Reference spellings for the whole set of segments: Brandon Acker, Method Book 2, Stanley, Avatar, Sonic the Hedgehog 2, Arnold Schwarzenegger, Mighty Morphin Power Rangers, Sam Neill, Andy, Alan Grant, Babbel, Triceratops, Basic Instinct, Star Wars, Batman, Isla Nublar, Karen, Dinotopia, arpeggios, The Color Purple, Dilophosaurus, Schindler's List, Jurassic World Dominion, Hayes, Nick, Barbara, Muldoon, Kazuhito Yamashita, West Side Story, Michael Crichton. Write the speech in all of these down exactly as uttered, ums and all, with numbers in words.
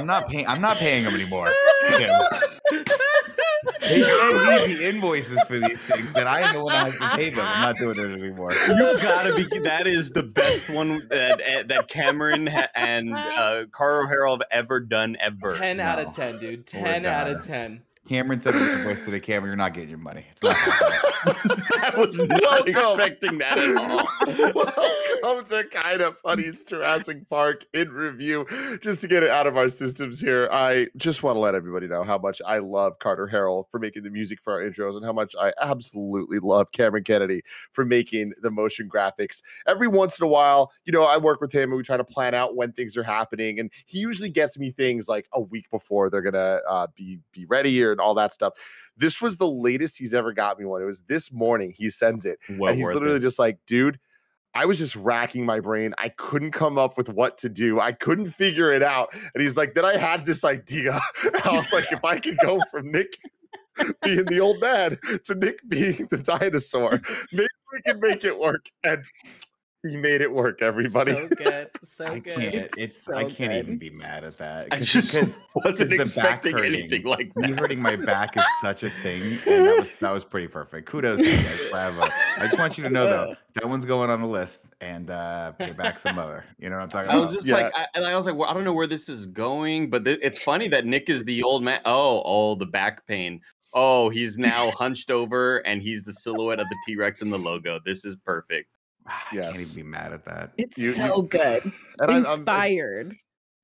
I'm not paying. I'm not paying him anymore. Yeah. They send me the invoices for these things, and I am the one that has to pay them. I'm not doing it anymore. You gotta be. That is the best one that that Cameron and uh, Carl O'Hara have ever done ever. Ten no. out of ten, dude. Ten out of ten. Cameron said it was to the camera. You're not getting your money. It's not I was not Welcome. expecting that at all. Welcome to Kinda Funny's Jurassic Park in review. Just to get it out of our systems here, I just want to let everybody know how much I love Carter Harrell for making the music for our intros and how much I absolutely love Cameron Kennedy for making the motion graphics. Every once in a while, you know, I work with him and we try to plan out when things are happening. And he usually gets me things like a week before they're going to uh, be, be ready or and all that stuff. This was the latest he's ever got me one. It was this morning. He sends it. Well and he's literally it. just like, dude, I was just racking my brain. I couldn't come up with what to do. I couldn't figure it out. And he's like, then I had this idea. And I was like, if I could go from Nick being the old man to Nick being the dinosaur, maybe we can make it work. And he made it work, everybody. So good, so I good. Can't, it's, it's so I can't good. even be mad at that. I just because, wasn't because expecting anything like that. Me hurting my back is such a thing, and that was, that was pretty perfect. Kudos to you guys, bravo. I just want you to know though, that one's going on the list, and uh, pay back some other. You know what I'm talking about? I was just yeah. like, I, and I was like, well, I don't know where this is going, but th it's funny that Nick is the old man. Oh, oh, the back pain. Oh, he's now hunched over, and he's the silhouette of the T-Rex in the logo. This is perfect. Yes. I can't even be mad at that. It's you, so you, good. And Inspired. I'm, I'm,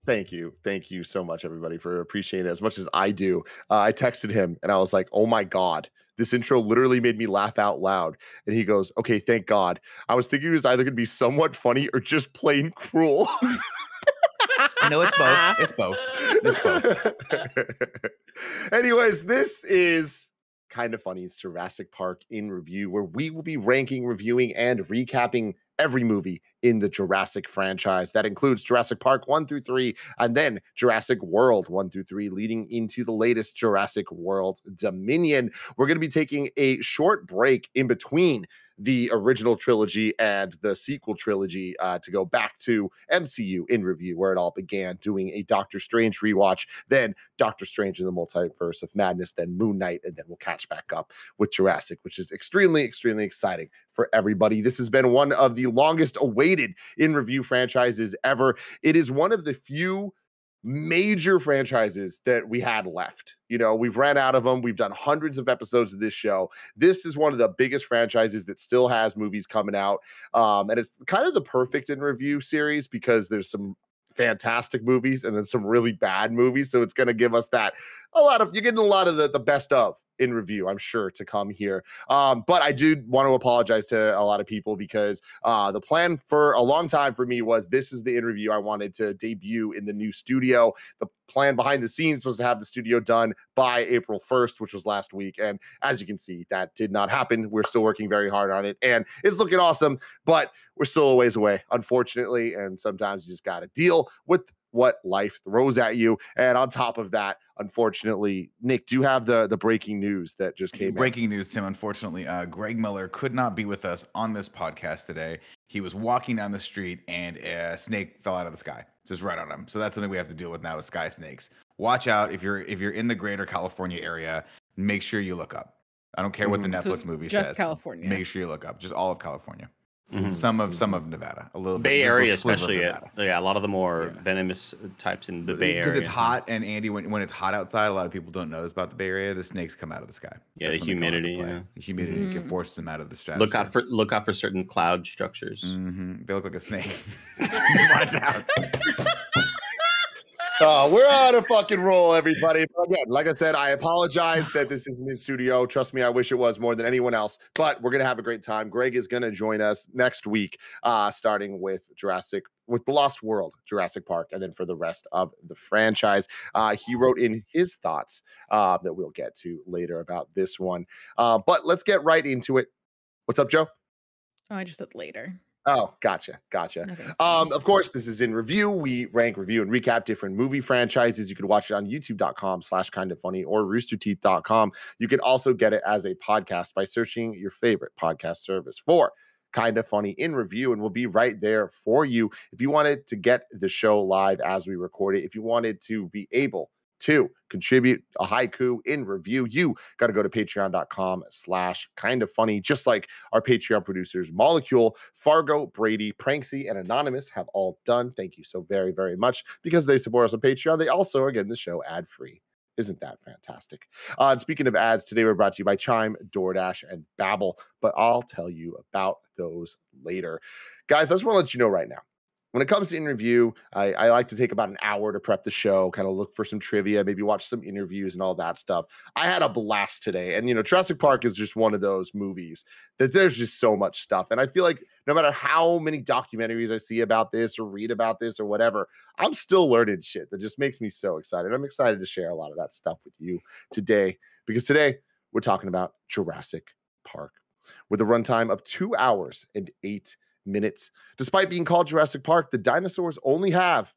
thank you. Thank you so much, everybody, for appreciating it as much as I do. Uh, I texted him and I was like, oh my God, this intro literally made me laugh out loud. And he goes, okay, thank God. I was thinking it was either going to be somewhat funny or just plain cruel. No, it's both. It's both. It's both. Anyways, this is Kinda Funny's Jurassic Park in review, where we will be ranking, reviewing, and recapping every movie in the Jurassic franchise. That includes Jurassic Park one through three, and then Jurassic World one through three, leading into the latest Jurassic World Dominion. We're going to be taking a short break in between the original trilogy and the sequel trilogy uh, to go back to M C U in review, where it all began, doing a Doctor Strange rewatch, then Doctor Strange in the Multiverse of Madness, then Moon Knight, and then we'll catch back up with Jurassic, which is extremely, extremely exciting for everybody. This has been one of the longest awaited in review franchises ever. It is one of the few major franchises that we had left. You know, we've ran out of them. We've done hundreds of episodes of this show. This is one of the biggest franchises that still has movies coming out. Um, and it's kind of the perfect in review series because there's some fantastic movies and then some really bad movies. So it's going to give us that a lot of, you're getting a lot of the, the best of in review, I'm sure, to come here. Um, but I do want to apologize to a lot of people because uh, the plan for a long time for me was this is the interview I wanted to debut in the new studio. The plan behind the scenes was to have the studio done by April first, which was last week. And as you can see, that did not happen. We're still working very hard on it and it's looking awesome, but we're still a ways away, unfortunately. And sometimes you just got to deal with what life throws at you. And on top of that, unfortunately, Nick, do you have the the breaking news that just came breaking in? News, Tim. Unfortunately, uh Greg Miller could not be with us on this podcast today. He was walking down the street and a snake fell out of the sky just right on him. So that's something we have to deal with now with sky snakes. Watch out if you're if you're in the greater California area. Make sure you look up. I don't care mm-hmm. what the Netflix so movie just says. California. Make sure you look up. Just all of California. Mm-hmm. Some of some of Nevada, a little Bay bit. Area, especially it, yeah, a lot of the more yeah. venomous types in the Bay Area because it's hot. And Andy, when when it's hot outside, a lot of people don't know this about the Bay Area. The snakes come out of the sky. Yeah, the humidity, yeah. the humidity, the mm-hmm. humidity forces them out of the stratosphere. Look out for look out for certain cloud structures. Mm-hmm. They look like a snake. Watch out. Oh, we're on a fucking roll, everybody. But again, like I said, I apologize that this isn't in studio. Trust me, I wish it was more than anyone else. But we're going to have a great time. Greg is going to join us next week, uh, starting with Jurassic, with The Lost World, Jurassic Park, and then for the rest of the franchise. Uh, he wrote in his thoughts uh, that we'll get to later about this one. Uh, but let's get right into it. What's up, Joe? Oh, I just said later. Oh, gotcha. Gotcha. Okay, um, of course, this is in review. We rank, review, and recap different movie franchises. You can watch it on youtube.com slash kind of funny or rooster teeth dot com. You can also get it as a podcast by searching your favorite podcast service for Kinda Funny in review, and we'll be right there for you. If you wanted to get the show live as we record it, if you wanted to be able to contribute a haiku in review, you got to go to patreon.com slash kind of funny. Just like our Patreon producers, Molecule, Fargo, Brady, Pranksy, and Anonymous have all done. Thank you so very, very much. Because they support us on Patreon, they also are getting the show ad-free. Isn't that fantastic? Uh, and speaking of ads, today we're brought to you by Chime, DoorDash, and Babbel, but I'll tell you about those later. Guys, I just want to let you know right now, when it comes to interview, I, I like to take about an hour to prep the show, kind of look for some trivia, maybe watch some interviews and all that stuff. I had a blast today. And, you know, Jurassic Park is just one of those movies that there's just so much stuff. And I feel like no matter how many documentaries I see about this or read about this or whatever, I'm still learning shit that just makes me so excited. I'm excited to share a lot of that stuff with you today, because today we're talking about Jurassic Park with a runtime of two hours and eight minutes. Despite being called Jurassic Park, the dinosaurs only have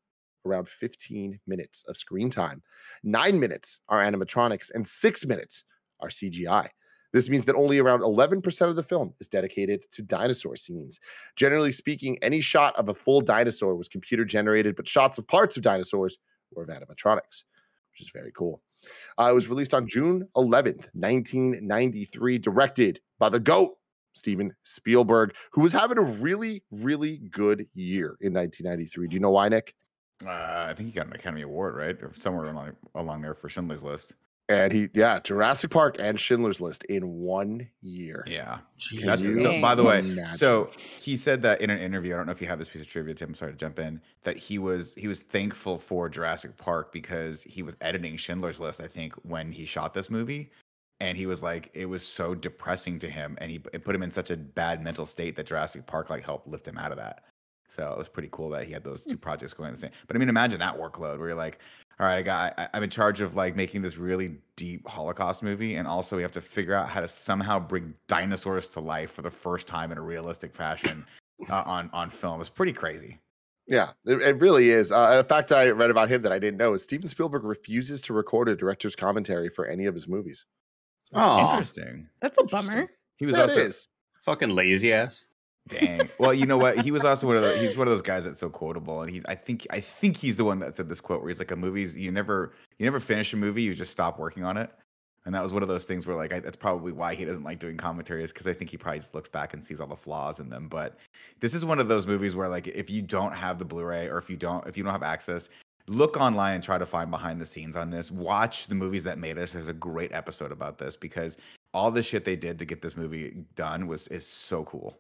around fifteen minutes of screen time. Nine minutes are animatronics and six minutes are C G I. This means that only around eleven percent of the film is dedicated to dinosaur scenes. Generally speaking, any shot of a full dinosaur was computer generated, but shots of parts of dinosaurs were of animatronics, which is very cool. Uh, it was released on June eleventh, nineteen ninety-three, directed by the GOAT, Steven Spielberg, who was having a really, really good year in nineteen ninety-three. Do you know why, Nick? Uh, I think he got an Academy Award, right? Or somewhere along, along there for Schindler's List. And he, yeah, Jurassic Park and Schindler's List in one year. Yeah. That's, so, by the way, Imagine. so he said that in an interview, I don't know if you have this piece of trivia, Tim, sorry to jump in, that he was he was thankful for Jurassic Park because he was editing Schindler's List, I think, when he shot this movie. And he was like, it was so depressing to him, and he it put him in such a bad mental state that Jurassic Park like helped lift him out of that. So it was pretty cool that he had those two projects going at the same. But I mean, imagine that workload where you're like, all right, I got, I, I'm in charge of like making this really deep Holocaust movie, and also we have to figure out how to somehow bring dinosaurs to life for the first time in a realistic fashion uh, on on film. It's pretty crazy. Yeah, it really is. Uh, a fact I read about him that I didn't know is Steven Spielberg refuses to record a director's commentary for any of his movies. Oh, interesting. That's a interesting. bummer. He was that also is. fucking lazy ass. Dang. Well, you know what? He was also one of the, he's one of those guys that's so quotable, and he's I think I think he's the one that said this quote where he's like, a movie's you never you never finish a movie, you just stop working on it. And that was one of those things where like I, that's probably why he doesn't like doing commentaries, because I think he probably just looks back and sees all the flaws in them. But this is one of those movies where like if you don't have the Blu-ray or if you don't if you don't have access, look online and try to find behind the scenes on this. Watch The Movies That Made Us. There's a great episode about this, because all the shit they did to get this movie done was is so cool.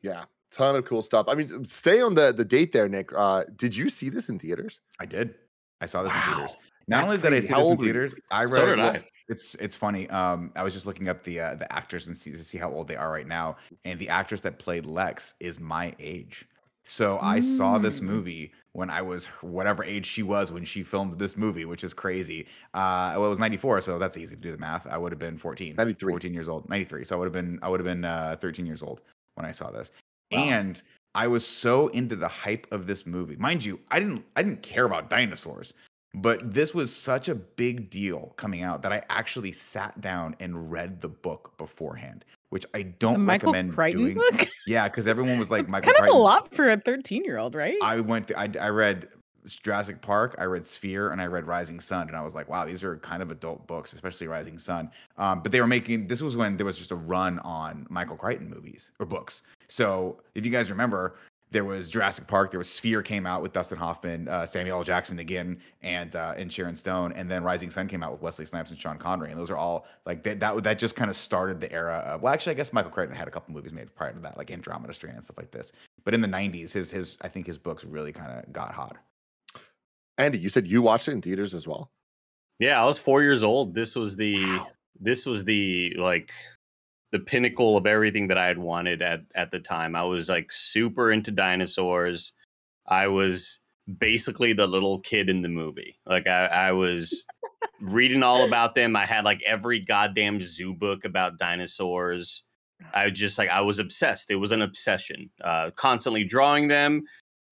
Yeah, ton of cool stuff. I mean, stay on the the date there, Nick. Uh, did you see this in theaters? I did. I saw this wow. in theaters. Not That's only did I see this in theaters, I read. So did I. It's it's funny. Um, I was just looking up the uh, the actors and see to see how old they are right now, and the actress that played Lex is my age. So I mm. saw this movie when I was whatever age she was when she filmed this movie, which is crazy. Uh, well, it was ninety-four, so that's easy to do the math. I would have been fourteen. ninety-three. fourteen years old. ninety-three. So I would have been I would have been uh, thirteen years old when I saw this. Wow. And I was so into the hype of this movie. Mind you, I didn't I didn't care about dinosaurs, but this was such a big deal coming out that I actually sat down and read the book beforehand, which I don't recommend doing. Book? Yeah, because everyone was like, Michael Crichton. Kind of a lot for a thirteen-year-old, right? I went, to, I, I read Jurassic Park, I read Sphere, and I read Rising Sun, and I was like, wow, these are kind of adult books, especially Rising Sun. Um, but they were making, this was when there was just a run on Michael Crichton movies or books. So if you guys remember, there was Jurassic Park, there was Sphere came out with Dustin Hoffman, uh, Samuel L. Jackson again, and uh, and Sharon Stone, and then Rising Sun came out with Wesley Snipes and Sean Connery, and those are all like that. That, that just kind of started the era of, well, actually, I guess Michael Crichton had a couple movies made prior to that, like Andromeda Strain and stuff like this. But in the nineties, his his I think his books really kind of got hot. Andy, you said you watched it in theaters as well. Yeah, I was four years old. This was the wow. this was the like. the pinnacle of everything that I had wanted at, at the time. I was like super into dinosaurs. I was basically the little kid in the movie. Like I, I was reading all about them. I had like every goddamn zoo book about dinosaurs. I just like, I was obsessed. It was an obsession, uh, constantly drawing them.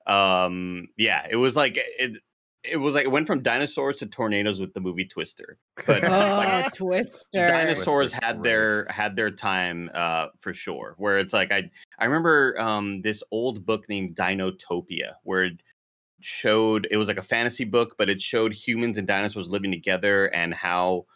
Um, yeah, it was like, it, It was like it went from dinosaurs to tornadoes with the movie Twister. But oh, like, Twister! Dinosaurs Twister's had their great. had their time uh, for sure. Where it's like I I remember um, this old book named Dinotopia, where it showed it was like a fantasy book, but it showed humans and dinosaurs living together and how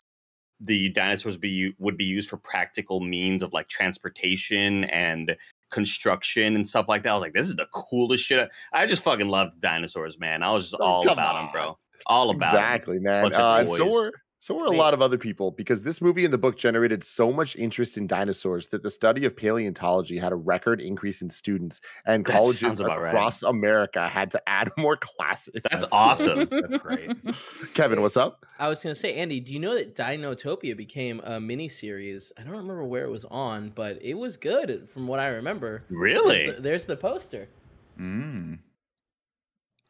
the dinosaurs be would be used for practical means of like transportation and construction and stuff like that. I was like, this is the coolest shit. I just fucking loved dinosaurs, man. I was just oh, all about on. them, bro. All about exactly, them. man. Uh, so were so were a lot of other people, because this movie and the book generated so much interest in dinosaurs that the study of paleontology had a record increase in students, and that colleges across right. America had to add more classes. That's, That's awesome. That's great. Kevin, what's up? I was gonna say, Andy, do you know that Dinotopia became a miniseries? I don't remember where it was on, but it was good from what I remember. Really? There's the, there's the poster. Mm.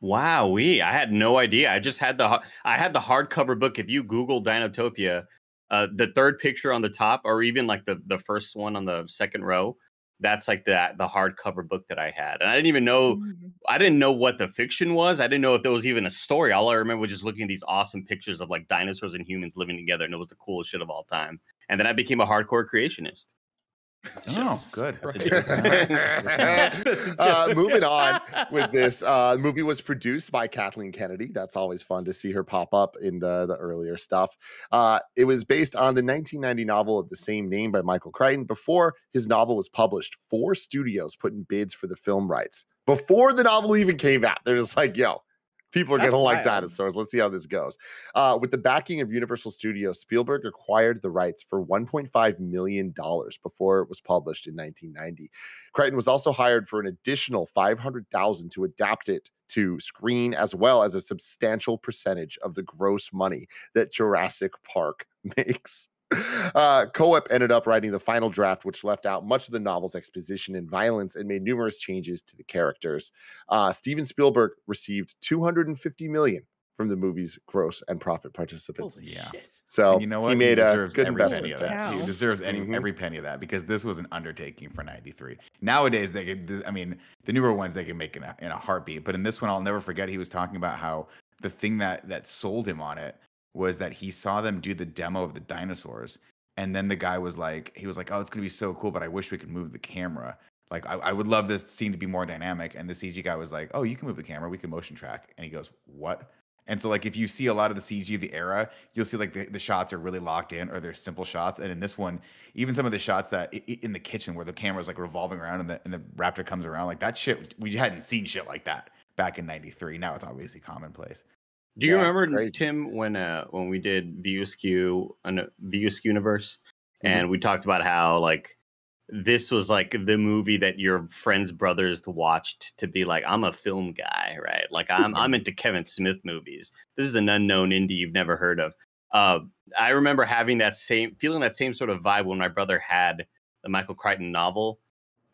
Wowee! I had no idea. I just had the I had the hardcover book. If you Google Dinotopia, uh, the third picture on the top, or even like the the first one on the second row, that's like that the hardcover book that I had. And I didn't even know I didn't know what the fiction was. I didn't know if there was even a story. All I remember was just looking at these awesome pictures of like dinosaurs and humans living together, and it was the coolest shit of all time. And then I became a hardcore creationist. Oh, good. uh, moving on with this. Uh, the movie was produced by Kathleen Kennedy. That's always fun to see her pop up in the, the earlier stuff. Uh, it was based on the nineteen ninety novel of the same name by Michael Crichton. Before his novel was published, four studios put in bids for the film rights. Before the novel even came out, they're just like, yo, people are going to like dinosaurs. Let's see how this goes. Uh, with the backing of Universal Studios, Spielberg acquired the rights for one point five million dollars before it was published in nineteen ninety. Crichton was also hired for an additional five hundred thousand dollars to adapt it to screen, as well as a substantial percentage of the gross money that Jurassic Park makes. Uh, Coep ended up writing the final draft, which left out much of the novel's exposition and violence and made numerous changes to the characters. Uh, Steven Spielberg received two hundred fifty million dollars from the movie's gross and profit participants. Holy yeah. Shit. So and you know what? He made he a good investment. Of that. Wow. He deserves any, mm-hmm. every penny of that, because this was an undertaking for ninety-three. Nowadays, they could, I mean, the newer ones they can make in a, in a heartbeat. But in this one, I'll never forget, he was talking about how the thing that, that sold him on it was that he saw them do the demo of the dinosaurs, and then the guy was like, he was like, oh, it's gonna be so cool, but I wish we could move the camera. Like, I, I would love this scene to be more dynamic. And the C G guy was like, oh, you can move the camera, we can motion track. And he goes, what? And so, like, if you see a lot of the C G of the era, you'll see, like, the, the shots are really locked in, or they're simple shots. And in this one, even some of the shots that in the kitchen where the camera's, like, revolving around and the, and the raptor comes around, like, that shit, we hadn't seen shit like that back in ninety-three. Now it's obviously commonplace. Do you yeah, remember, crazy. Tim, when uh, when we did V S Q, an V S Q universe, mm-hmm. and we talked about how like this was like the movie that your friends' brothers watched to be like, I'm a film guy, right? Like I'm I'm into Kevin Smith movies. This is an unknown indie you've never heard of. Uh, I remember having that same feeling, that same sort of vibe when my brother had the Michael Crichton novel.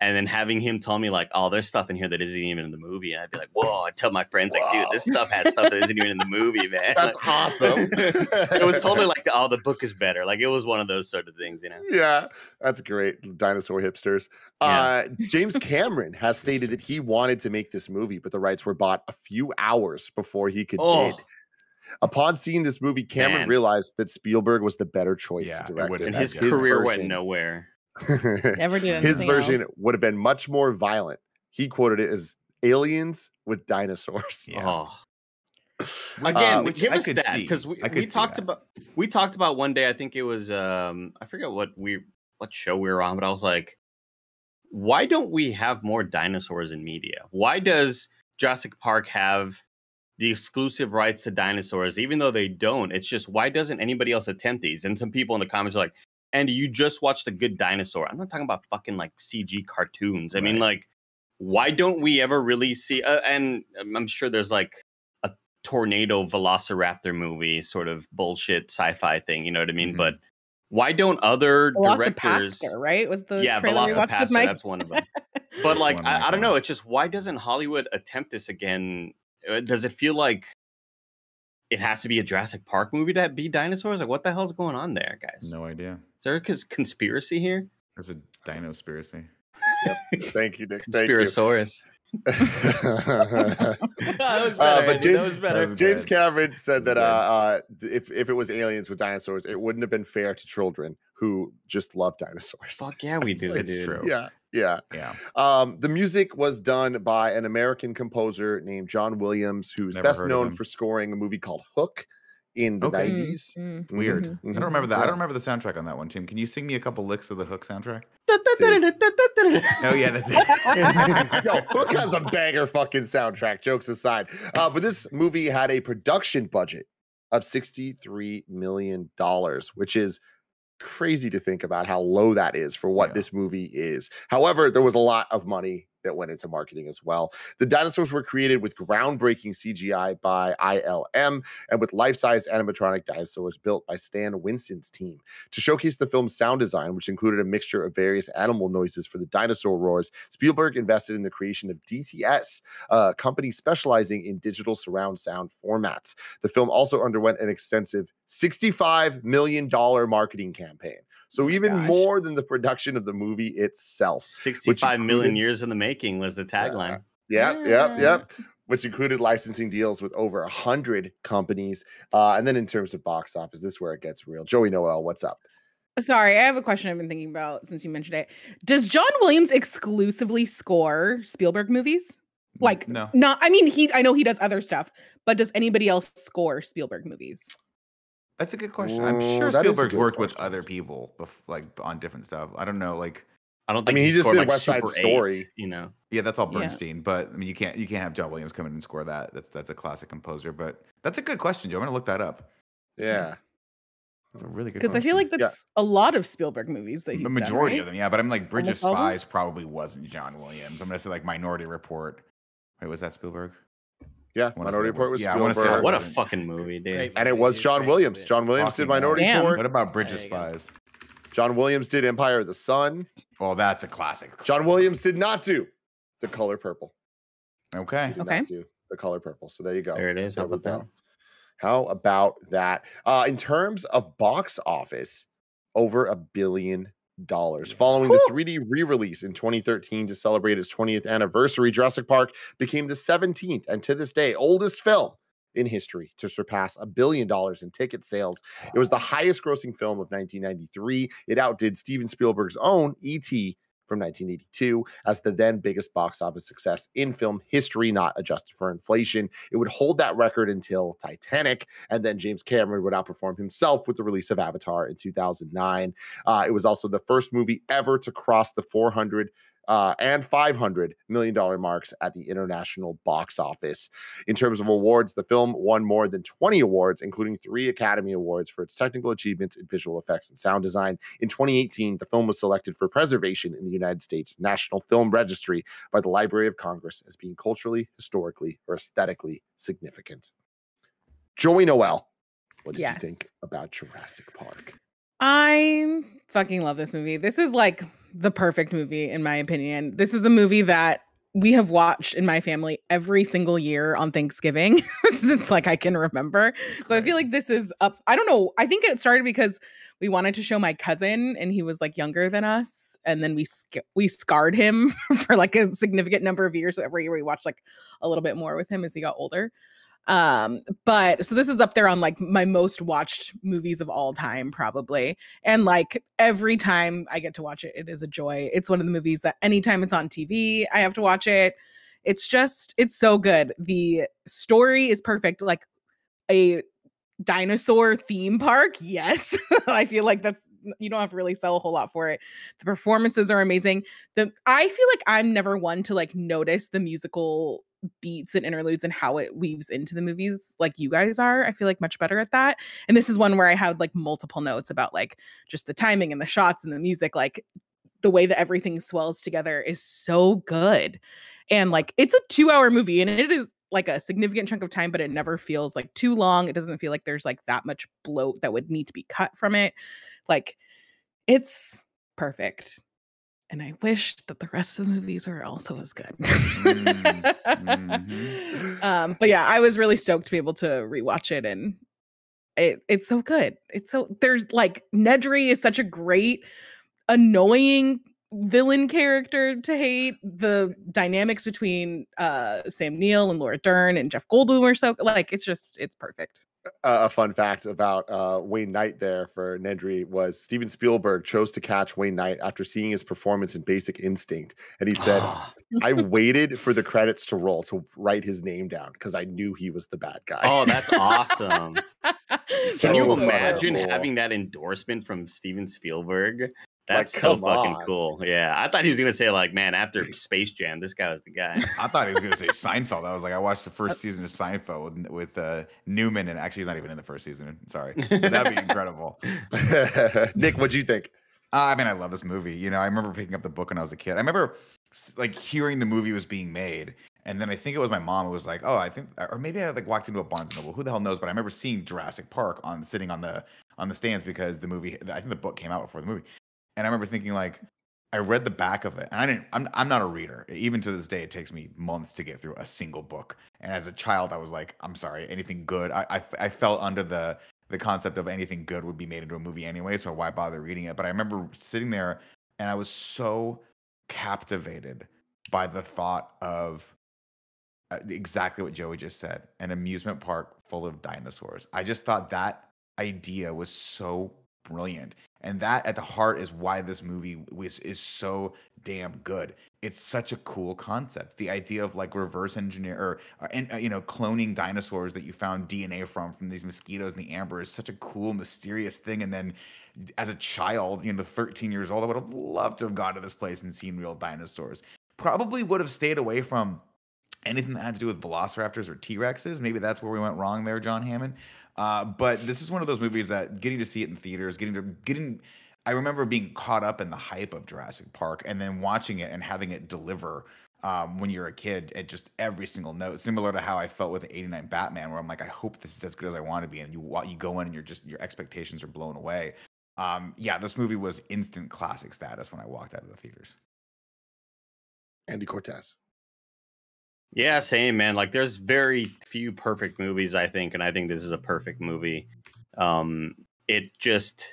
And then having him tell me, like, oh, there's stuff in here that isn't even in the movie. And I'd be like, whoa. I'd tell my friends, whoa. like, dude, this stuff has stuff that isn't even in the movie, man. That's like, awesome. It was totally like, oh, the book is better. Like, it was one of those sort of things, you know? Yeah, that's great. Dinosaur hipsters. Yeah. Uh, James Cameron has stated that he wanted to make this movie, but the rights were bought a few hours before he could oh. bid. Upon seeing this movie, Cameron man. realized that Spielberg was the better choice yeah, to direct it. And his, his career version. went nowhere. Never did his version else. would have been much more violent. He quoted it as Aliens with dinosaurs. Yeah. Oh. Again, uh, give I us that, because we, we talked that. about we talked about one day. I think it was um I forget what we what show we were on, but I was like, why don't we have more dinosaurs in media? Why does Jurassic Park have the exclusive rights to dinosaurs, even though they don't? It's just, why doesn't anybody else attempt these? And some people in the comments are like, Andy, you just watched A Good Dinosaur. I'm not talking about fucking like C G cartoons. I right. mean, like, why don't we ever really see? Uh, and I'm sure there's like a tornado velociraptor movie sort of bullshit sci-fi thing. You know what I mean? Mm-hmm. But why don't other directors? Right? Was the yeah Velocipastor? That's one of them. But like, I, I don't know. It's just, why doesn't Hollywood attempt this again? Does it feel like it has to be a Jurassic Park movie to be dinosaurs? Like, what the hell's going on there, guys? No idea. Is there a conspiracy here? There's a dinospiracy. Yep. Thank you, Nick. Thank Conspirasaurus. You. That was better, uh, but James, that was better. That was James Cameron said that, that uh, uh, if, if it was aliens with dinosaurs, it wouldn't have been fair to children who just love dinosaurs. Fuck yeah, we do. It's, it's true. Yeah. Yeah. Yeah. Um, the music was done by an American composer named John Williams, who's Never best known for scoring a movie called Hook in the okay. nineties. Mm-hmm. Weird. Mm-hmm. I don't remember that. Yeah. I don't remember the soundtrack on that one, Tim. Can you sing me a couple licks of the Hook soundtrack? Oh, yeah, that's it. Yo, Hook has a banger fucking soundtrack, jokes aside. Uh, but this movie had a production budget of sixty-three million dollars, which is crazy to think about how low that is for what yeah. this movie is. However, there was a lot of money that went into marketing as well. The dinosaurs were created with groundbreaking C G I by I L M and with life-size animatronic dinosaurs built by Stan Winston's team. To showcase the film's sound design, which included a mixture of various animal noises for the dinosaur roars, Spielberg invested in the creation of D T S, a company specializing in digital surround sound formats. The film also underwent an extensive sixty-five million dollars marketing campaign. So even Gosh. more than the production of the movie itself. sixty-five included, million years in the making was the tagline. Yeah, yeah, yeah. yeah, yeah. Which included licensing deals with over one hundred companies. Uh, and then in terms of box office, this is where it gets real. Joey Noel, what's up? Sorry, I have a question I've been thinking about since you mentioned it. Does John Williams exclusively score Spielberg movies? Like, no. Not, I mean, he. I know he does other stuff, but does anybody else score Spielberg movies? That's a good question. I'm sure that Spielberg's worked question. with other people, like on different stuff. I don't know. Like, I don't think. I mean, he, he just did like West Side Story, eight, you know. Yeah, that's all Bernstein. Yeah. But I mean, you can't you can't have John Williams come in and score that. That's that's a classic composer. But that's a good question, Joe. I'm gonna look that up. Yeah, that's a really good. Because I feel like that's yeah. a lot of Spielberg movies that he's the majority done, right? of them. Yeah, but I'm like Bridge Almost of Spies probably wasn't John Williams. I'm gonna say like Minority Report. Wait, was that Spielberg? Yeah, Minority Report was, was yeah, Spielberg. What a fucking movie, dude. Great, and it was John Williams. John Williams did Minority Report. What about Bridge of Spies? John Williams did Empire of the Sun. Well, that's a classic. John Williams did not do The Color Purple. Okay. He did okay. not do The Color Purple. So there you go. There it is. How about that? How about that? Uh, in terms of box office, over a billion dollars. Following cool. the three D re-release in twenty thirteen to celebrate its twentieth anniversary, Jurassic Park became the seventeenth and to this day oldest film in history to surpass a billion dollars in ticket sales. It was the highest grossing film of nineteen ninety-three. It outdid Steven Spielberg's own E T from nineteen eighty-two as the then biggest box office success in film history, not adjusted for inflation. It would hold that record until Titanic, and then James Cameron would outperform himself with the release of Avatar in two thousand nine. Uh, it was also the first movie ever to cross the four hundred uh, and five hundred million dollars marks at the international box office. In terms of awards, the film won more than twenty awards, including three Academy Awards for its technical achievements in visual effects and sound design. In twenty eighteen, the film was selected for preservation in the United States National Film Registry by the Library of Congress as being culturally, historically, or aesthetically significant. Joey Noel, what did yes. you think about Jurassic Park? I fucking love this movie. This is like the perfect movie, in my opinion. This is a movie that we have watched in my family every single year on Thanksgiving since like I can remember. So I feel like this is up. I don't know. I think it started because we wanted to show my cousin and he was like younger than us. And then we we scarred him for like a significant number of years. So every year we watched like a little bit more with him as he got older. Um, but so this is up there on like my most watched movies of all time, probably. And like every time I get to watch it, it is a joy. It's one of the movies that anytime it's on T V, I have to watch it. It's just, it's so good. The story is perfect. Like a dinosaur theme park. Yes. I feel like that's, you don't have to really sell a whole lot for it. The performances are amazing. The, I feel like I'm never one to like notice the musical beats and interludes and how it weaves into the movies like you guys are. I feel like much better at that. And this is one where I had like multiple notes about like just the timing and the shots and the music, like the way that everything swells together is so good. And like, it's a two hour movie and it is like a significant chunk of time, but it never feels like too long. It doesn't feel like there's like that much bloat that would need to be cut from it. Like it's perfect. And I wish that the rest of the movies were also as good. mm-hmm. um, but yeah, I was really stoked to be able to rewatch it, and it it's so good. It's so there's like Nedry is such a great, annoying villain character to hate. The dynamics between uh, Sam Neill and Laura Dern and Jeff Goldblum are so, like, it's just, it's perfect. Uh, a fun fact about uh, Wayne Knight there for Nedry was Steven Spielberg chose to catch Wayne Knight after seeing his performance in Basic Instinct. And he said, I waited for the credits to roll to write his name down because I knew he was the bad guy. Oh, that's awesome. So can you imagine horrible. having that endorsement from Steven Spielberg? That's like, so fucking on. cool. Yeah. I thought he was going to say, like, man, after Space Jam, this guy was the guy. I thought he was going to say Seinfeld. I was like, I watched the first season of Seinfeld with, with uh, Newman, and actually he's not even in the first season. Sorry. But that'd be incredible. Nick, what'd you think? Uh, I mean, I love this movie. You know, I remember picking up the book when I was a kid. I remember, like, hearing the movie was being made. And then I think it was my mom who was like, oh, I think, or maybe I like walked into a Barnes and Noble. Who the hell knows? But I remember seeing Jurassic Park on sitting on the on the stands because the movie, I think the book came out before the movie. And I remember thinking, like, I read the back of it, and I didn't. I'm I'm not a reader. Even to this day, it takes me months to get through a single book. And as a child, I was like, I'm sorry, anything good. I I, I fell under the the concept of anything good would be made into a movie anyway, so why bother reading it? But I remember sitting there, and I was so captivated by the thought of exactly what Joey just said, an amusement park full of dinosaurs. I just thought that idea was so brilliant. And that at the heart is why this movie was, is so damn good. It's such a cool concept. The idea of like reverse engineer or, or and, uh, you know, cloning dinosaurs that you found D N A from, from these mosquitoes in the amber is such a cool, mysterious thing. And then as a child, you know, thirteen years old, I would have loved to have gone to this place and seen real dinosaurs. Probably would have stayed away from anything that had to do with velociraptors or T-Rexes. Maybe that's where we went wrong there, John Hammond. Uh, but this is one of those movies that getting to see it in theaters, getting to getting, I remember being caught up in the hype of Jurassic Park and then watching it and having it deliver um, when you're a kid at just every single note, similar to how I felt with the eighty-nine Batman, where I'm like, I hope this is as good as I want to be. And you you go in and you're just, your expectations are blown away. Um, yeah, this movie was instant classic status when I walked out of the theaters. Andy Cortez. Yeah, same, man. Like, there's very few perfect movies, I think, and I think this is a perfect movie. Um, it just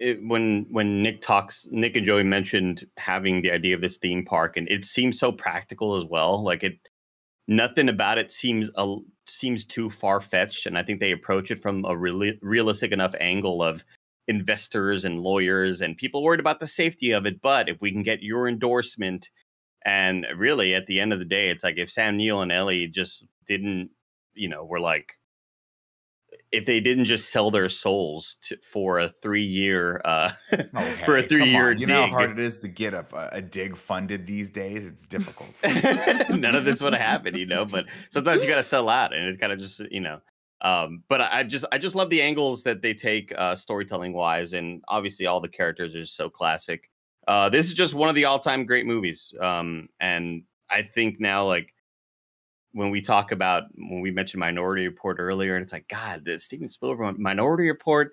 it, when when Nick talks, Nick and Joey mentioned having the idea of this theme park, and it seems so practical as well. Like, it, nothing about it seems uh, seems too far fetched, and I think they approach it from a really realistic enough angle of investors and lawyers and people worried about the safety of it. But if we can get your endorsement. And really, at the end of the day, it's like if Sam Neill and Ellie just didn't, you know, were like, if they didn't just sell their souls to, for a three-year, uh, okay, for a three-year dig. You know how hard it is to get a, a dig funded these days? It's difficult. None of this would have happened, you know, but sometimes you got to sell out and it kind of just, you know. Um, but I just I just love the angles that they take uh, storytelling-wise. And obviously, all the characters are just so classic. Uh, this is just one of the all-time great movies. Um, and I think now, like, when we talk about, when we mentioned Minority Report earlier, and it's like, God, the Steven Spielberg, Minority Report,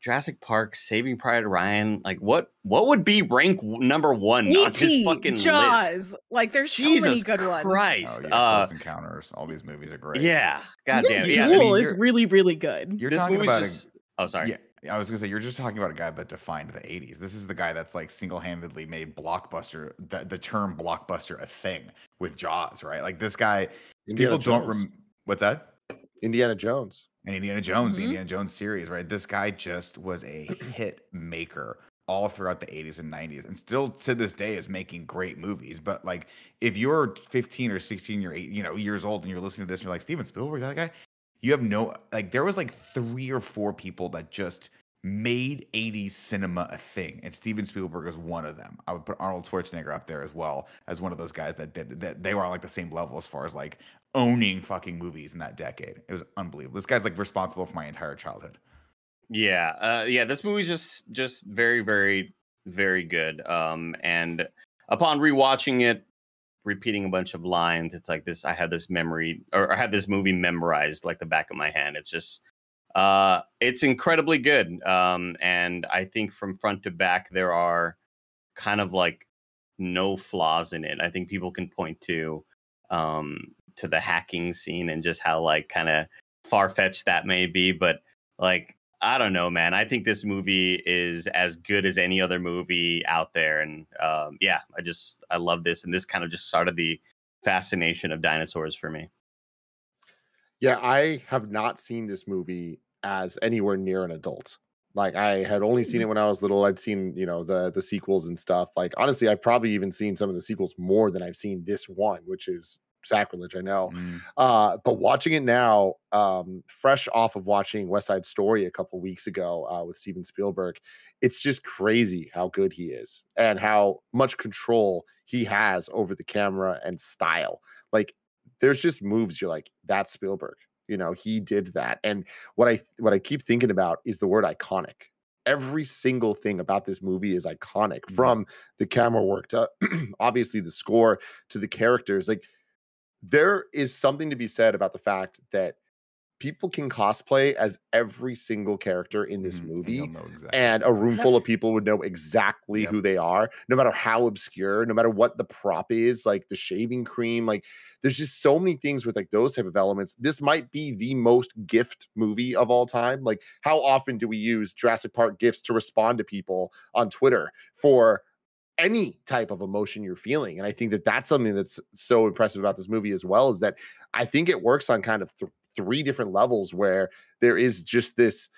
Jurassic Park, Saving Private Ryan, like, what what would be rank number one E T, on his fucking Jaws. List? Like, there's Jesus so many good Christ. Ones. Christ. Oh, yeah, uh, Close Encounters, all these movies are great. Yeah, goddamn. The yeah, Duel I mean, is really, really good. You're this talking about just, a, oh, sorry. Yeah. I was going to say, you're just talking about a guy that defined the eighties. This is the guy that's like single-handedly made blockbuster, the, the term blockbuster, a thing with Jaws, right? Like this guy, Indiana people Jones. Don't, what's that? Indiana Jones. And Indiana Jones, mm-hmm. the Indiana Jones series, right? This guy just was a hit maker all throughout the eighties and nineties and still to this day is making great movies. But like if you're fifteen or sixteen or eight, you know, years old and you're listening to this and you're like, Steven Spielberg, that guy? You have no, like, there was like three or four people that just made eighties cinema a thing. And Steven Spielberg is one of them. I would put Arnold Schwarzenegger up there as well as one of those guys that did that. They were on like the same level as far as like owning fucking movies in that decade. It was unbelievable. This guy's like responsible for my entire childhood. Yeah. Uh, yeah. This movie's just, just very, very, very good. Um, and upon rewatching it, repeating a bunch of lines, it's like this, I have this memory, or I have this movie memorized like the back of my hand. It's just, uh, it's incredibly good. Um, and I think from front to back, there are kind of like no flaws in it. I think people can point to, um, to the hacking scene and just how like kind of far-fetched that may be. But like, I don't know, man. I think this movie is as good as any other movie out there. And um, yeah, I just, I love this. And this kind of just started the fascination of dinosaurs for me. Yeah, I have not seen this movie as anywhere near an adult. Like, I had only seen it when I was little. I'd seen, you know, the the sequels and stuff. Like, honestly, I've probably even seen some of the sequels more than I've seen this one, which is sacrilege, I know. Mm. Uh, but watching it now, um, fresh off of watching West Side Story a couple weeks ago uh, with Steven Spielberg, it's just crazy how good he is and how much control he has over the camera and style. Like, there's just moves you're like, that's Spielberg. You know, he did that. And what I what I keep thinking about is the word iconic. Every single thing about this movie is iconic, mm-hmm. from the camera work to obviously the score to the characters. Like, there is something to be said about the fact that people can cosplay as every single character in this mm-hmm. movie, exactly. and a room full of people would know exactly yep. who they are, no matter how obscure, no matter what the prop is, like the shaving cream. Like, there's just so many things with like those type of elements. This might be the most gift movie of all time. Like, how often do we use Jurassic Park gifts to respond to people on Twitter for any type of emotion you're feeling? And I think that that's something that's so impressive about this movie as well, is that I think it works on kind of th three different levels, where there is just this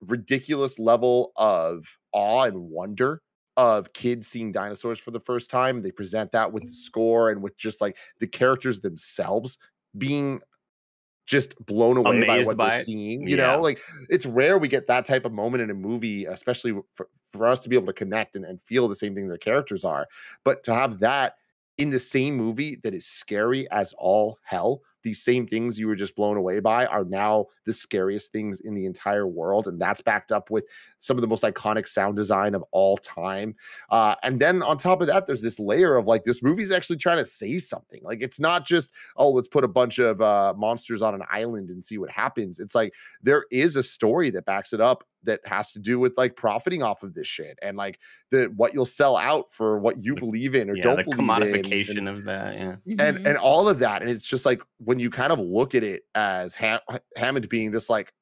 ridiculous level of awe and wonder of kids seeing dinosaurs for the first time. They present that with the score and with just like the characters themselves being just blown away Amazed by what by they're it. seeing, you yeah. know, like, it's rare we get that type of moment in a movie, especially for, for us to be able to connect and, and feel the same thing the characters are. But to have that in the same movie that is scary as all hell, these same things you were just blown away by are now the scariest things in the entire world. And that's backed up with some of the most iconic sound design of all time. Uh, and then on top of that, there's this layer of like, this movie's actually trying to say something. Like, it's not just, oh, let's put a bunch of uh, monsters on an island and see what happens. It's like, there is a story that backs it up that has to do with like profiting off of this shit, and like the what you'll sell out for what you believe in or yeah, don't the believe commodification in, and, of that, yeah, and mm-hmm. and all of that. And it's just like, when you kind of look at it as Ham Hammond being this like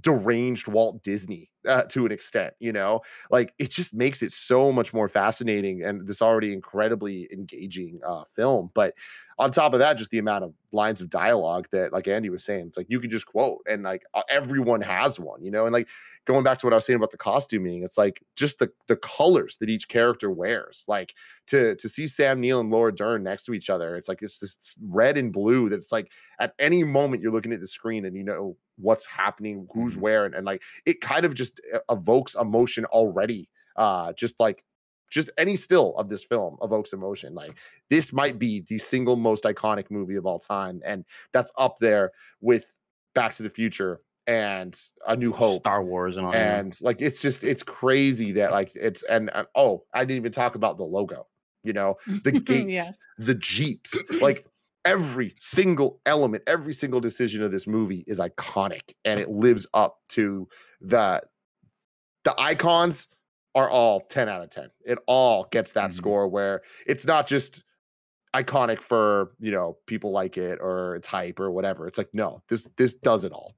deranged Walt Disney uh, to an extent, you know, like, it just makes it so much more fascinating, and this already incredibly engaging uh, film. But on top of that, just the amount of lines of dialogue that, like Andy was saying, it's like, you could just quote, and like everyone has one, you know. And like, going back to what I was saying about the costuming, it's like just the the colors that each character wears. Like, to to see Sam Neill and Laura Dern next to each other, it's like, it's this red and blue that it's like, at any moment you're looking at the screen and you know what's happening, who's where, and, and like, it kind of just evokes emotion already. Uh, just like, just any still of this film evokes emotion. Like, this might be the single most iconic movie of all time, and that's up there with Back to the Future and A New Hope, Star Wars, and all that. And like, it's just, it's crazy that like it's and, and oh, I didn't even talk about the logo. You know, the gates, yeah. the jeeps, like. Every single element, every single decision of this movie is iconic, and it lives up to the the icons are all ten out of ten. It all gets that mm-hmm. score, where it's not just iconic for, you know, people like it or its hype or whatever. It's like, no, this this does it all.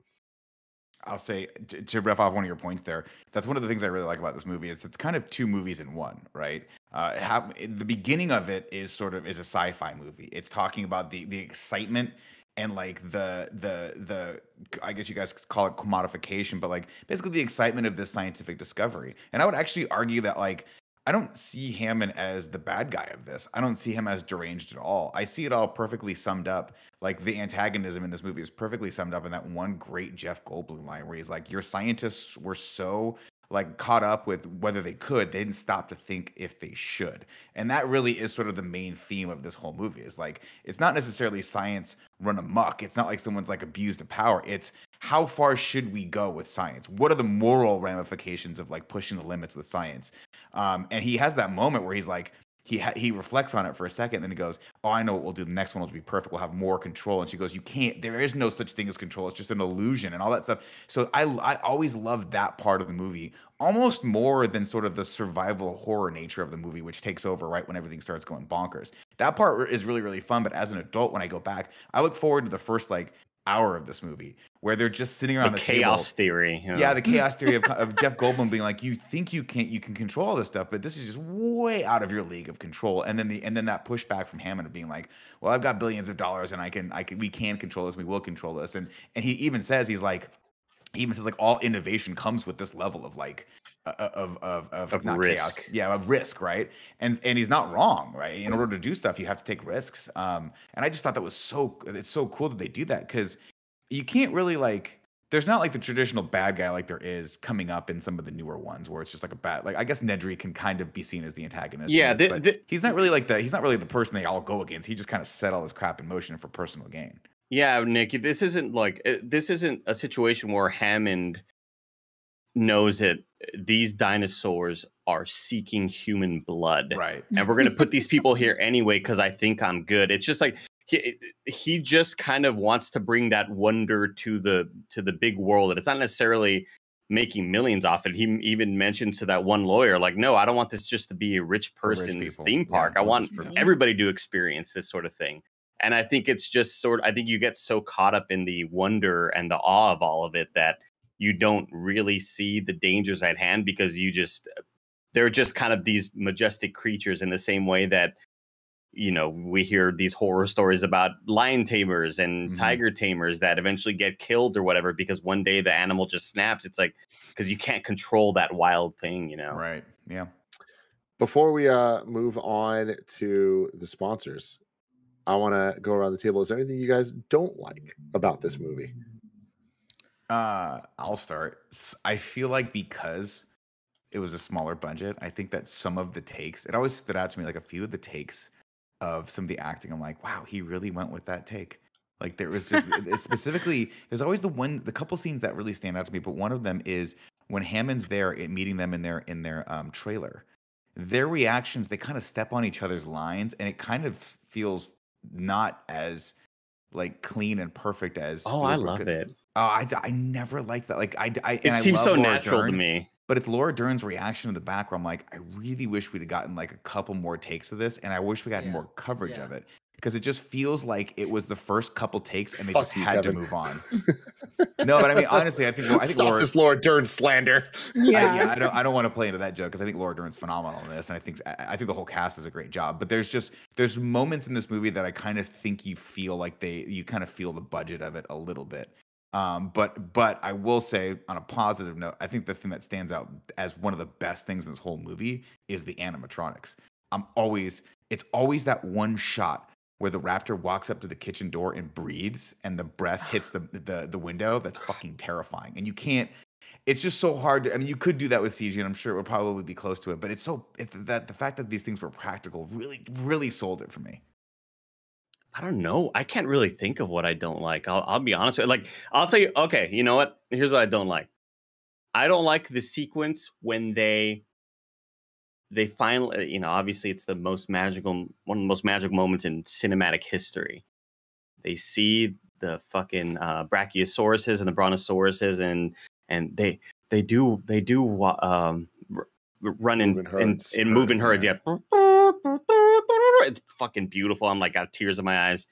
I'll say, to, to ref off one of your points there, that's one of the things I really like about this movie, is it's kind of two movies in one, right? Uh, how, the beginning of it is sort of is a sci-fi movie. It's talking about the the excitement and like the the the I guess you guys call it commodification, but like basically the excitement of this scientific discovery. And I would actually argue that like I don't see Hammond as the bad guy of this. I don't see him as deranged at all. I see it all perfectly summed up. Like, the antagonism in this movie is perfectly summed up in that one great Jeff Goldblum line where he's like, your scientists were so like caught up with whether they could, they didn't stop to think if they should. And that really is sort of the main theme of this whole movie, is like, it's not necessarily science run amok. It's not like someone's like abused of power. It's how far should we go with science? What are the moral ramifications of like pushing the limits with science? Um, and he has that moment where he's like, he ha he reflects on it for a second, and then he goes, oh, I know what we'll do. The next one will be perfect. We'll have more control. And she goes, you can't. There is no such thing as control. It's just an illusion and all that stuff. So I, I always loved that part of the movie, almost more than sort of the survival horror nature of the movie, which takes over right when everything starts going bonkers. That part is really, really fun. But as an adult, when I go back, I look forward to the first like hour of this movie where they're just sitting around the, the chaos table. theory. Yeah. yeah, the chaos theory of, of Jeff Goldblum being like, you think you can't, you can control all this stuff, but this is just way out of your league of control. And then the, and then that pushback from Hammond of being like, well, I've got billions of dollars and I can, I can, we can control this. We will control this. And, and he even says, he's like, he even says like all innovation comes with this level of like, of, of, of, of not risk. Chaos. Yeah. Of risk. Right. And, and he's not wrong. Right. In order to do stuff, you have to take risks. Um, and I just thought that was so, it's so cool that they do that. Cause you can't really like, there's not like the traditional bad guy like there is coming up in some of the newer ones where it's just like a bad, like I guess Nedry can kind of be seen as the antagonist. Yeah. This, the, but the, he's not really like the, he's not really the person they all go against. He just kind of set all this crap in motion for personal gain. Yeah. Nick, this isn't like, this isn't a situation where Hammond knows it. These dinosaurs are seeking human blood. Right. And we're going to put these people here anyway, because I think I'm good. It's just like, He, he just kind of wants to bring that wonder to the to the big world, and it's not necessarily making millions off it. He even mentions to that one lawyer, like, no, I don't want this just to be a rich person's rich theme park. Yeah, I want everybody to experience this sort of thing. And I think it's just sort of, I think you get so caught up in the wonder and the awe of all of it that you don't really see the dangers at hand, because you just, they're just kind of these majestic creatures in the same way that, you know, we hear these horror stories about lion tamers and mm-hmm. tiger tamers that eventually get killed or whatever, because one day the animal just snaps. It's like, because you can't control that wild thing, you know? Right. Yeah. Before we uh, move on to the sponsors, I want to go around the table. Is there anything you guys don't like about this movie? Uh, I'll start. I feel like because it was a smaller budget, I think that some of the takes, it always stood out to me, like a few of the takes of some of the acting, I'm like, wow, he really went with that take. Like there was just specifically, there's always the one, the couple scenes that really stand out to me. But one of them is when Hammond's there meeting them in their in their um, trailer. Their reactions, they kind of step on each other's lines, and it kind of feels not as like clean and perfect as. Oh, I love it. Oh, I I never liked that. Like I, I it seems so natural to me. But it's Laura Dern's reaction in the back where I'm like, I really wish we'd have gotten like a couple more takes of this, and I wish we had yeah. more coverage yeah. of it, because it just feels like it was the first couple takes and they Fuck just you, had Kevin. to move on. No, but I mean, honestly, I think I think Stop Laura, this Laura Dern slander. Yeah, I, yeah, I don't I don't want to play into that joke, because I think Laura Dern's phenomenal in this, and I think I think the whole cast does a great job. But there's just there's moments in this movie that I kind of think you feel like they you kind of feel the budget of it a little bit. Um, but but I will say on a positive note, I think the thing that stands out as one of the best things in this whole movie is the animatronics. I'm always it's always that one shot where the raptor walks up to the kitchen door and breathes, and the breath hits the the, the window. That's fucking terrifying, and you can't. It's just so hard to, I mean, you could do that with C G, and I'm sure it would probably be close to it. But it's so it, that the fact that these things were practical really really sold it for me. I don't know. I can't really think of what I don't like. I'll, I'll be honest with you. Like, I'll tell you, okay, you know what? Here's what I don't like. I don't like the sequence when they, they finally, you know, obviously it's the most magical, one of the most magical moments in cinematic history. They see the fucking uh, brachiosauruses and the brontosauruses, and, and they, they do, they do um, run in, moving herds. in, in herds, moving herds. Yeah. yeah. It's fucking beautiful. I'm like, got tears in my eyes.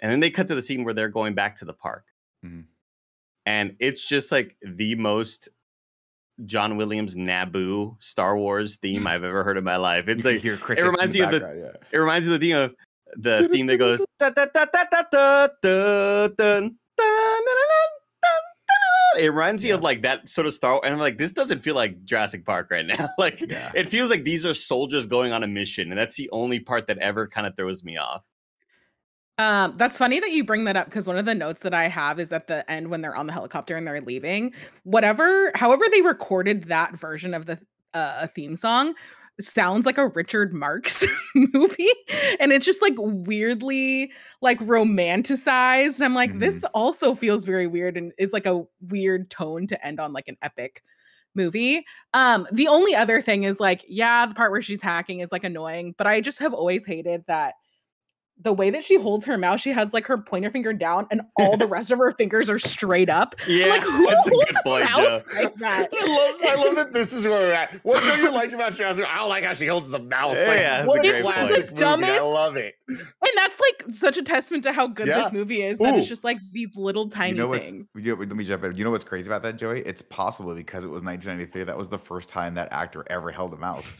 And then they cut to the scene where they're going back to the park. Mm-hmm. And it's just like the most John Williams Naboo Star Wars theme I've ever heard in my life. It's like, it reminds you of the, yeah. it reminds you of the theme of the theme that goes da, da, da, da, da, da, da, da, da, it reminds yeah. you of like that sort of Star Wars, and I'm like, this doesn't feel like Jurassic Park right now. Like yeah. it feels like these are soldiers going on a mission, and that's the only part that ever kind of throws me off. Um, that's funny that you bring that up, because one of the notes that I have is at the end when they're on the helicopter and they're leaving, whatever, however they recorded that version of the uh, theme song, sounds like a Richard Marx movie, and it's just like weirdly like romanticized, and I'm like, mm-hmm. this also feels very weird, and is like a weird tone to end on like an epic movie. Um the only other thing is like, yeah, the part where she's hacking is like annoying, but I just have always hated that the way that she holds her mouth, she has like her pointer finger down and all the rest of her fingers are straight up. Yeah, I'm like, who that's a good point. Yeah. Like that? I, love, I love that this is where we're at. What do you like about Jurassic? I don't like how she holds the mouse. Like, yeah, what it's the dumbest. I love it. And that's like such a testament to how good yeah. this movie is. That Ooh. It's just like these little tiny you know things. You know, let me jump in. You know what's crazy about that, Joey? It's possible because it was nineteen ninety-three. That was the first time that actor ever held a mouse.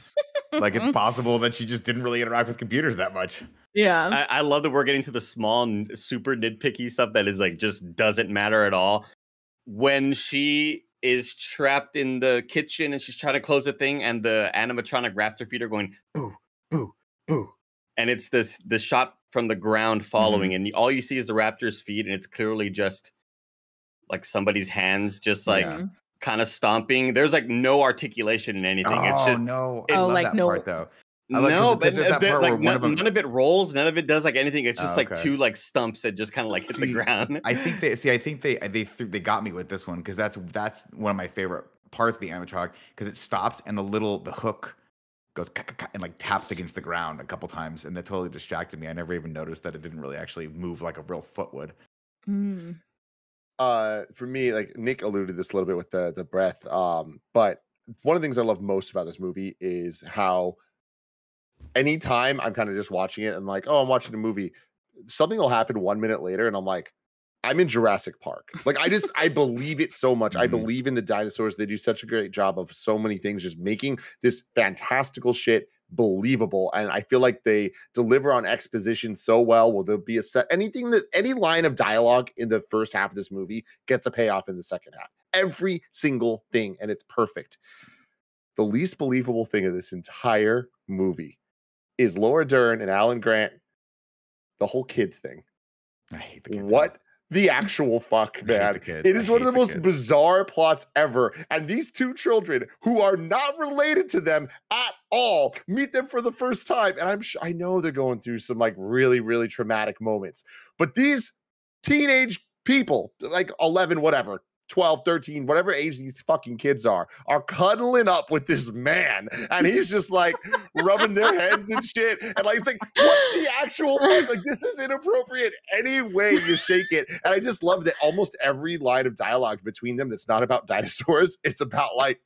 Like, it's possible that she just didn't really interact with computers that much. Yeah. I, I love that we're getting to the small, super nitpicky stuff that is like just doesn't matter at all. When she is trapped in the kitchen and she's trying to close the thing and the animatronic raptor feet are going boo, boo, boo. And it's this the shot from the ground following mm-hmm. and all you see is the raptor's feet, and it's clearly just like somebody's hands just like... Yeah. Kind of stomping. There's like no articulation in anything. Oh, it's just no. It, I love like, that no. part though. I like, no, but that part like, no, of them... none of it rolls. None of it does like anything. It's just oh, okay. like two like stumps that just kind of like hit see, the ground. I think they see. I think they they they got me with this one because that's that's one of my favorite parts of the animatronic because it stops and the little the hook goes and like taps against the ground a couple times, and that totally distracted me. I never even noticed that it didn't really actually move like a real foot would. Mm. Uh, for me, like Nick alluded to this a little bit with the the breath, um, but one of the things I love most about this movie is how anytime I'm kind of just watching it and like, oh, I'm watching a movie, something will happen one minute later and I'm like, I'm in Jurassic Park. Like, I just, I believe it so much. Mm-hmm. I believe in the dinosaurs. They do such a great job of so many things, just making this fantastical shit believable, and I feel like they deliver on exposition so well. Will there be a set anything that any line of dialogue in the first half of this movie gets a payoff in the second half, every single thing, and it's perfect. The least believable thing of this entire movie is Laura Dern and Alan Grant, the whole kid thing. I hate the kid what thing. The actual fuck, man. It is one of the most kids. Bizarre plots ever. And these two children who are not related to them at all meet them for the first time. And I'm sh I know they're going through some like really, really traumatic moments. But these teenage people, like eleven, whatever, twelve, thirteen, whatever age these fucking kids are, are cuddling up with this man. And he's just like rubbing their heads and shit. And like, it's like, what the actual fuck? Like, this is inappropriate any way you shake it. And I just love that almost every line of dialogue between them that's not about dinosaurs, it's about like,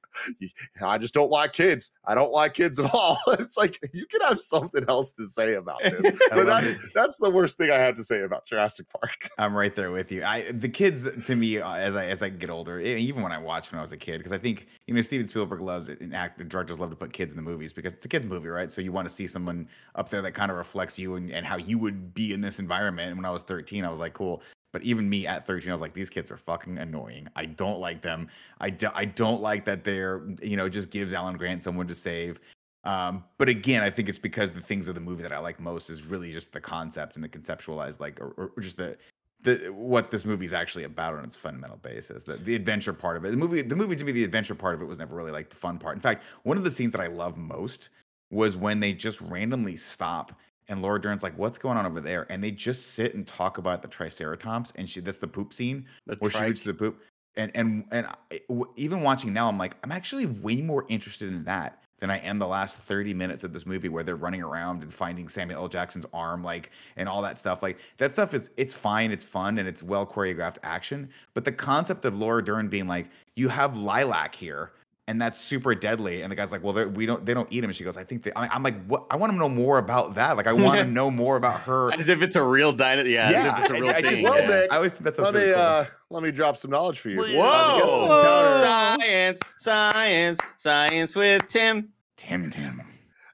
I just don't like kids. I don't like kids at all. It's like, you could have something else to say about this. But that's that's the worst thing I have to say about Jurassic Park. I'm right there with you. I the kids, to me, as I as I get older, even when I watched when I was a kid, because I think, you know, Steven Spielberg loves it, and actors, directors love to put kids in the movies because it's a kids movie, right? So you want to see someone up there that kind of reflects you and, and how you would be in this environment. And when I was thirteen, I was like, cool. But even me at thirteen, I was like, these kids are fucking annoying. I don't like them. I, do, I don't like that they're, you know, just gives Alan Grant someone to save. Um, but again, I think it's because the things of the movie that I like most is really just the concept and the conceptualized, like, or, or just the, the what this movie's actually about on its fundamental basis. The, the adventure part of it. The movie, the movie to me, the adventure part of it was never really like the fun part. In fact, one of the scenes that I love most was when they just randomly stop. And Laura Dern's like, what's going on over there? And they just sit and talk about the Triceratops. And she that's the poop scene the where trike. She reaches the poop. And and and I, w even watching now, I'm like, I'm actually way more interested in that than I am the last thirty minutes of this movie where they're running around and finding Samuel L. Jackson's arm, like, and all that stuff. Like, that stuff is, it's fine, it's fun, and it's well choreographed action. But the concept of Laura Dern being like, you have lilac here. And that's super deadly. And the guy's like, well, we don't, they don't eat him. And she goes, I think they, I, I'm like, what? I want to know more about that. Like, I want to know more about her. As if it's a real dino. Yeah, yeah. As if it's a real I, thing. I, just, yeah. I always think that sounds really cool. Uh, let me drop some knowledge for you. Whoa. Whoa. Science, science, science with Tim. Tim, Tim.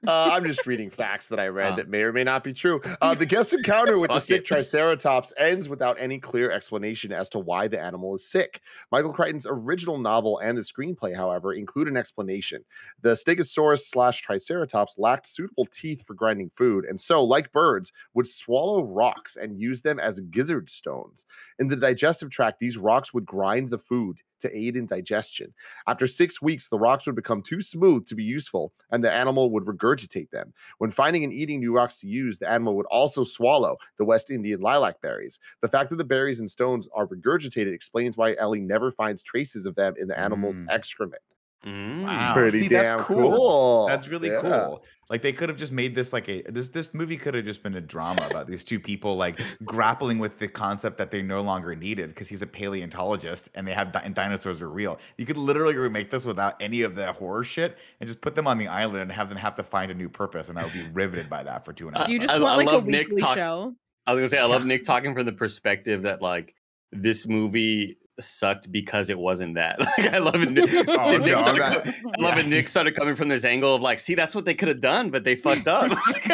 Uh, I'm just reading facts that I read uh. that may or may not be true. Uh, the guest encounter with the sick Triceratops ends without any clear explanation as to why the animal is sick. Michael Crichton's original novel and the screenplay, however, include an explanation. The Stegosaurus slash Triceratops lacked suitable teeth for grinding food, and so, like birds, would swallow rocks and use them as gizzard stones. In the digestive tract, these rocks would grind the food to aid in digestion. After six weeks, the rocks would become too smooth to be useful, and the animal would regurgitate them. When finding and eating new rocks to use, the animal would also swallow the West Indian lilac berries. The fact that the berries and stones are regurgitated explains why Ellie never finds traces of them in the animal's mm. excrement. Mm. Wow. Pretty See, damn that's cool. cool. That's really yeah. cool. Like, they could have just made this like a this this movie could have just been a drama about these two people like grappling with the concept that they no longer needed because he's a paleontologist and they have di and dinosaurs are real. You could literally remake this without any of the horror shit and just put them on the island and have them have to find a new purpose, and I would be riveted by that for two and a half. Do you just want, like, I love a Nick weekly show? I was gonna say I love Nick talking from the perspective that like this movie sucked because it wasn't that. Like, I love it. Nick, oh, Nick no, started, com I love yeah. it. Nick started coming from this angle of like, see, that's what they could have done, but they fucked up.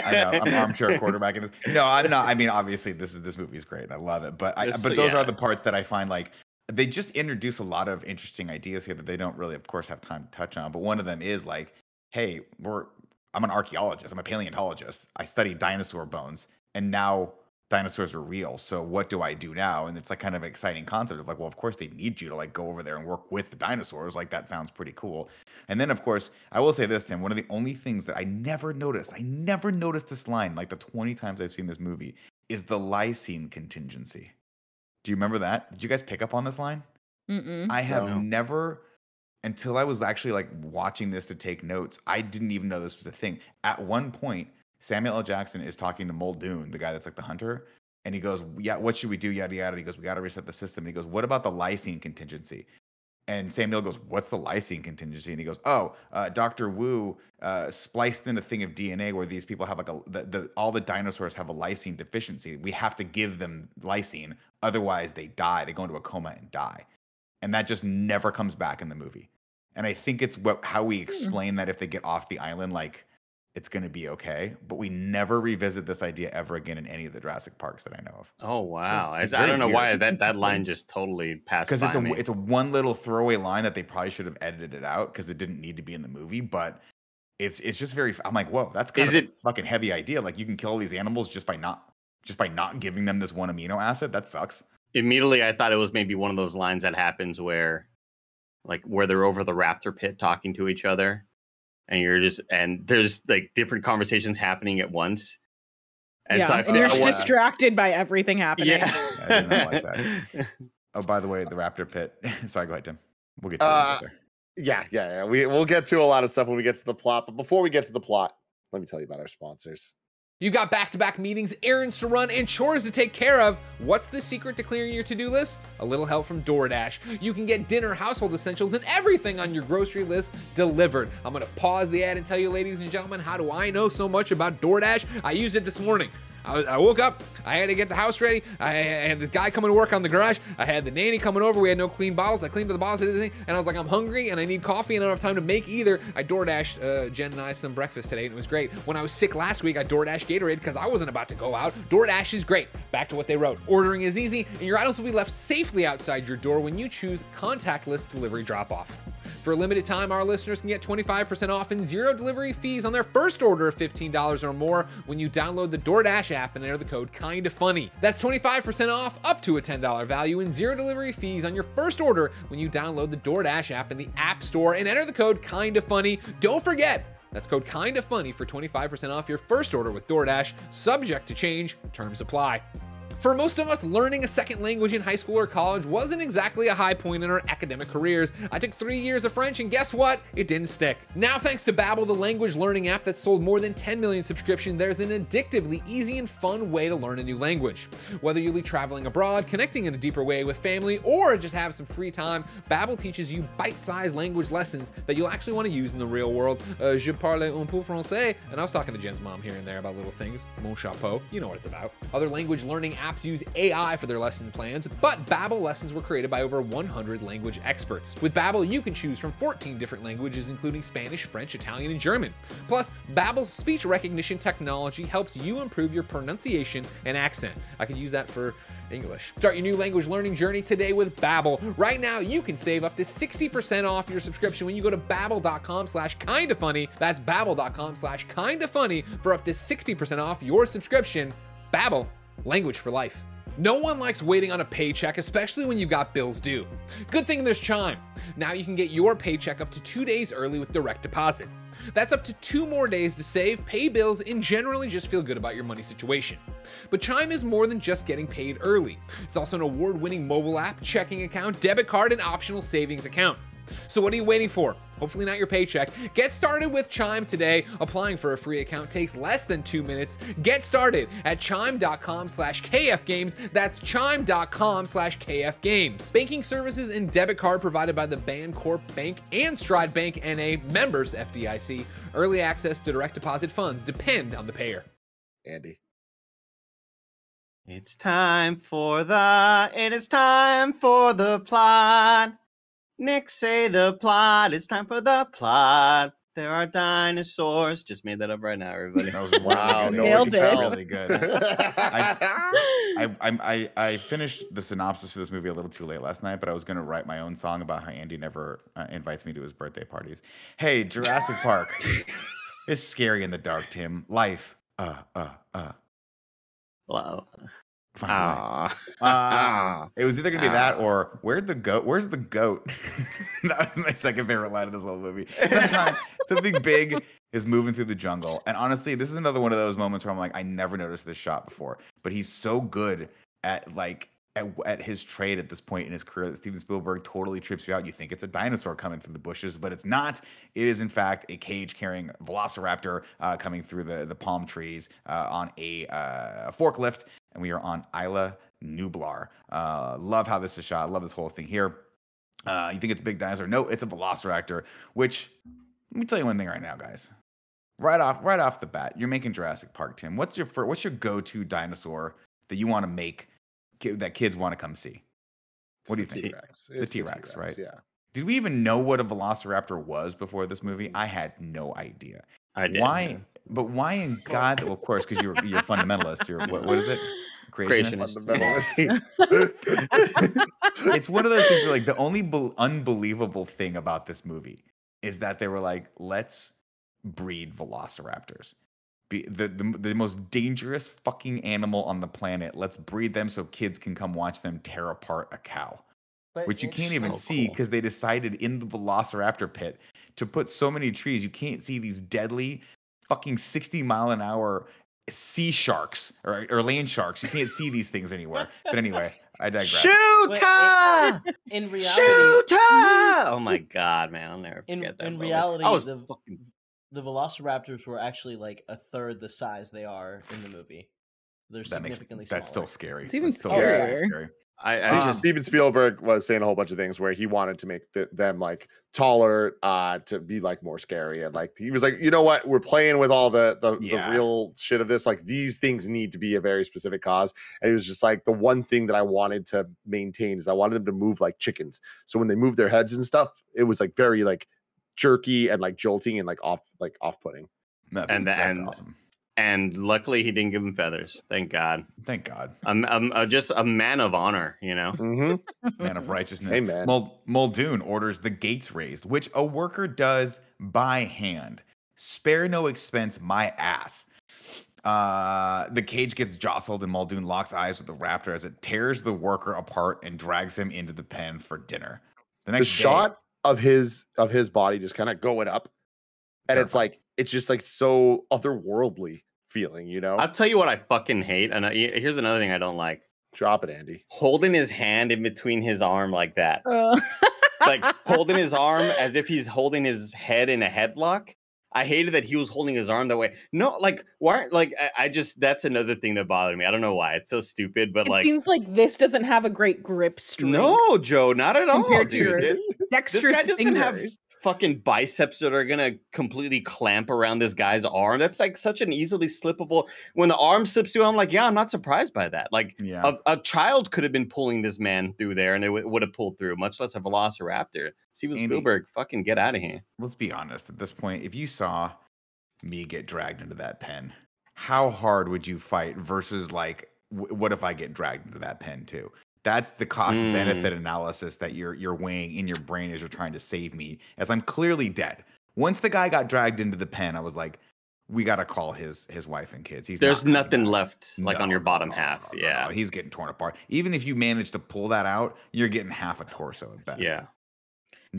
I know. I'm armchair quarterback in this. No, I'm not. I mean, obviously, this is this movie is great. And I love it, but I, this, but those yeah. are the parts that I find like they just introduce a lot of interesting ideas here that they don't really, of course, have time to touch on. But one of them is like, hey, we're I'm an archaeologist. I'm a paleontologist. I study dinosaur bones, and now dinosaurs are real, so what do I do now? And it's like kind of an exciting concept of like, well, of course they need you to like go over there and work with the dinosaurs. Like, that sounds pretty cool. And then, of course, I will say this, Tim, one of the only things that I never noticed, I never noticed this line, like the twenty times I've seen this movie, is the lysine contingency. Do you remember that? Did you guys pick up on this line? Mm-mm. I have no. never, until I was actually like watching this to take notes, I didn't even know this was a thing. At one point, Samuel L. Jackson is talking to Muldoon, the guy that's like the hunter, and he goes, yeah, what should we do? Yada, yada. He goes, we got to reset the system. And he goes, what about the lysine contingency? And Sam Neill goes, what's the lysine contingency? And he goes, oh, uh, Doctor Wu uh, spliced in a thing of D N A where these people have like a, the, the, all the dinosaurs have a lysine deficiency. We have to give them lysine. Otherwise, they die. They go into a coma and die. And that just never comes back in the movie. And I think it's what, how we explain that if they get off the island, like, it's going to be okay, but we never revisit this idea ever again in any of the Jurassic Parks that I know of. Oh, wow. I, I don't know weird. why that, that line just totally passed by me. Because it's a, it's a one little throwaway line that they probably should have edited it out because it didn't need to be in the movie, but it's it's just very, I'm like, whoa, that's kind Is of it, a fucking heavy idea. Like, you can kill all these animals just by not just by not giving them this one amino acid? That sucks. Immediately, I thought it was maybe one of those lines that happens where, like, where they're over the raptor pit talking to each other. And you're just, and there's like different conversations happening at once. And yeah, so I and you're just distracted by everything happening. Yeah. I did not like that. Oh, by the way, the raptor pit. Sorry, go ahead, Tim. We'll get to uh, that later. Yeah, yeah, yeah. We, we'll get to a lot of stuff when we get to the plot. But before we get to the plot, let me tell you about our sponsors. You've got back-to-back meetings, errands to run, and chores to take care of. What's the secret to clearing your to-do list? A little help from DoorDash. You can get dinner, household essentials, and everything on your grocery list delivered. I'm gonna pause the ad and tell you, ladies and gentlemen, how do I know so much about DoorDash? I used it this morning. I, I woke up, I had to get the house ready, I, I had this guy coming to work on the garage, I had the nanny coming over, we had no clean bottles, I cleaned the bottles, and I was like, I'm hungry, and I need coffee, and I don't have time to make either. I DoorDashed uh, Jen and I some breakfast today, and it was great. When I was sick last week, I DoorDashed Gatorade, because I wasn't about to go out. DoorDash is great. Back to what they wrote. Ordering is easy, and your items will be left safely outside your door when you choose contactless delivery drop-off. For a limited time, our listeners can get twenty-five percent off and zero delivery fees on their first order of fifteen dollars or more when you download the DoorDash app and enter the code Kinda Funny. That's twenty-five percent off up to a ten dollar value and zero delivery fees on your first order when you download the DoorDash app in the App Store and enter the code Kinda Funny. Don't forget, that's code Kinda Funny for twenty-five percent off your first order with DoorDash, subject to change, terms apply. For most of us, learning a second language in high school or college wasn't exactly a high point in our academic careers. I took three years of French, and guess what? It didn't stick. Now, thanks to Babbel, the language learning app that sold more than ten million subscriptions, there's an addictively easy and fun way to learn a new language. Whether you'll be traveling abroad, connecting in a deeper way with family, or just have some free time, Babbel teaches you bite-sized language lessons that you'll actually want to use in the real world. Uh, je parle un peu français, and I was talking to Jen's mom here and there about little things. Mon chapeau, you know what it's about. Other language learning apps use A I for their lesson plans, but Babbel lessons were created by over one hundred language experts. With Babbel, you can choose from fourteen different languages, including Spanish, French, Italian, and German. Plus, Babbel's speech recognition technology helps you improve your pronunciation and accent. I could use that for English. Start your new language learning journey today with Babbel. Right now, you can save up to sixty percent off your subscription when you go to babbel.com slash kinda funny. That's babbel.com slash kinda funny for up to sixty percent off your subscription. Babbel. Language for life. No one likes waiting on a paycheck, especially when you've got bills due. Good thing there's Chime. Now you can get your paycheck up to two days early with direct deposit. That's up to two more days to save, pay bills, and generally just feel good about your money situation. But Chime is more than just getting paid early. It's also an award-winning mobile app, checking account, debit card, and optional savings account. So what are you waiting for? Hopefully not your paycheck. Get started with Chime today. Applying for a free account takes less than two minutes. Get started at chime dot com slash K F games. That's chime dot com slash K F games. Banking services and debit card provided by the Bancorp Bank and Stride Bank N A, members F D I C. Early access to direct deposit funds depend on the payer. Andy. It's time for the, it is time for the plot. Nick, say the plot. It's time for the plot. There are dinosaurs. Just made that up right now, everybody. That was wow, no nailed it. Really good. I, I, I, I finished the synopsis for this movie a little too late last night, but I was going to write my own song about how Andy never uh, invites me to his birthday parties. Hey, Jurassic Park. It's scary in the dark, Tim. Life. Uh, uh, uh. Wow. Aww. Uh, it was either gonna be Aww. that or where'd the goat where's the goat? That was my second favorite line of this whole movie. Sometimes something big is moving through the jungle. And honestly, this is another one of those moments where I'm like, I never noticed this shot before. But he's so good at like at, at his trade at this point in his career that Steven Spielberg totally trips you out. You think it's a dinosaur coming through the bushes, but it's not. It is in fact a cage carrying velociraptor uh coming through the the palm trees uh on a uh forklift. And we are on Isla Nublar. Uh, love how this is shot. Love this whole thing here. Uh, you think it's a big dinosaur? No, it's a velociraptor. Which, let me tell you one thing right now, guys. Right off, right off the bat, you're making Jurassic Park, Tim. What's your first, what's your go-to dinosaur that you want to make that kids want to come see? What do you think? The T-Rex, right? Yeah. Did we even know what a velociraptor was before this movie? I had no idea. I did. Why? But why in God? Well, of course, because you're you're fundamentalist. You're what? What is it? Creationist. Creationist. It's one of those things where, like, the only unbelievable thing about this movie is that they were like, let's breed velociraptors. Be the, the the most dangerous fucking animal on the planet. Let's breed them so kids can come watch them tear apart a cow. But which you can't even so see because cool. they decided in the velociraptor pit to put so many trees. You can't see these deadly fucking sixty mile an hour sea sharks or, or land sharks. You can't see these things anywhere. But anyway, I digress. Shooter! In, in reality, shooter! Oh my God, man. I'll never forget in, that In moment. reality, I was the, fucking... the velociraptors were actually like a third the size they are in the movie. They're that significantly makes, smaller. That's still scary. It's even that's still scarier. scary. I, I um, Steven Spielberg was saying a whole bunch of things where he wanted to make the, them like taller uh, to be like more scary, and like he was like, you know what, we're playing with all the the, yeah. the real shit of this. Like these things need to be a very specific cause, and he was just like, the one thing that I wanted to maintain is I wanted them to move like chickens. So when they move their heads and stuff, it was like very like jerky and like jolting and like off like off putting. That's, and that's and, awesome. And luckily, he didn't give him feathers. Thank God. Thank God. I'm, I'm, I'm just a man of honor, you know? Mm-hmm. Man of righteousness. Amen. Mul Muldoon orders the gates raised, which a worker does by hand. Spare no expense, my ass. Uh, the cage gets jostled, and Muldoon locks eyes with the raptor as it tears the worker apart and drags him into the pen for dinner. The next the shot of his of his body just kind of going up, and Perfect. it's like, it's just like so otherworldly feeling, you know? I'll tell you what I fucking hate. And I, here's another thing I don't like. Drop it, Andy. Holding his hand in between his arm like that. Uh. Like holding his arm as if he's holding his head in a headlock. I hated that he was holding his arm that way. No, like, why? Like, I, I just, that's another thing that bothered me. I don't know why. It's so stupid, but it like. It seems like this doesn't have a great grip strength. No, Joe, not at all. Compared to your dexterous fingers. This guy doesn't have fucking biceps that are gonna completely clamp around this guy's arm. That's like such an easily slippable. When the arm slips through, I'm like, yeah, I'm not surprised by that. Like, yeah. a, a child could have been pulling this man through there, and it would have pulled through. Much less a velociraptor. Steven Andy, Spielberg, fucking get out of here. Let's be honest. At this point, if you saw me get dragged into that pen, how hard would you fight? Versus like, w what if I get dragged into that pen too? That's the cost-benefit mm. analysis that you're you're weighing in your brain as you're trying to save me, as I'm clearly dead. Once the guy got dragged into the pen, I was like, we got to call his his wife and kids. He's There's not nothing left, like, no, on your bottom no, half. No, no, yeah. No, no. He's getting torn apart. Even if you manage to pull that out, you're getting half a torso at best. Yeah.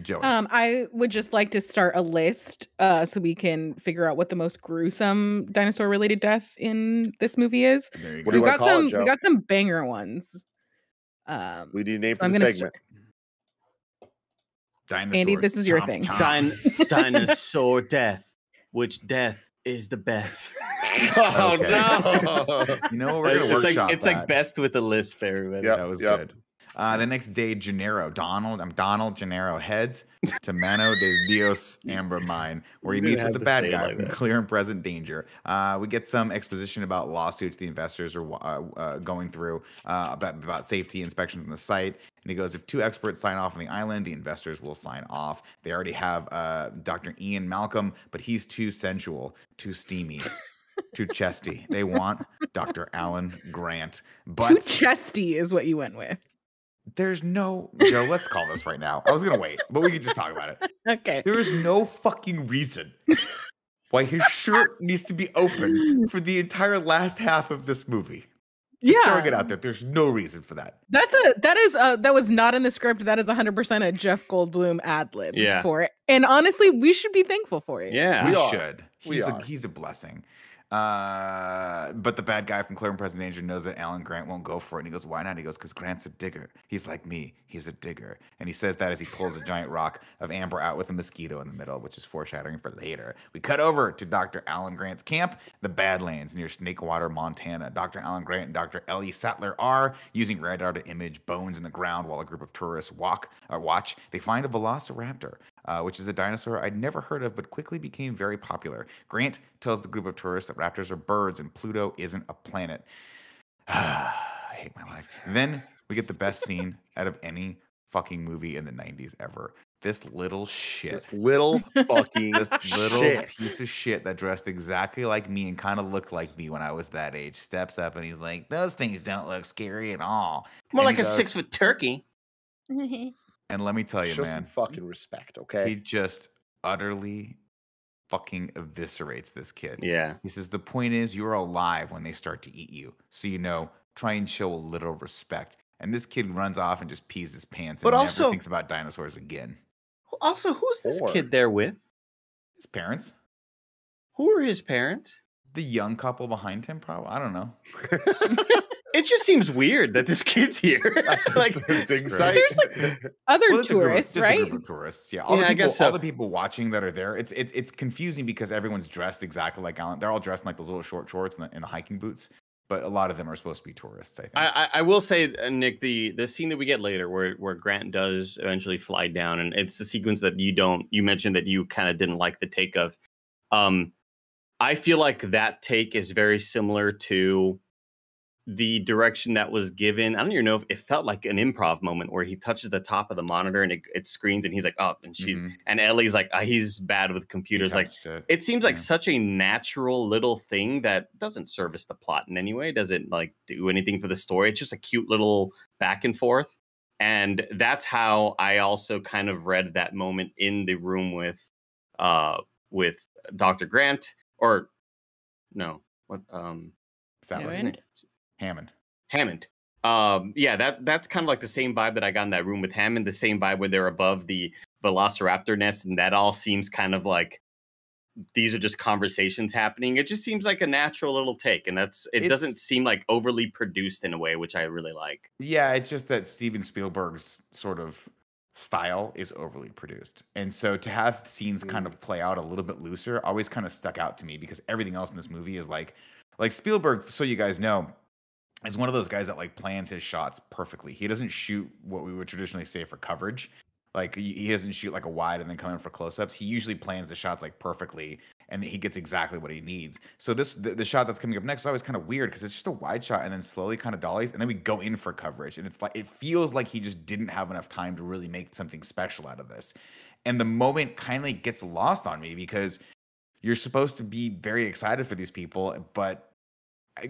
Joey. Um, I would just like to start a list uh, so we can figure out what the most gruesome dinosaur-related death in this movie is. There you go. So we got some, it, we got some banger ones. Um, we need a name so for the segment. Dinosaurs. Andy, this is your chomp, thing. Chomp. Din dinosaur death, which death is the best. Oh, okay. No. You know, we're going to workshop like, It's that. like best with a lisp, everybody. Yep, that was yep. good. Uh, the next day, Gennaro, Donald, I'm um, Donald Gennaro heads to Mano de Dios Amber Mine, where he meets with the bad guy like from that. Clear and Present Danger. Uh, we get some exposition about lawsuits the investors are uh, uh, going through uh, about, about safety inspections on the site. And he goes, if two experts sign off on the island, the investors will sign off. They already have uh, Doctor Ian Malcolm, but he's too sensual, too steamy. Too chesty. They want Doctor Alan Grant. But too chesty is what you went with. There's no Joe. Let's call this right now. I was gonna wait, but we could just talk about it. Okay. There is no fucking reason why his shirt needs to be open for the entire last half of this movie. Just yeah. throwing it out there. There's no reason for that. That's a that is a, that was not in the script. That is one hundred percent a Jeff Goldblum ad lib yeah. for it. And honestly, we should be thankful for it. Yeah, we, we should. We he's are. a he's a blessing. Uh, but the bad guy from Clear and Present Danger knows that Alan Grant won't go for it. And he goes, why not? He goes, because Grant's a digger. He's like me. He's a digger. And he says that as he pulls a giant rock of amber out with a mosquito in the middle, which is foreshadowing for later. We cut over to Doctor Alan Grant's camp, the Badlands, near Snakewater, Montana. Doctor Alan Grant and Doctor Ellie Sattler are using radar to image bones in the ground while a group of tourists walk or watch. They find a velociraptor. Uh, which is a dinosaur I'd never heard of, but quickly became very popular. Grant tells the group of tourists that raptors are birds and Pluto isn't a planet. I hate my life. Then we get the best scene out of any fucking movie in the nineties ever. This little shit. This little fucking This little shit. piece of shit that dressed exactly like me and kind of looked like me when I was that age steps up and he's like, those things don't look scary at all. More and like a goes, six foot turkey. And let me tell you, Show man, some fucking respect, okay? He just utterly fucking eviscerates this kid. Yeah. He says, the point is you're alive when they start to eat you. So, you know, try and show a little respect. And this kid runs off and just pees his pants but and also, never thinks about dinosaurs again. Also, who's this or, kid there with? His parents. Who are his parents? The young couple behind him, probably. I don't know. It just seems weird that this kid's here. Like, there's like other well, tourists, group, right? A group of tourists, yeah. All, yeah, the people, so. all the people watching that are there. It's it's it's confusing because everyone's dressed exactly like Alan. They're all dressed in like those little short shorts and the, and the hiking boots. But a lot of them are supposed to be tourists. I think. I, I, I will say, uh, Nick, the the scene that we get later, where where Grant does eventually fly down, and it's the sequence that you don't. You mentioned that you kind of didn't like the take of. Um, I feel like that take is very similar to. The direction that was given, I don't even know if it felt like an improv moment where he touches the top of the monitor and it, it screens and he's like up oh, and she mm-hmm. and Ellie's like oh, he's bad with computers. Like it, it seems yeah. like such a natural little thing that doesn't service the plot in any way, doesn't like do anything for the story. It's just a cute little back and forth, and that's how I also kind of read that moment in the room with, uh, with Doctor Grant or no, what um, Sattler. Hammond. Hammond. Um, yeah, that that's kind of like the same vibe that I got in that room with Hammond, the same vibe where they're above the Velociraptor nest, and that all seems kind of like these are just conversations happening. It just seems like a natural little take, and that's it it's, doesn't seem like overly produced in a way, which I really like. Yeah, it's just that Steven Spielberg's sort of style is overly produced, and so to have scenes kind of play out a little bit looser always kind of stuck out to me because everything else in this movie is like like Spielberg, so you guys know, is one of those guys that like plans his shots perfectly. He doesn't shoot what we would traditionally say for coverage. Like he doesn't shoot like a wide and then come in for close-ups. He usually plans the shots like perfectly and he gets exactly what he needs. So this, the, the shot that's coming up next is always kind of weird because it's just a wide shot and then slowly kind of dollies and then we go in for coverage. And it's like, it feels like he just didn't have enough time to really make something special out of this. And the moment kindly gets lost on me because you're supposed to be very excited for these people, but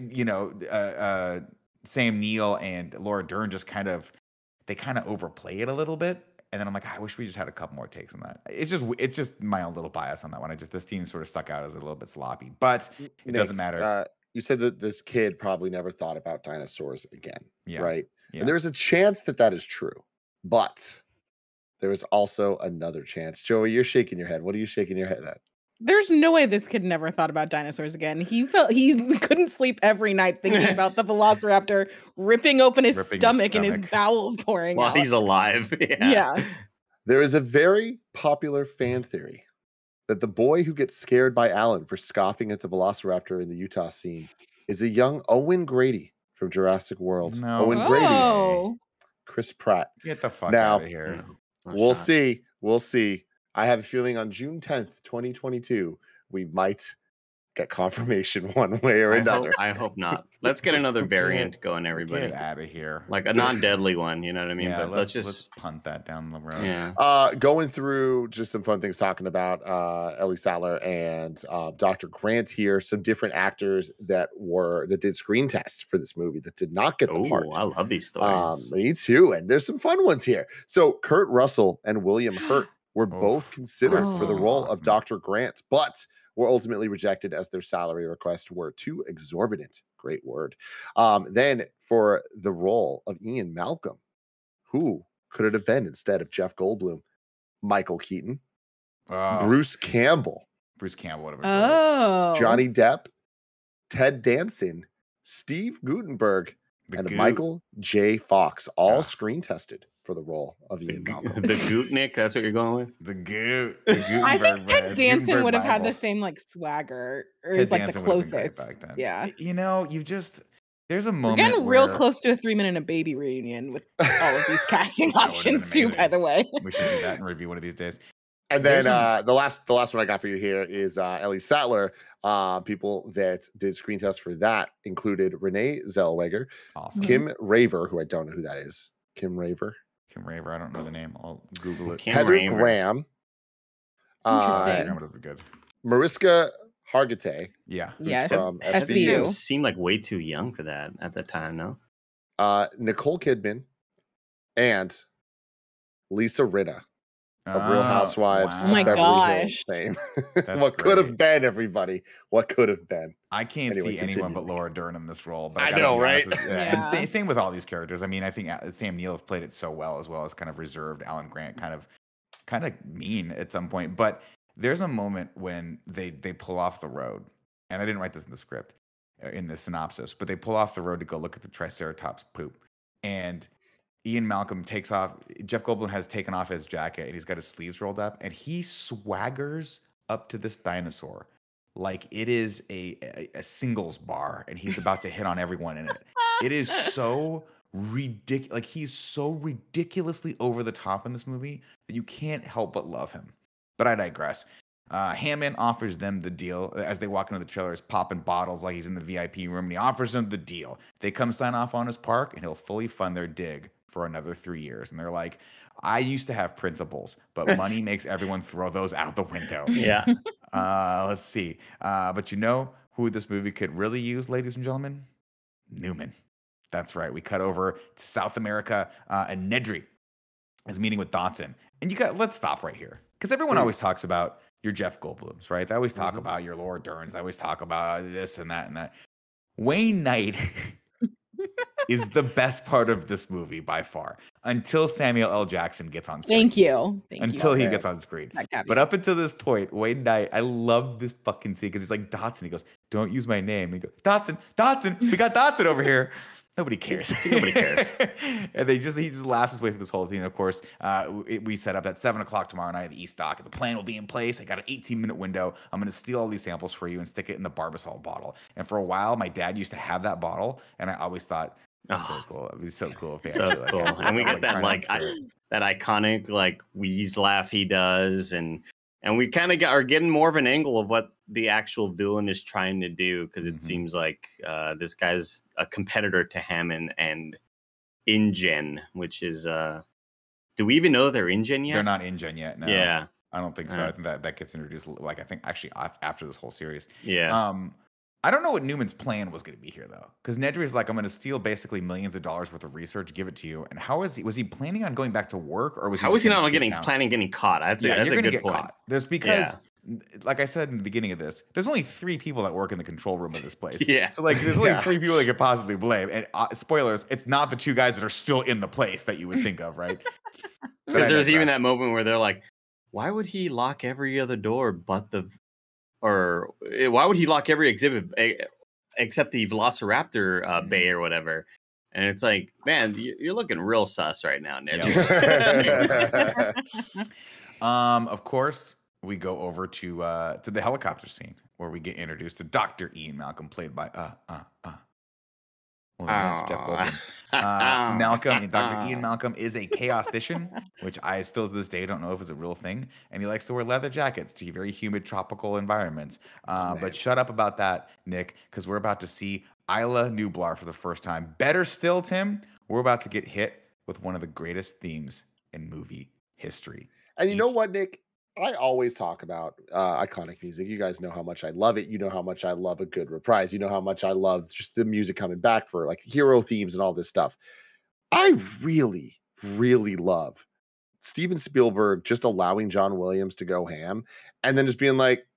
you know, uh, uh, Sam Neill and Laura Dern just kind of, they kind of overplay it a little bit. And then I'm like, I wish we just had a couple more takes on that. It's just, it's just my own little bias on that one. I just, this scene sort of stuck out as a little bit sloppy, but it Nick, doesn't matter. Uh, you said that this kid probably never thought about dinosaurs again, yeah. right? Yeah. And there's a chance that that is true, but there was also another chance. Joey, you're shaking your head. What are you shaking your head at? There's no way this kid never thought about dinosaurs again. He felt he couldn't sleep every night thinking about the velociraptor ripping open his, ripping stomach, his stomach and his bowels pouring While out. While he's alive. Yeah. yeah. There is a very popular fan theory that the boy who gets scared by Alan for scoffing at the Velociraptor in the Utah scene is a young Owen Grady from Jurassic World. No. Owen oh. Grady. Chris Pratt. Get the fuck now, out of here. No, we'll not. see. We'll see. I have a feeling on June tenth, twenty twenty-two, we might get confirmation one way or I another. Hope, I hope not. Let's get another variant going, everybody. Get out of here. Like a non-deadly one, you know what I mean? Yeah, but let's, let's just let's punt that down the road. Yeah. Uh, going through just some fun things, talking about uh, Ellie Sattler and uh, Doctor Grant here, some different actors that were that did screen tests for this movie that did not get the Ooh, part. I love these stories. Um, me too. And there's some fun ones here. So Kurt Russell and William Hurt were Oof. both considered oh, for the role awesome. of Doctor Grant, but were ultimately rejected as their salary requests were too exorbitant. Great word. Um, then for the role of Ian Malcolm, who could it have been instead of Jeff Goldblum? Michael Keaton, uh, Bruce Campbell. Bruce Campbell, whatever. Oh. Johnny Depp, Ted Danson, Steve Guttenberg, the and Goot. Michael J. Fox, all yeah. screen tested for the role of Ian Malcolm. The Gootnik, that's what you're going with? The Goot. I think Ted Danson would have had the same like swagger, or is like the closest. Yeah. You know, you just, there's a moment. We're getting real close to a Three Men and a Baby reunion with all of these casting options too, by the way. We should do that and review one of these days. And then uh, the last the last one I got for you here is uh, Ellie Sattler. Uh, people that did screen tests for that included Renee Zellweger, awesome. Kim Raver, who I don't know who that is. Kim Raver. Kim Raver. I don't know the name. I'll Google it. Kim Heather Raver. Graham. Interesting. Uh, would be good. Mariska Hargitay. Yeah. Yes. From S V U. S V U. Seemed like way too young for that at the time, no? Uh, Nicole Kidman and Lisa Rinna of oh, Real Housewives. Wow. Oh my Beverly gosh. What great. could have been, everybody? What could have been? I can't anyway, see continue. anyone but Laura Dern in this role. But I, I know, right? Is, yeah. Yeah. And same, same with all these characters. I mean, I think Sam Neill have played it so well, as well as kind of reserved. Alan Grant kind of kind of mean at some point. But there's a moment when they, they pull off the road. And I didn't write this in the script, in the synopsis. But they pull off the road to go look at the Triceratops poop. And Ian Malcolm takes off. Jeff Goldblum has taken off his jacket and he's got his sleeves rolled up and he swaggers up to this dinosaur like it is a, a, a singles bar and he's about to hit on everyone in it. It is so ridiculous. Like he's so ridiculously over the top in this movie that you can't help but love him. But I digress. Uh, Hammond offers them the deal as they walk into the trailer. He's popping bottles like he's in the V I P room and he offers them the deal. They come sign off on his park and he'll fully fund their dig for another three years. And they're like, I used to have principles, but money makes everyone throw those out the window. Yeah. Uh, let's see. Uh, but you know who this movie could really use, ladies and gentlemen? Newman. That's right. We cut over to South America uh, and Nedry is meeting with Dotson. And you got, let's stop right here. Because everyone Please. always talks about your Jeff Goldblums, right? They always talk mm-hmm. about your Laura Derns. They always talk about this and that and that. Wayne Knight is the best part of this movie by far, until Samuel L. Jackson gets on screen. Thank you. Thank until you he gets on screen. But up until this point, Wayne Knight, I love this fucking scene because he's like, Dotson. He goes, don't use my name. And he goes, Dotson, Dotson, we got Dotson over here. Nobody cares. Nobody cares. And they just he just laughs his way through this whole thing. And of course, uh, we, we set up at seven o'clock tomorrow night at the East Dock. The plan will be in place. I got an eighteen minute window. I'm going to steal all these samples for you and stick it in the Barbasol bottle. And for a while, my dad used to have that bottle, and I always thought, "That's oh, so cool. It'd be so cool." If so actually, cool. Like, and we got that like I, that iconic like wheeze laugh he does, and and we kind of get, are getting more of an angle of what the actual villain is trying to do, because it mm-hmm. seems like uh this guy's a competitor to Hammond and InGen, which is uh do we even know they're InGen yet? They're not InGen yet. No. Yeah, I don't think so. Right. I think that that gets introduced like I think actually after this whole series. Yeah. Um, I don't know what Newman's plan was going to be here though, because Nedry is like, I'm going to steal basically millions of dollars worth of research, give it to you. And how is he? Was he planning on going back to work, or was he? How was he not getting down? planning getting caught? That's yeah, a, that's you're a good get point. Caught. There's because. Yeah. Like I said in the beginning of this, there's only three people that work in the control room of this place. Yeah. So like, there's only yeah. three people that could possibly blame. And uh, spoilers, it's not the two guys that are still in the place that you would think of, right? Because there's even that moment where they're like, "Why would he lock every other door but the, or why would he lock every exhibit except the Velociraptor uh, bay or whatever?" And it's like, man, you're looking real sus right now, Nick. Yeah. um, of course, we go over to uh, to the helicopter scene where we get introduced to Doctor Ian Malcolm, played by uh uh uh. Well, that's Jeff Goldblum. Uh, Malcolm, Doctor Ian Malcolm is a chaosician, which I still to this day don't know if is a real thing. And he likes to wear leather jackets to very humid tropical environments. Uh, but shut up about that, Nick, because we're about to see Isla Nublar for the first time. Better still, Tim, we're about to get hit with one of the greatest themes in movie history. And you know what, Nick? I always talk about uh, iconic music. You guys know how much I love it. You know how much I love a good reprise. You know how much I love just the music coming back for like hero themes and all this stuff. I really, really love Steven Spielberg just allowing John Williams to go ham and then just being like,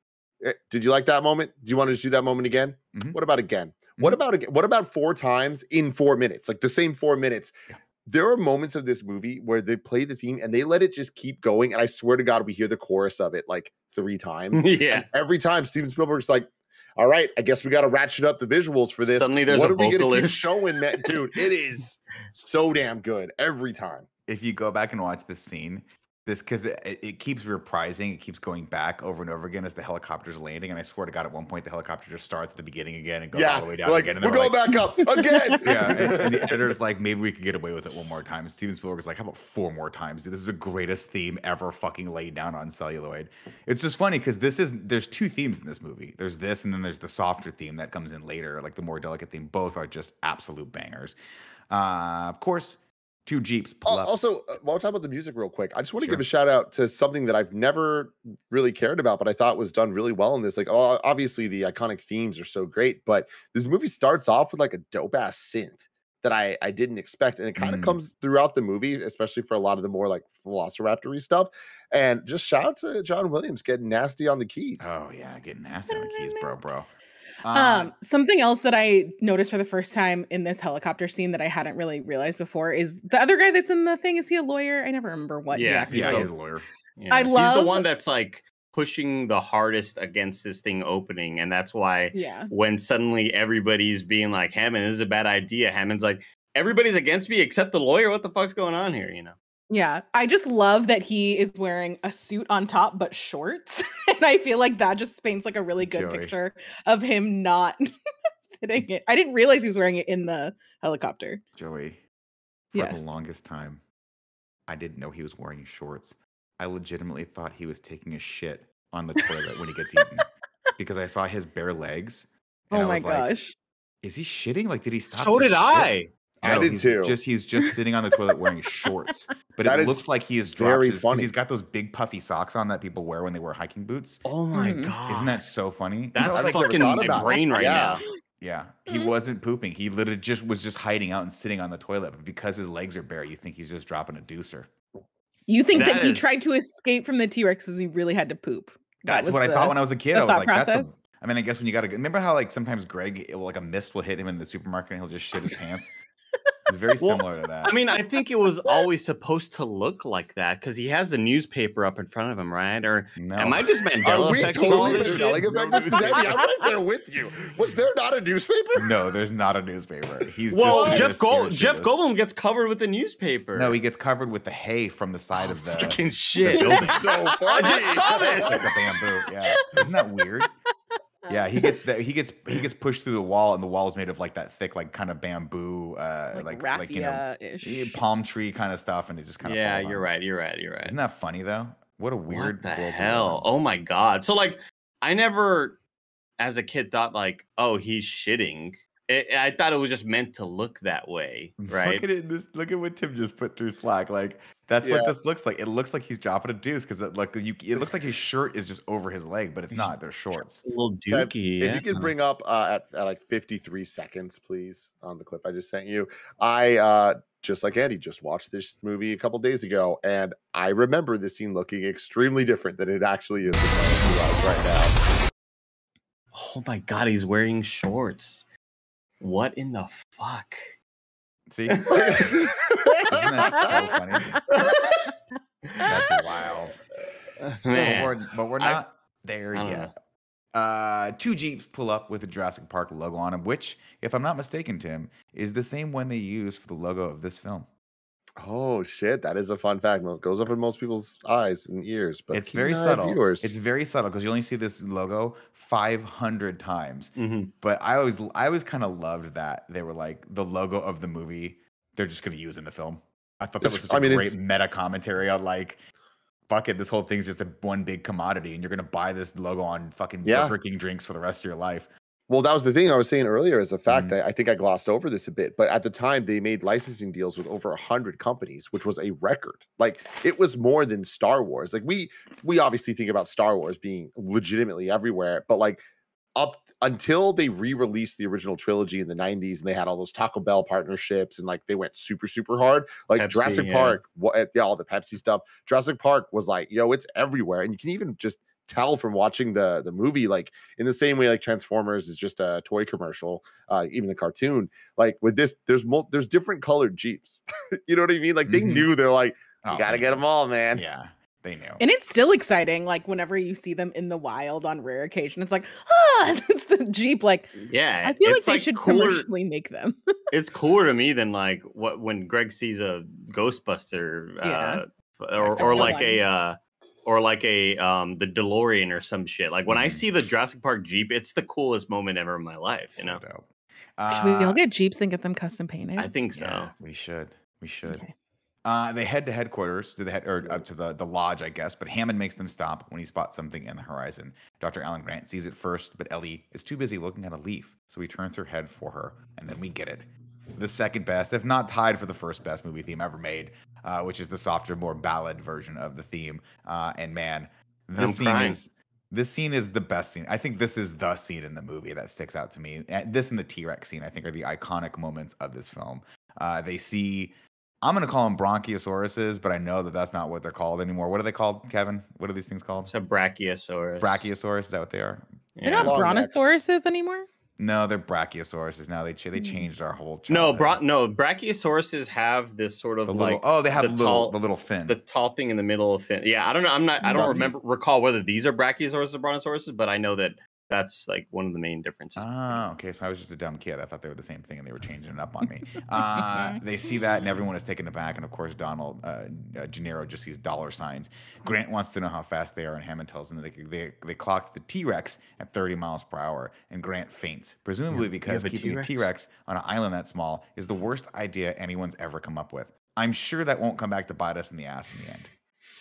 did you like that moment? Do you want to just do that moment again? Mm-hmm. What about again? Mm-hmm. What about again? What about four times in four minutes? Like the same four minutes. Yeah. There are moments of this movie where they play the theme and they let it just keep going. And I swear to God, we hear the chorus of it like three times. Yeah. And every time Steven Spielberg's like, all right, I guess we got to ratchet up the visuals for this. Suddenly there's what a are vocalist. We gonna keep showing that? Dude, it is so damn good every time. If you go back and watch this scene, this because it, it keeps reprising. It keeps going back over and over again as the helicopter's landing. And I swear to God, at one point, the helicopter just starts at the beginning again and goes yeah, all the way down like, again. And we're going like, back up again. Yeah, and, and the editor's like, maybe we could get away with it one more time. And Steven Spielberg's like, how about four more times? Dude, this is the greatest theme ever fucking laid down on celluloid. It's just funny because this is there's two themes in this movie. There's this and then there's the softer theme that comes in later, like the more delicate theme. Both are just absolute bangers. Uh, of course, two Jeeps pull up. Also, while we're talking about the music real quick, I just want to sure. give a shout out to something that I've never really cared about, but I thought was done really well in this. Like, oh, obviously the iconic themes are so great, but this movie starts off with like a dope ass synth that I, I didn't expect. And it kind of mm. comes throughout the movie, especially for a lot of the more like velociraptor-y stuff. And just shout out to John Williams getting nasty on the keys. Oh yeah, getting nasty on the keys, bro, bro. Um, um, something else that I noticed for the first time in this helicopter scene that I hadn't really realized before is the other guy that's in the thing. Is he a lawyer? I never remember what. Yeah, he yeah, is. He's a lawyer. Yeah. I love. He's the one that's like pushing the hardest against this thing opening, and that's why. Yeah. When suddenly everybody's being like, Hammond, this is a bad idea. Hammond's like, everybody's against me except the lawyer. What the fuck's going on here? You know. Yeah, I just love that he is wearing a suit on top, but shorts. And I feel like that just paints like a really good Joey. picture of him not fitting it. I didn't realize he was wearing it in the helicopter. Joey, for yes. the longest time, I didn't know he was wearing shorts. I legitimately thought he was taking a shit on the toilet when he gets eaten because I saw his bare legs. And oh I my was gosh. Like, is he shitting? Like, did he stop? So did shit? I. No, I did too. Just he's just sitting on the toilet wearing shorts, but it looks like he is very funny. He's got those big puffy socks on that people wear when they wear hiking boots. Oh my mm. god! Isn't that so funny? That's like fucking my brain right yeah. now. Yeah, he wasn't pooping. He literally just was just hiding out and sitting on the toilet. But because his legs are bare, you think he's just dropping a deucer. You think that, that is, he tried to escape from the T-Rex because he really had to poop. That that's what the, I thought when I was a kid. I was like, process. that's. A, I mean, I guess when you got to remember how like sometimes Greg, it, like a mist will hit him in the supermarket and he'll just shit his pants. It's very well, similar to that. I mean, I think it was always supposed to look like that because he has the newspaper up in front of him, right? Or no. am I just Mandela affecting all this shit? I'm right there with you. Was there not a newspaper? No, there's not a newspaper. He's well, just Jeff Gold Jeff Goldblum gets covered with the newspaper. No, he gets covered with the hay from the side oh, of the fucking shit. The so I just saw this. Like a bamboo. Yeah, isn't that weird? Yeah, he gets that he gets he gets pushed through the wall, and the wall is made of like that thick, like kind of bamboo, uh, like like, like you know, palm tree kind of stuff, and it just kind of yeah. Falls you're on. right, you're right, you're right. Isn't that funny though? What a weird what the hell! World. Oh my god! So like, I never, as a kid, thought like, oh, he's shitting. It, I thought it was just meant to look that way, right? Look at it. This, look at what Tim just put through Slack. Like that's yeah. what this looks like. It looks like he's dropping a deuce because it like you. It looks like his shirt is just over his leg, but it's not. They're shorts. A little dookie. If, yeah. if you could bring up uh, at, at like fifty-three seconds, please, on the clip I just sent you. I uh, just like Andy just watched this movie a couple days ago, and I remember this scene looking extremely different than it actually is right now. Oh my god, he's wearing shorts. What in the fuck? See? Isn't that so funny? That's wild. Man. But, we're, but we're not I, there I yet. Uh, two Jeeps pull up with a Jurassic Park logo on them, which, if I'm not mistaken, Tim, is the same one they use for the logo of this film. Oh, shit. That is a fun fact. It goes up in most people's eyes and ears. But it's very subtle. Viewers. It's very subtle because you only see this logo five hundred times. Mm-hmm. But I always, I always kind of loved that. They were like, the logo of the movie, they're just going to use in the film. I thought that it's, was such I a mean, great meta commentary on like, fuck it, this whole thing's just a one big commodity and you're going to buy this logo on fucking yeah. freaking drinks for the rest of your life. Well, that was the thing I was saying earlier as a fact. Mm-hmm. I, I think I glossed over this a bit, but at the time they made licensing deals with over one hundred companies, which was a record. Like, it was more than Star Wars. Like, we we obviously think about Star Wars being legitimately everywhere, but like, up until they re-released the original trilogy in the nineties and they had all those Taco Bell partnerships and like they went super, super hard. Like Pepsi, Jurassic yeah. Park, what, yeah, all the Pepsi stuff. Jurassic Park was like, yo, it's everywhere. And you can even just tell from watching the the movie, like in the same way like Transformers is just a toy commercial, uh even the cartoon, like with this there's mul there's different colored Jeeps. You know what I mean? Like, they mm-hmm. knew, they're like, you oh, gotta man. get them all, man. Yeah, they knew. And it's still exciting, like whenever you see them in the wild on rare occasion, it's like, ah, it's the Jeep. Like, yeah, I feel like they like should cooler, commercially make them. It's cooler to me than like what when Greg sees a Ghostbuster uh yeah. or, or like a uh Or like a um the DeLorean or some shit. Like, when I see the Jurassic Park Jeep, it's the coolest moment ever in my life. You know. So dope. Uh, should we all get Jeeps and get them custom painted? I think so. Yeah, we should. We should. Okay. Uh, they head to headquarters, to the head or up to the the lodge, I guess. But Hammond makes them stop when he spots something in the horizon. Doctor Alan Grant sees it first, but Ellie is too busy looking at a leaf, so he turns her head for her, and then we get it. The second best, if not tied for the first best movie theme ever made, uh, which is the softer, more ballad version of the theme. Uh, and man, this scene is, this scene is the best scene. I think this is the scene in the movie that sticks out to me. This and the T-Rex scene, I think, are the iconic moments of this film. Uh, they see, I'm going to call them bronchiosauruses, but I know that that's not what they're called anymore. What are they called, Kevin? What are these things called? It's a brachiosaurus. Brachiosaurus, is that what they are? Yeah. They're not brontosauruses anymore? No, they're brachiosauruses now. They ch they changed our whole. No, bra no brachiosauruses have this sort of the like little, oh, they have the little tall, the little fin, the tall thing in the middle of fin. Yeah, I don't know. I'm not. I don't Lovely. remember recall whether these are brachiosauruses or brontosauruses, but I know that that's like one of the main differences. Oh, okay. So I was just a dumb kid. I thought they were the same thing, and they were changing it up on me. Uh, they see that, and everyone is taken aback. And of course, Donald uh, uh, Gennaro just sees dollar signs. Grant wants to know how fast they are, and Hammond tells him that they they, they clocked the T-Rex at thirty miles per hour. And Grant faints, presumably because yeah, keeping a T-Rex on an island that small is the worst idea anyone's ever come up with. I'm sure that won't come back to bite us in the ass in the end.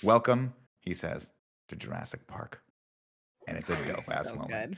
Welcome, he says, to Jurassic Park. And it's a dope ass so moment.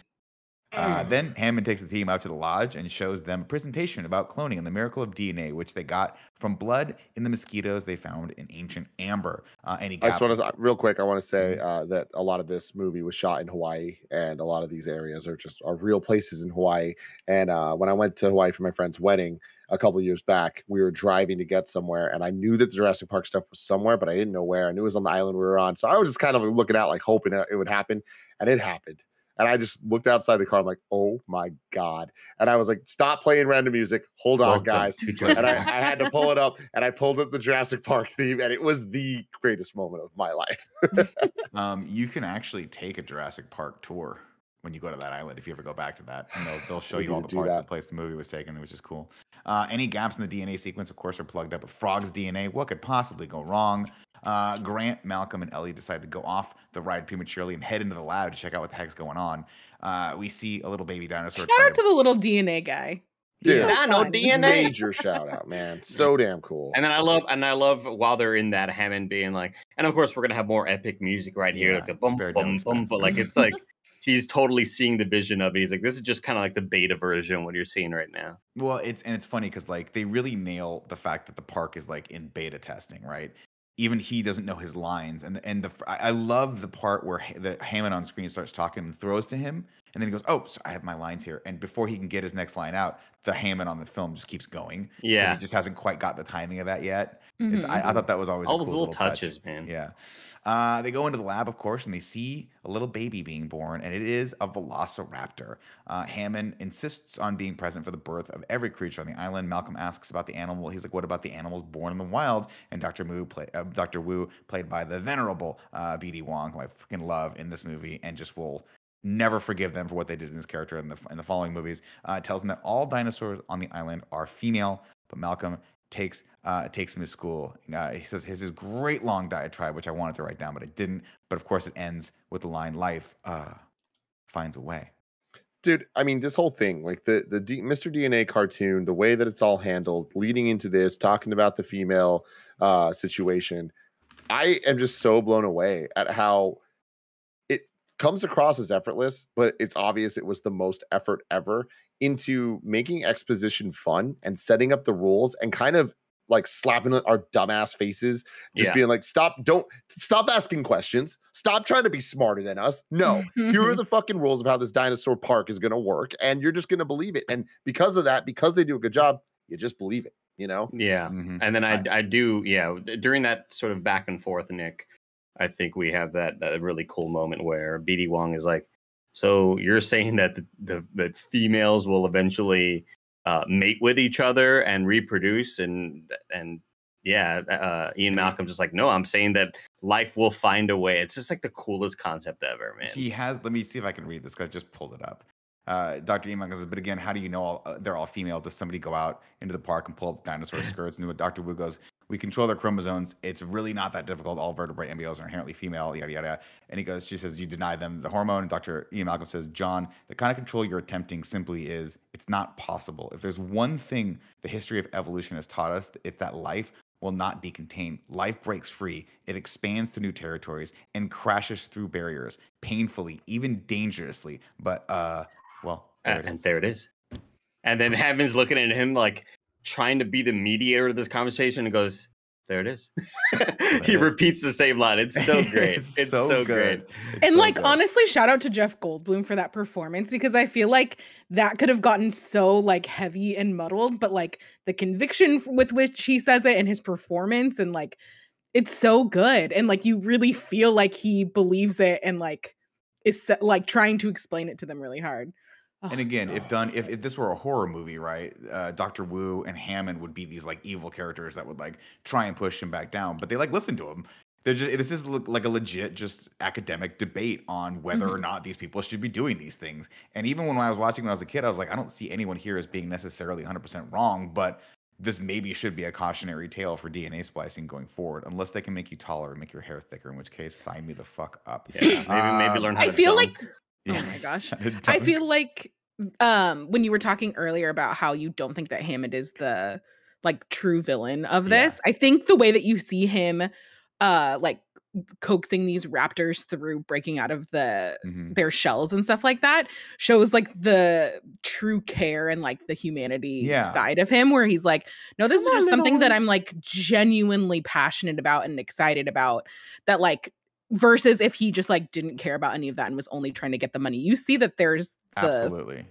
Uh, then Hammond takes the team out to the lodge and shows them a presentation about cloning and the miracle of D N A, which they got from blood in the mosquitoes they found in ancient amber. Uh, and he I just want to, real quick, I want to say uh, that a lot of this movie was shot in Hawaii, and a lot of these areas are just are real places in Hawaii. And uh, when I went to Hawaii for my friend's wedding a couple of years back, we were driving to get somewhere, and I knew that the Jurassic Park stuff was somewhere, but I didn't know where. I knew it was on the island we were on, so I was just kind of looking out, like hoping it would happen, and it happened. And I just looked outside the car. I'm like, oh my God. And I was like, stop playing random music. Hold on, Welcome guys. And I, I had to pull it up, and I pulled up the Jurassic Park theme, and it was the greatest moment of my life. um, you can actually take a Jurassic Park tour when you go to that island, if you ever go back to that, and they'll, they'll show you all the parts of the place the movie was taken, which is cool. Uh, any gaps in the D N A sequence, of course, are plugged up with frog's D N A. What could possibly go wrong? Uh, Grant, Malcolm, and Ellie decide to go off the ride prematurely and head into the lab to check out what the heck's going on. Uh, we see a little baby dinosaur. Shout out to the little D N A guy. Dude, so I know D N A. Major shout out, man. So damn cool. And then I love, and I love while they're in that, Hammond being like, and of course we're gonna have more epic music right here. Yeah, it's a bum bum bum, bum, but like it's like. He's totally seeing the vision of it. He's like, this is just kind of like the beta version of what you're seeing right now. Well, it's and it's funny because like they really nail the fact that the park is like in beta testing, right? Even he doesn't know his lines. And the, and the I love the part where the Hammond on screen starts talking and throws to him, and then he goes, "Oh, so I have my lines here." And before he can get his next line out, the Hammond on the film just keeps going. Yeah, he just hasn't quite got the timing of that yet. Mm-hmm. It's, I, I thought that was always all a cool those little, little touches, touch. man. Yeah. Uh, they go into the lab, of course, and they see a little baby being born, and it is a velociraptor. Uh, Hammond insists on being present for the birth of every creature on the island. Malcolm asks about the animal. He's like, what about the animals born in the wild? And Doctor Wu, play, uh, Doctor Wu played by the venerable uh, B D Wong, who I freaking love in this movie, and just will never forgive them for what they did to this character in the, in the following movies. Uh, tells him that all dinosaurs on the island are female, but Malcolm takes uh, takes him to school. Uh, he says his, his great long diatribe, which I wanted to write down, but I didn't. But of course, it ends with the line, life uh, finds a way. Dude, I mean, this whole thing, like the, the D Mister D N A cartoon, the way that it's all handled, leading into this, talking about the female uh, situation, I am just so blown away at how it comes across as effortless, but it's obvious it was the most effort ever into making exposition fun and setting up the rules and kind of like slapping our dumbass faces, just yeah. being like, stop, don't stop asking questions. Stop trying to be smarter than us. No, here are the fucking rules of how this dinosaur park is going to work. And you're just going to believe it. And because of that, because they do a good job, you just believe it, you know? Yeah. Mm-hmm. And then I, I do. Yeah. During that sort of back and forth, Nick, I think we have that, that really cool moment where B D Wong is like, so you're saying that the, the, the females will eventually Uh, mate with each other and reproduce, and and yeah, uh, Ian Malcolm's just like, no, I'm saying that life will find a way. It's just like the coolest concept ever, man. He has. Let me see if I can read this. I just pulled it up. Uh, Doctor Ian Malcolm says, but again, how do you know all, uh, they're all female? Does somebody go out into the park and pull up dinosaur skirts? And Doctor Wu goes, we control their chromosomes. It's really not that difficult. All vertebrate embryos are inherently female, yada, yada. And he goes, she says, you deny them the hormone. And Doctor Ian Malcolm says, John, the kind of control you're attempting simply is, it's not possible. If there's one thing the history of evolution has taught us, it's that life will not be contained. Life breaks free. It expands to new territories and crashes through barriers, painfully, even dangerously. But, uh, well, there it is. And there it is. And then Heaven's looking at him like, trying to be the mediator of this conversation, and goes, there it is. He is. Repeats the same line. It's so great. it's, it's so, so good. Great. It's and so like, good. Honestly, shout out to Jeff Goldblum for that performance, because I feel like that could have gotten so like heavy and muddled, but like the conviction with which he says it and his performance, and like, it's so good. And like, you really feel like he believes it and like is like trying to explain it to them really hard. And again, oh, if done, if, if this were a horror movie, right, uh, Doctor Wu and Hammond would be these like evil characters that would like try and push him back down, but they like listen to him. They're just, this is like a legit just academic debate on whether mm-hmm. or not these people should be doing these things. And even when I was watching when I was a kid, I was like, I don't see anyone here as being necessarily one hundred percent wrong, but this maybe should be a cautionary tale for D N A splicing going forward, unless they can make you taller and make your hair thicker, in which case, sign me the fuck up. Yeah, maybe, um, maybe learn how to I feel film. Like... Yes. Oh my gosh. I feel like um when you were talking earlier about how you don't think that Hammond is the like true villain of this, yeah. I think the way that you see him uh like coaxing these raptors through breaking out of the mm-hmm. their shells and stuff like that shows like the true care and like the humanity yeah. side of him, where he's like, no, this Come is just something one. That I'm like genuinely passionate about and excited about, that like versus if he just like didn't care about any of that and was only trying to get the money. You see that there's the, absolutely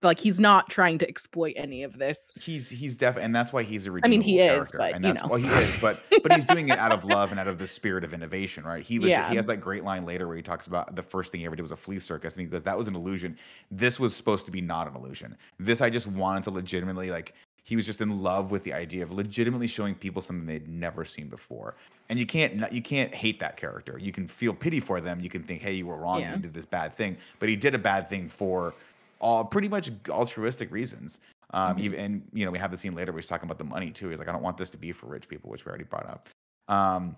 like he's not trying to exploit any of this. He's he's definitely, and that's why he's a redeemable I mean he character. Is, but and you that's know, well he is, but but he's doing it out of love and out of the spirit of innovation, right? He legit, yeah. he has that great line later where he talks about the first thing he ever did was a flea circus, and he goes, "That was an illusion. This was supposed to be not an illusion. This I just wanted to legitimately like." He was just in love with the idea of legitimately showing people something they'd never seen before. And you can't you can't hate that character. You can feel pity for them. You can think, hey, you were wrong. Yeah. You did this bad thing. But he did a bad thing for all pretty much altruistic reasons. Um, mm-hmm. even, and, you know, we have the scene later where he's talking about the money, too. He's like, I don't want this to be for rich people, which we already brought up. Um,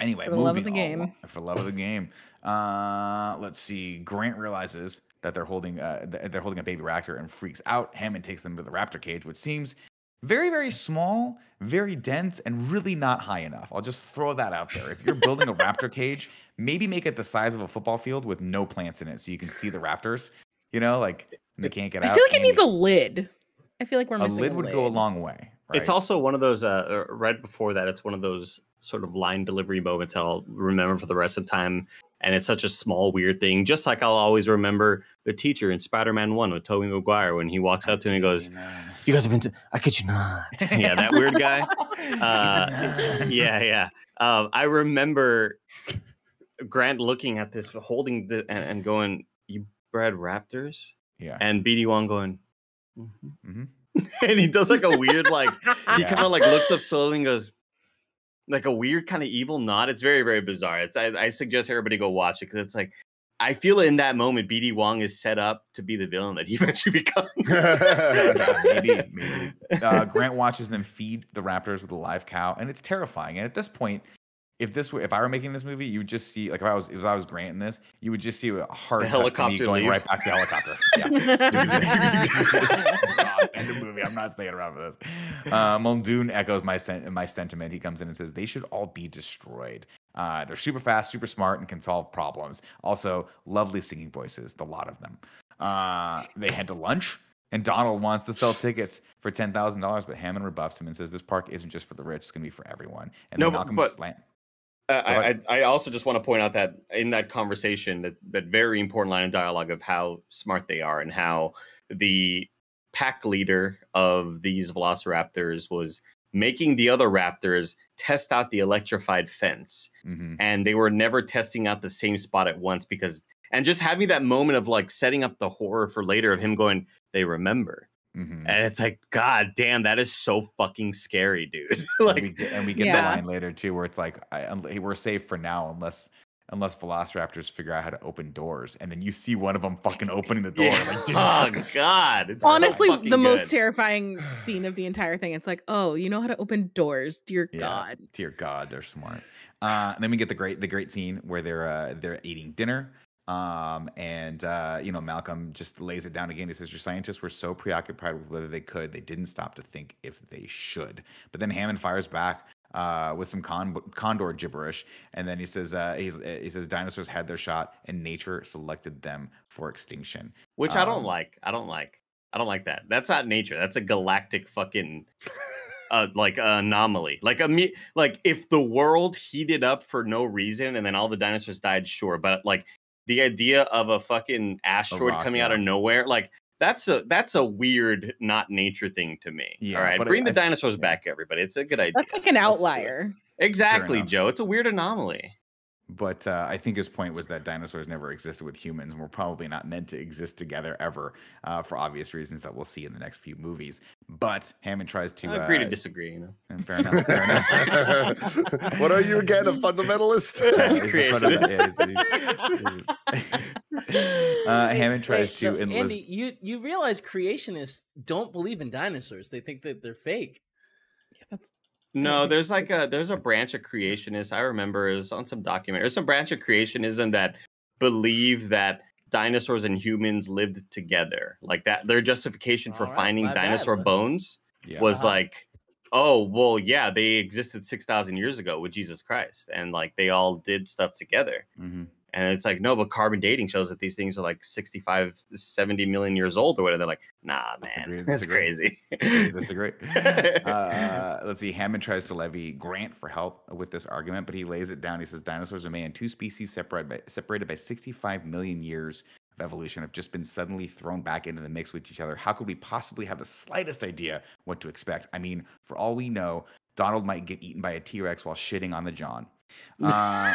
anyway, for the love of the game. On, for the love of the game. Uh, let's see. Grant realizes that they're holding, uh, they're holding a baby raptor and freaks out. Hammond takes them to the raptor cage, which seems very, very small, very dense, and really not high enough. I'll just throw that out there. If you're building a raptor cage, maybe make it the size of a football field with no plants in it, so you can see the raptors. You know, like they can't get out. I feel like it needs a lid. I feel like we're missing a lid. A lid would go a long way. Right? It's also one of those. Uh, right before that, it's one of those sort of line delivery moments I'll remember for the rest of the time. And it's such a small, weird thing. Just like I'll always remember the teacher in Spider-Man one with Tobey Maguire when he walks up to him and goes, you guys have been to, I kid you not. Yeah, that weird guy. Uh, yeah, yeah. Um, I remember Grant looking at this, holding the, and, and going, you bred raptors? Yeah. And B D Wong going, mm-hmm. Mm-hmm. And he does like a weird, like, yeah. he kind of like looks up slowly and goes, like a weird kind of evil nod. It's very, very bizarre. It's, I, I suggest everybody go watch it because it's like, I feel in that moment, B D Wong is set up to be the villain that he eventually becomes. yeah, maybe, maybe. Uh, Grant watches them feed the raptors with a live cow, and it's terrifying. And at this point, if this were, if I were making this movie, you would just see, like, if I was, if I was Grant in this, you would just see a hard helicopter going leave. right back to the helicopter. Yeah, end of movie. I'm not staying around for this. Uh, Muldoon echoes my sen my sentiment. He comes in and says they should all be destroyed. Uh, they're super fast, super smart, and can solve problems. Also, lovely singing voices, the lot of them. Uh, they head to lunch, and Donald wants to sell tickets for ten thousand dollars, but Hammond rebuffs him and says, "This park isn't just for the rich; it's going to be for everyone." And no, then Malcolm but, slant. Uh, I, I also just want to point out that in that conversation, that that very important line of dialogue of how smart they are and how the pack leader of these velociraptors was making the other raptors test out the electrified fence. Mm-hmm. And they were never testing out the same spot at once, because, and just having that moment of like setting up the horror for later of him going, they remember. Mm-hmm. And it's like, God damn, that is so fucking scary, dude. Like, and we get, and we get yeah. the line later too, where it's like, I, we're safe for now, unless unless velociraptors figure out how to open doors. And then you see one of them fucking opening the door. Yeah. Like, Jesus oh Christ. God, it's honestly so the good. most terrifying scene of the entire thing. It's like, oh, you know how to open doors? Dear yeah. God, dear God, they're smart. Uh, and then we get the great the great scene where they're uh, they're eating dinner. Um, and, uh, you know, Malcolm just lays it down again. He says, your scientists were so preoccupied with whether they could, they didn't stop to think if they should. But then Hammond fires back, uh, with some con condor gibberish. And then he says, uh, he's, he says, dinosaurs had their shot and nature selected them for extinction. Which um, I don't like. I don't like, I don't like that. That's not nature. That's a galactic fucking, uh, like uh, anomaly. Like, a, like if the world heated up for no reason and then all the dinosaurs died, sure. But like, the idea of a fucking asteroid rock, coming yeah. out of nowhere, like that's a that's a weird not nature thing to me. Yeah, all right, bring it, the dinosaurs I, back, everybody. It's a good idea. That's like an outlier. Exactly, Joe. It's a weird anomaly. But uh, I think his point was that dinosaurs never existed with humans, and we're probably not meant to exist together ever, uh, for obvious reasons that we'll see in the next few movies. But Hammond tries to I agree uh, to disagree. You know, fair enough. Fair enough. What are you again, a fundamentalist? Hammond tries hey, to so enlist. Andy, you you realize creationists don't believe in dinosaurs; they think that they're fake. Yeah, that's. No, there's like a there's a branch of creationists. I remember it was on some documentary. There's some branch of creationism that believe that dinosaurs and humans lived together. Like that, their justification for right, finding dinosaur bad, bones yeah. was uh-huh. like, oh, well, yeah, they existed six thousand years ago with Jesus Christ, and like they all did stuff together. Mm-hmm. And it's like, no, but carbon dating shows that these things are like sixty-five, seventy million years old or whatever. They're like, nah, man, Agreed, that's crazy. That's great. Uh, let's see. Hammond tries to levy Grant for help with this argument, but he lays it down. He says dinosaurs are made in two species separated by, separated by sixty-five million years of evolution have just been suddenly thrown back into the mix with each other. How could we possibly have the slightest idea what to expect? I mean, for all we know, Donald might get eaten by a T-Rex while shitting on the John. Uh,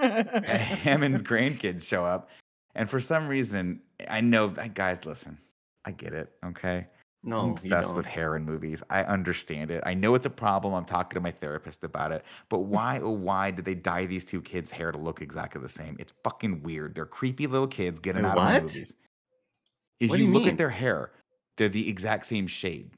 Hammond's grandkids show up, and for some reason, I know that guys listen. I get it, okay? No, I'm obsessed with hair in movies. I understand it. I know it's a problem. I'm talking to my therapist about it. But why, oh, why did they dye these two kids' hair to look exactly the same? It's fucking weird. They're creepy little kids. Get them out of movies. If you look at their hair, they're the exact same shade.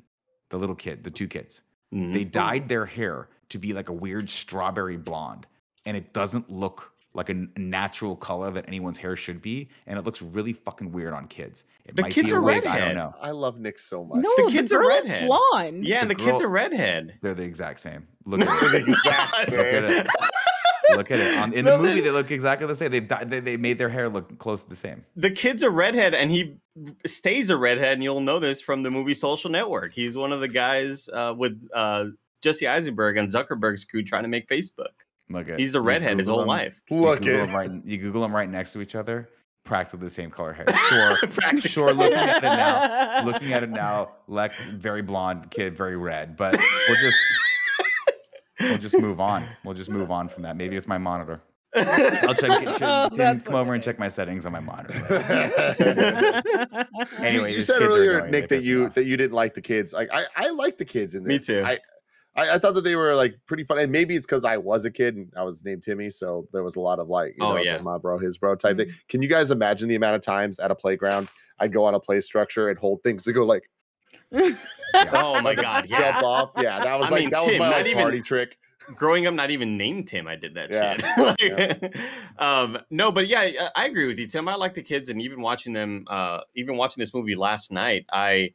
The little kid, the two kids, mm-hmm. they dyed their hair to be like a weird strawberry blonde. And it doesn't look like a natural color that anyone's hair should be, and it looks really fucking weird on kids. It the might kids be a are leg, redhead. I don't know. I love Nick so much. No, the kids the girl are redhead. Is blonde. Yeah, the, the girl, kids are redhead. They're the exact same. Look at it. Exact look at it. Look at it. On, in no, the movie, they look exactly the same. They, they they made their hair look close to the same. The kid's a redhead, and he stays a redhead, and you'll know this from the movie Social Network. He's one of the guys uh, with uh, Jesse Eisenberg and Zuckerberg's crew trying to make Facebook. Look at he's a redhead his whole him, life. Look you at right, you Google them right next to each other, practically the same color hair. Sure, sure. Looking at it now, looking at it now, Lex very blonde, kid very red. But we'll just we'll just move on. We'll just move on from that. Maybe it's my monitor. I'll check. It, oh, Tim, come over and check my settings on my monitor. Anyway, you said earlier, Nick, that you that you didn't like the kids. Like I, I like the kids in this. Me too. I, I, I thought that they were like pretty funny. And maybe it's because I was a kid and I was named Timmy, so there was a lot of like, you oh, know, yeah. like my bro, his bro type mm-hmm. thing. Can you guys imagine the amount of times at a playground I go on a play structure and hold things to go like, yeah, oh my god, yeah. jump off, yeah, that was I like mean, that Tim, was my like, even... party trick. Growing up, not even named Tim, I did that yeah. shit. like, yeah. um, no, but yeah, I, I agree with you, Tim. I like the kids, and even watching them, uh, even watching this movie last night, I,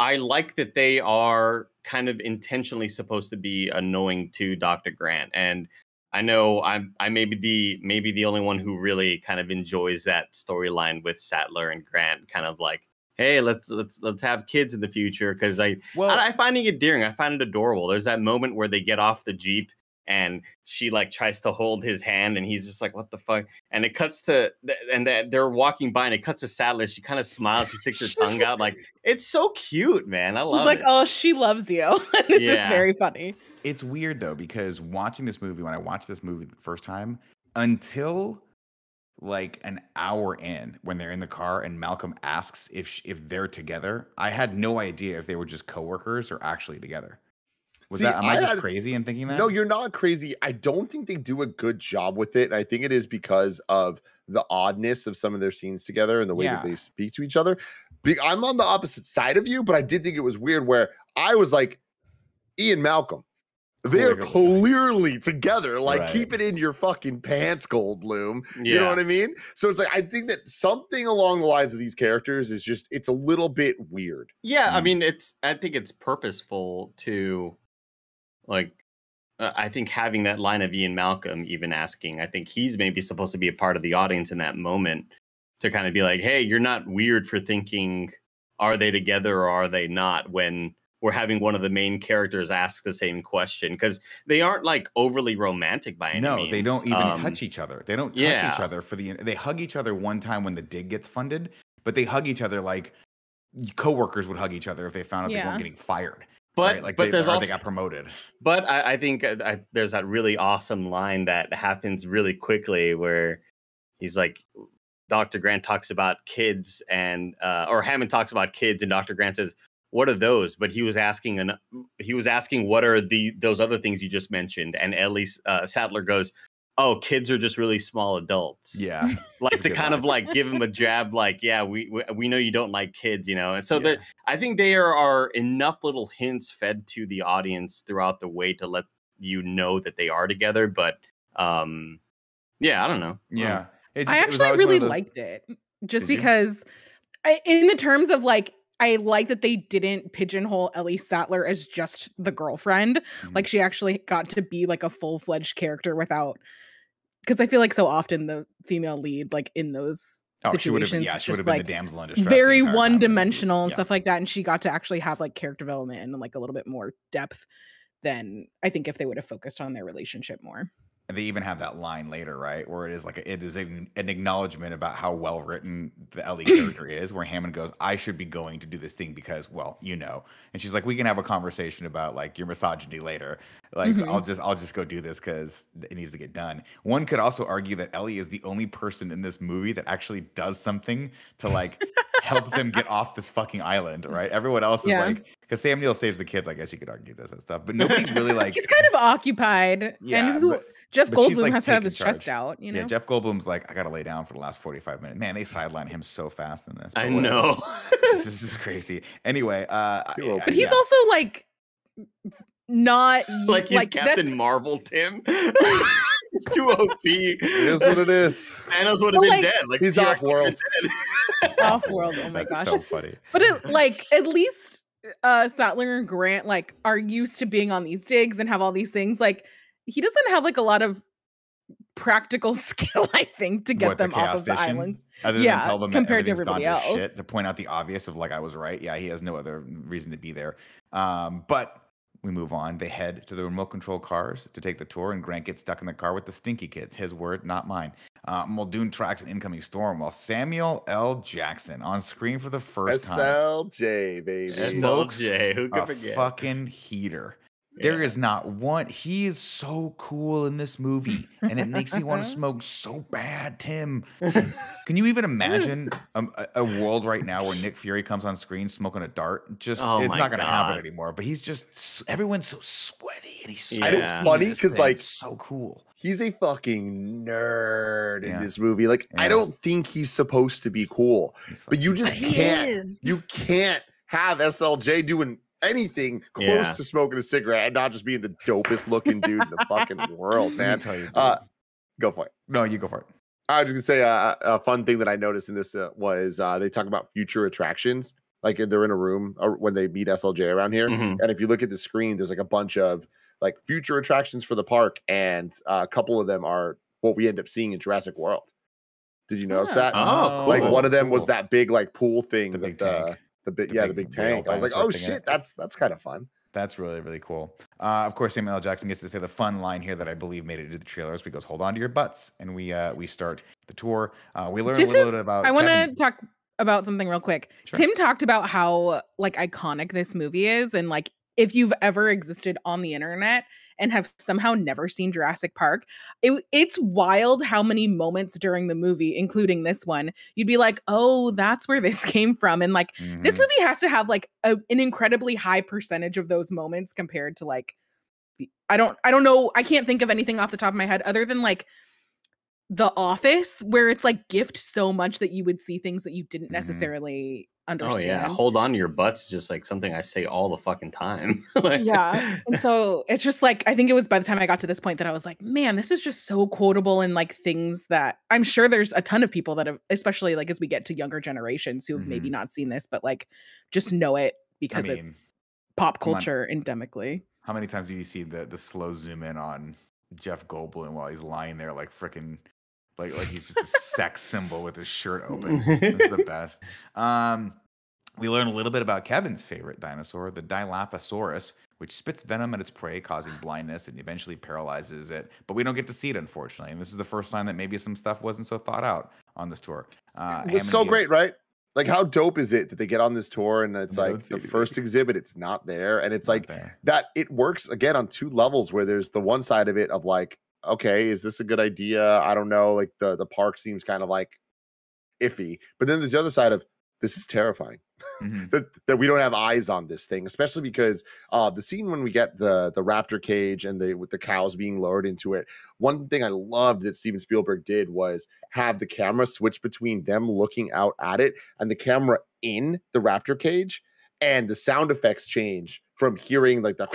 I like that they are kind of intentionally supposed to be annoying to Doctor Grant. And I know I'm, I may be the maybe the only one who really kind of enjoys that storyline with Sattler and Grant, kind of like, hey, let's let's let's have kids in the future, because I well, I, I find it endearing. I find it adorable. There's that moment where they get off the Jeep and she like tries to hold his hand and he's just like, what the fuck? And it cuts to and they're walking by and it cuts to Sattler. She kind of smiles. She sticks her tongue out like, it's so cute, man. I love it. It's like, oh, she loves you. This yeah. is very funny. It's weird though, because watching this movie, when I watched this movie the first time, until like an hour in, when they're in the car and Malcolm asks if she, if they're together, I had no idea if they were just coworkers or actually together. Was See, that, am I, I just had, crazy in thinking that? No, you're not crazy. I don't think they do a good job with it. And I think it is because of the oddness of some of their scenes together and the way yeah. that they speak to each other. I'm on the opposite side of you, but I did think it was weird where I was like, Ian Malcolm, they're clearly together. Like, right. keep it in your fucking pants, Goldblum. Yeah. You know what I mean? So it's like, I think that something along the lines of these characters is just, it's a little bit weird. Yeah, I mean, it's, I think it's purposeful to, like, uh, I think having that line of Ian Malcolm even asking, I think he's maybe supposed to be a part of the audience in that moment to kind of be like, hey, you're not weird for thinking, are they together or are they not? When we're having one of the main characters ask the same question, because they aren't like overly romantic by any no, means. No, they don't even um, touch each other. They don't touch yeah. each other for the, they hug each other one time when the dig gets funded, but they hug each other like coworkers would hug each other if they found out yeah. they weren't getting fired. But, right? like but they, there's also, they got promoted. But I, I think I, I, there's that really awesome line that happens really quickly where he's like, Doctor Grant talks about kids and, uh, or Hammond talks about kids and Doctor Grant says, what are those? But he was asking, an, he was asking, what are the those other things you just mentioned? And Ellie uh, Sattler goes, "Oh, kids are just really small adults." Yeah, like to kind line. of like give him a jab, like, "Yeah, we we, we know you don't like kids, you know." And so yeah. that I think there are enough little hints fed to the audience throughout the way to let you know that they are together. But um, yeah, I don't know. Yeah, um, it just, I actually it really liked it, just Did because, I, in the terms of like. I like that they didn't pigeonhole Ellie Sattler as just the girlfriend. Mm-hmm. Like she actually got to be like a full-fledged character without, because I feel like so often the female lead, like in those oh, situations, she yeah, she would have been like, the damsel in distress, very one-dimensional and yeah. stuff like that. And she got to actually have like character development and like a little bit more depth than I think if they would have focused on their relationship more. And they even have that line later, right, where it is like a, it is a, an acknowledgement about how well written the Ellie character is, where Hammond goes, "I should be going to do this thing because, well, you know." And she's like, "We can have a conversation about like your misogyny later. Like, mm-hmm. I'll just I'll just go do this because it needs to get done." One could also argue that Ellie is the only person in this movie that actually does something to like help them get off this fucking island, right? Everyone else is yeah. like. Because Sam Neill saves the kids, I guess you could argue this and stuff, but nobody really like. He's kind of occupied, yeah, and who, but, Jeff but Goldblum like has to have his charge. chest out. You know, yeah, Jeff Goldblum's like, I gotta lay down for the last forty-five minutes. Man, they sideline him so fast in this. I whatever. know, this is just crazy. Anyway, uh, yeah, but he's yeah. also like not like he's like, Captain Marvel, Tim. It's too O P. It is what it is. Thanos would have been like, dead. Like he's off world. Off world. Oh my That's gosh, so funny. But it, like at least. Uh, Sattler and Grant like are used to being on these digs and have all these things. Like he doesn't have like a lot of practical skill, I think, to get what, them the off of station? the islands. Other yeah, than tell them compared to everybody else, shit, to point out the obvious of like I was right. Yeah, he has no other reason to be there. Um, but we move on. They head to the remote control cars to take the tour, and Grant gets stuck in the car with the stinky kids. His word, not mine. Uh, Muldoon tracks an incoming storm while Samuel L. Jackson on screen for the first time. S L J, baby. Smokes S L J, who could forget? Fucking heater There yeah. is not one. He is so cool in this movie, and it makes me want to smoke so bad, Tim. Can you even imagine a, a world right now where Nick Fury comes on screen smoking a dart? Just oh it's not going to happen anymore. But he's just everyone's so sweaty, and he's yeah. and it's funny because like so cool. He's a fucking nerd yeah. in this movie. Like yeah. I don't think he's supposed to be cool, but you just he can't. Is. You can't have S L J doing anything close yeah. to smoking a cigarette and not just being the dopest looking dude in the fucking world, man. Tell you, uh, go for it. No, you go for it. I was just gonna say uh, a fun thing that I noticed in this uh, was uh, they talk about future attractions. Like they're in a room uh, when they meet S L J around here, mm-hmm. and if you look at the screen, there's like a bunch of like future attractions for the park, and uh, a couple of them are what we end up seeing in Jurassic World. Did you notice yeah. that? Oh, cool. Like one of them cool. was that big like pool thing. The big that, uh, The big, the yeah, big, the big tank. I was like, oh shit, that's that's kind of fun. That's really, really cool. Uh, of course, Samuel L. Jackson gets to say the fun line here that I believe made it into the trailers. Because hold on to your butts, and we uh, we start the tour. Uh, we learn this a little is, bit about. I want to talk about something real quick. Sure. Tim talked about how like iconic this movie is, and like if you've ever existed on the internet and have somehow never seen Jurassic Park, it, it's wild how many moments during the movie, including this one, you'd be like, oh, that's where this came from. And like, mm-hmm. this movie has to have like a, an incredibly high percentage of those moments compared to like, I don't, I don't know. I can't think of anything off the top of my head other than like The Office, where it's like gift so much that you would see things that you didn't mm-hmm. necessarily understand. Oh yeah, hold on to your butts is just like something I say all the fucking time. Like, yeah, and so it's just like I think it was by the time I got to this point that I was like, man, this is just so quotable, and like things that I'm sure there's a ton of people that have, especially like as we get to younger generations who have mm-hmm. maybe not seen this, but like just know it because I mean, it's pop culture endemically. How many times do you see the the slow zoom in on Jeff Goldblum while he's lying there like freaking? Like, like he's just a sex symbol with his shirt open. That's the best. Um, we learn a little bit about Kevin's favorite dinosaur, the Dilophosaurus, which spits venom at its prey, causing blindness and eventually paralyzes it. But we don't get to see it, unfortunately. And this is the first time that maybe some stuff wasn't so thought out on this tour. Uh, it was so great, right? Like, how dope is it that they get on this tour and it's like the first exhibit, it's not there. And it's like that it works, again, on two levels where there's the one side of it of like, okay, is this a good idea? I don't know. Like the, the park seems kind of like iffy. But then there's the other side of this is terrifying mm-hmm. that, that we don't have eyes on this thing, especially because uh, the scene when we get the, the raptor cage and the, with the cows being lowered into it. One thing I loved that Steven Spielberg did was have the camera switch between them looking out at it and the camera in the raptor cage, and the sound effects change from hearing like the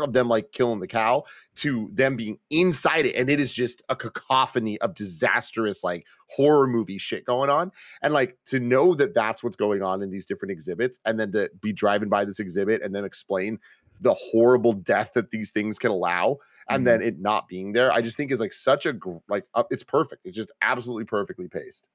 of them like killing the cow to them being inside it, and it is just a cacophony of disastrous like horror movie shit going on. And like to know that that's what's going on in these different exhibits, and then to be driving by this exhibit and then explain the horrible death that these things can allow, and mm-hmm. then it not being there, I just think is like such a like uh, it's perfect. It's just absolutely perfectly paced.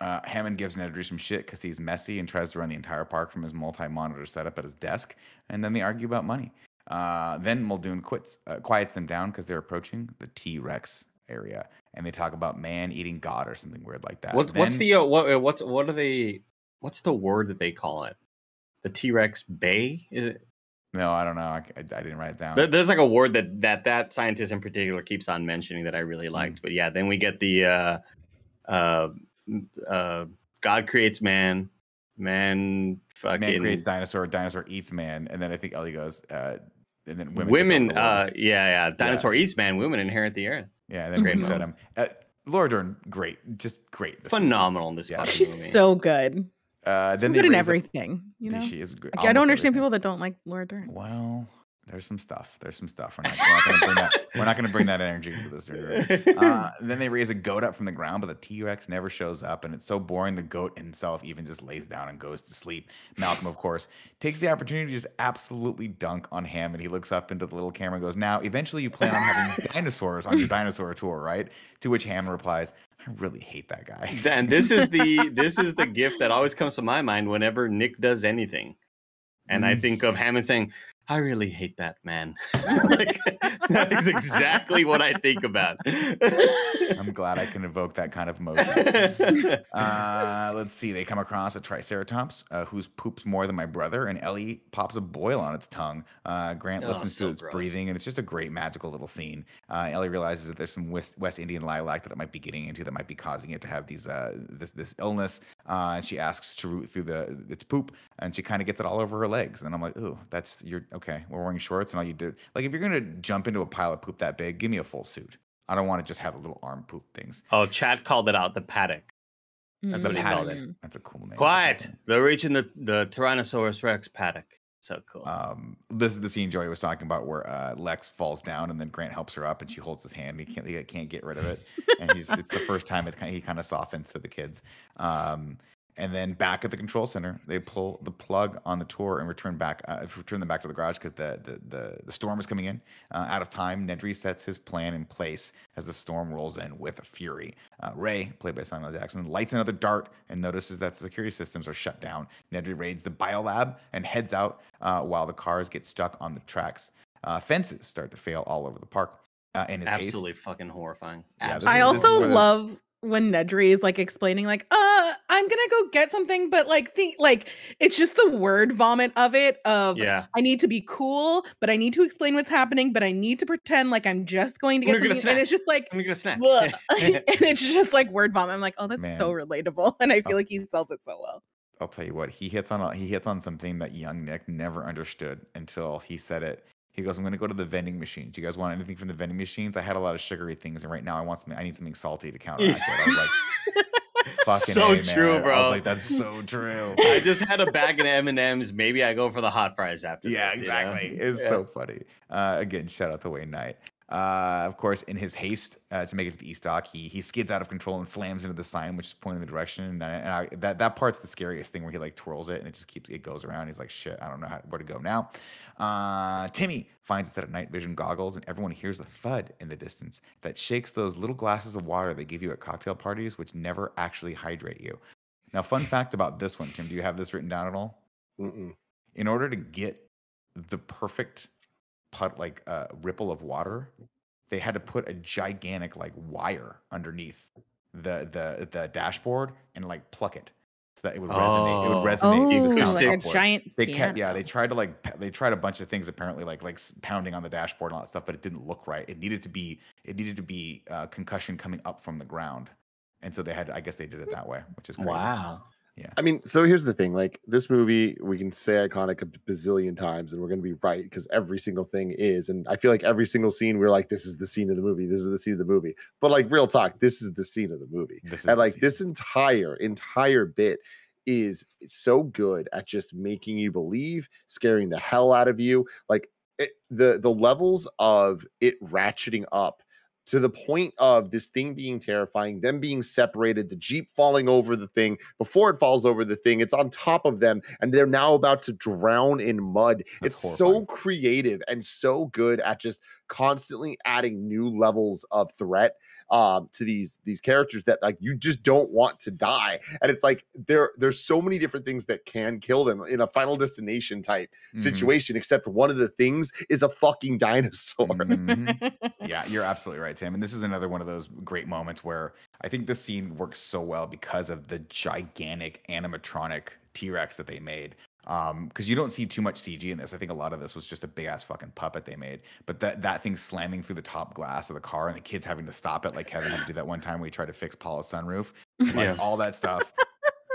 Uh, Hammond gives Nedry some shit because he's messy and tries to run the entire park from his multi-monitor setup at his desk, and then they argue about money. Uh, then Muldoon quits, uh, quiets them down because they're approaching the T-Rex area, and they talk about man-eating god or something weird like that. What, then, what's the uh, what? What's what are they? What's the word that they call it? The T-Rex Bay? Is it? No, I don't know. I, I, I didn't write it down. There, there's like a word that that that scientist in particular keeps on mentioning that I really liked. Mm-hmm. But yeah, then we get the. Uh, uh, Uh, God creates man, man fucking man creates dinosaur, dinosaur eats man, and then I think Ellie goes, uh, and then women, women uh, yeah, yeah, dinosaur yeah. eats man, women inherit the earth. Yeah, and then great at him. Uh, Laura Dern, great, just great, this phenomenal in this. Yeah, she's movie. So good. Uh, then she's good in everything. Up, you know, she is good. Like, I don't understand everything. People that don't like Laura Dern. Well. There's some stuff. There's some stuff. We're not, we're not going to bring that energy to this. Uh, then they raise a goat up from the ground, but the T-Rex never shows up. And it's so boring. The goat himself even just lays down and goes to sleep. Malcolm, of course, takes the opportunity to just absolutely dunk on Hammond. He looks up into the little camera and goes, now, eventually you plan on having dinosaurs on your dinosaur tour, right? To which Hammond replies, I really hate that guy. And this is the this is the gif that always comes to my mind whenever Nick does anything. And mm. I think of Hammond saying, I really hate that man. Like, that is exactly what I think about. I'm glad I can evoke that kind of emotion. Uh, let's see. They come across a triceratops uh, whose poops more than my brother, and Ellie pops a boil on its tongue. Uh, Grant oh, listens so to its gross. breathing, and it's just a great magical little scene. Uh, Ellie realizes that there's some West, West Indian lilac that it might be getting into that might be causing it to have these uh, this this illness. Uh, and she asks to root through the its poop, and she kind of gets it all over her legs. And I'm like, ooh, that's your... Okay, we're wearing shorts and all you do. Like, if you're going to jump into a pile of poop that big, give me a full suit. I don't want to just have a little arm poop things. Oh, Chad called it out. The paddock. That's mm. what he called it. That's a cool name. Quiet. They're reaching the, the Tyrannosaurus Rex paddock. So cool. Um, this is the scene Joey was talking about where uh, Lex falls down and then Grant helps her up and she holds his hand. He can't, he can't get rid of it. And he's, it's the first time it, he kind of softens to the kids. Um, And then back at the control center, they pull the plug on the tour and return back, uh, return them back to the garage because the, the the the storm is coming in. Uh, out of time, Ned resets his plan in place as the storm rolls in with fury. Uh, Ray, played by Samuel L. Jackson, lights another dart and notices that security systems are shut down. Ned raids the biolab and heads out uh, while the cars get stuck on the tracks. Uh, fences start to fail all over the park. Uh, and his absolutely ace. fucking horrifying. Yeah, I is, also love. The, when Nedry is like explaining like, uh, I'm gonna go get something, but like the like it's just the word vomit of it of yeah. I need to be cool, but I need to explain what's happening, but I need to pretend like I'm just going to get something. Snack. And it's just like I'm gonna snack. and it's just like word vomit. I'm like, oh, that's Man. so relatable. And I feel oh. like he sells it so well. I'll tell you what, he hits on a, he hits on something that young Nick never understood until he said it. He goes, I'm going to go to the vending machine. Do you guys want anything from the vending machines? I had a lot of sugary things, and right now I want something. I need something salty to counteract it. I was like, fucking so a, true, man. bro. I was like, that's so true. I just had a bag of M and M's. Maybe I go for the hot fries after. Yeah, this, exactly. You know? It's yeah. so funny. Uh, again, shout out to Wayne Knight. Uh, of course, in his haste uh, to make it to the east dock, he he skids out of control and slams into the sign, which is pointing the direction. And, I, and I, that that part's the scariest thing, where he like twirls it and it just keeps it goes around. He's like, shit, I don't know how, where to go now. Uh, Timmy finds a set of night vision goggles, and everyone hears a thud in the distance that shakes those little glasses of water they give you at cocktail parties, which never actually hydrate you. Now, fun fact about this one, Tim, do you have this written down at all? Mm-mm. In order to get the perfect put like a uh, ripple of water, they had to put a gigantic like wire underneath the the the dashboard and like pluck it so that it would oh. resonate. It would resonate. Oh, the sound like a giant they kept, yeah, they tried to like they tried a bunch of things apparently like like pounding on the dashboard and all that stuff, but it didn't look right. It needed to be it needed to be uh, concussion coming up from the ground, and so they had. I guess they did it that way, which is crazy. Wow. Yeah. I mean, so here's the thing, like this movie, we can say iconic a bazillion times and we're going to be right because every single thing is. And I feel like every single scene we're like, this is the scene of the movie. This is the scene of the movie. But like real talk, this is the scene of the movie. And like this entire, entire bit is so good at just making you believe, scaring the hell out of you. Like it, the, the levels of it ratcheting up to the point of this thing being terrifying, them being separated, the Jeep falling over the thing. Before it falls over the thing, it's on top of them, and they're now about to drown in mud. That's it's horrifying. So creative and so good at just constantly adding new levels of threat um, to these these characters that like you just don't want to die. And it's like there there's so many different things that can kill them in a Final Destination type mm-hmm. situation, except one of the things is a fucking dinosaur. Mm-hmm. Yeah, you're absolutely right, Sam. And this is another one of those great moments where I think this scene works so well because of the gigantic animatronic T-Rex that they made. Um, because you don't see too much C G in this. I think a lot of this was just a big ass fucking puppet they made. But that that thing slamming through the top glass of the car and the kids having to stop it, like Kevin had to do that one time when he tried to fix Paula's sunroof. Like yeah. all that stuff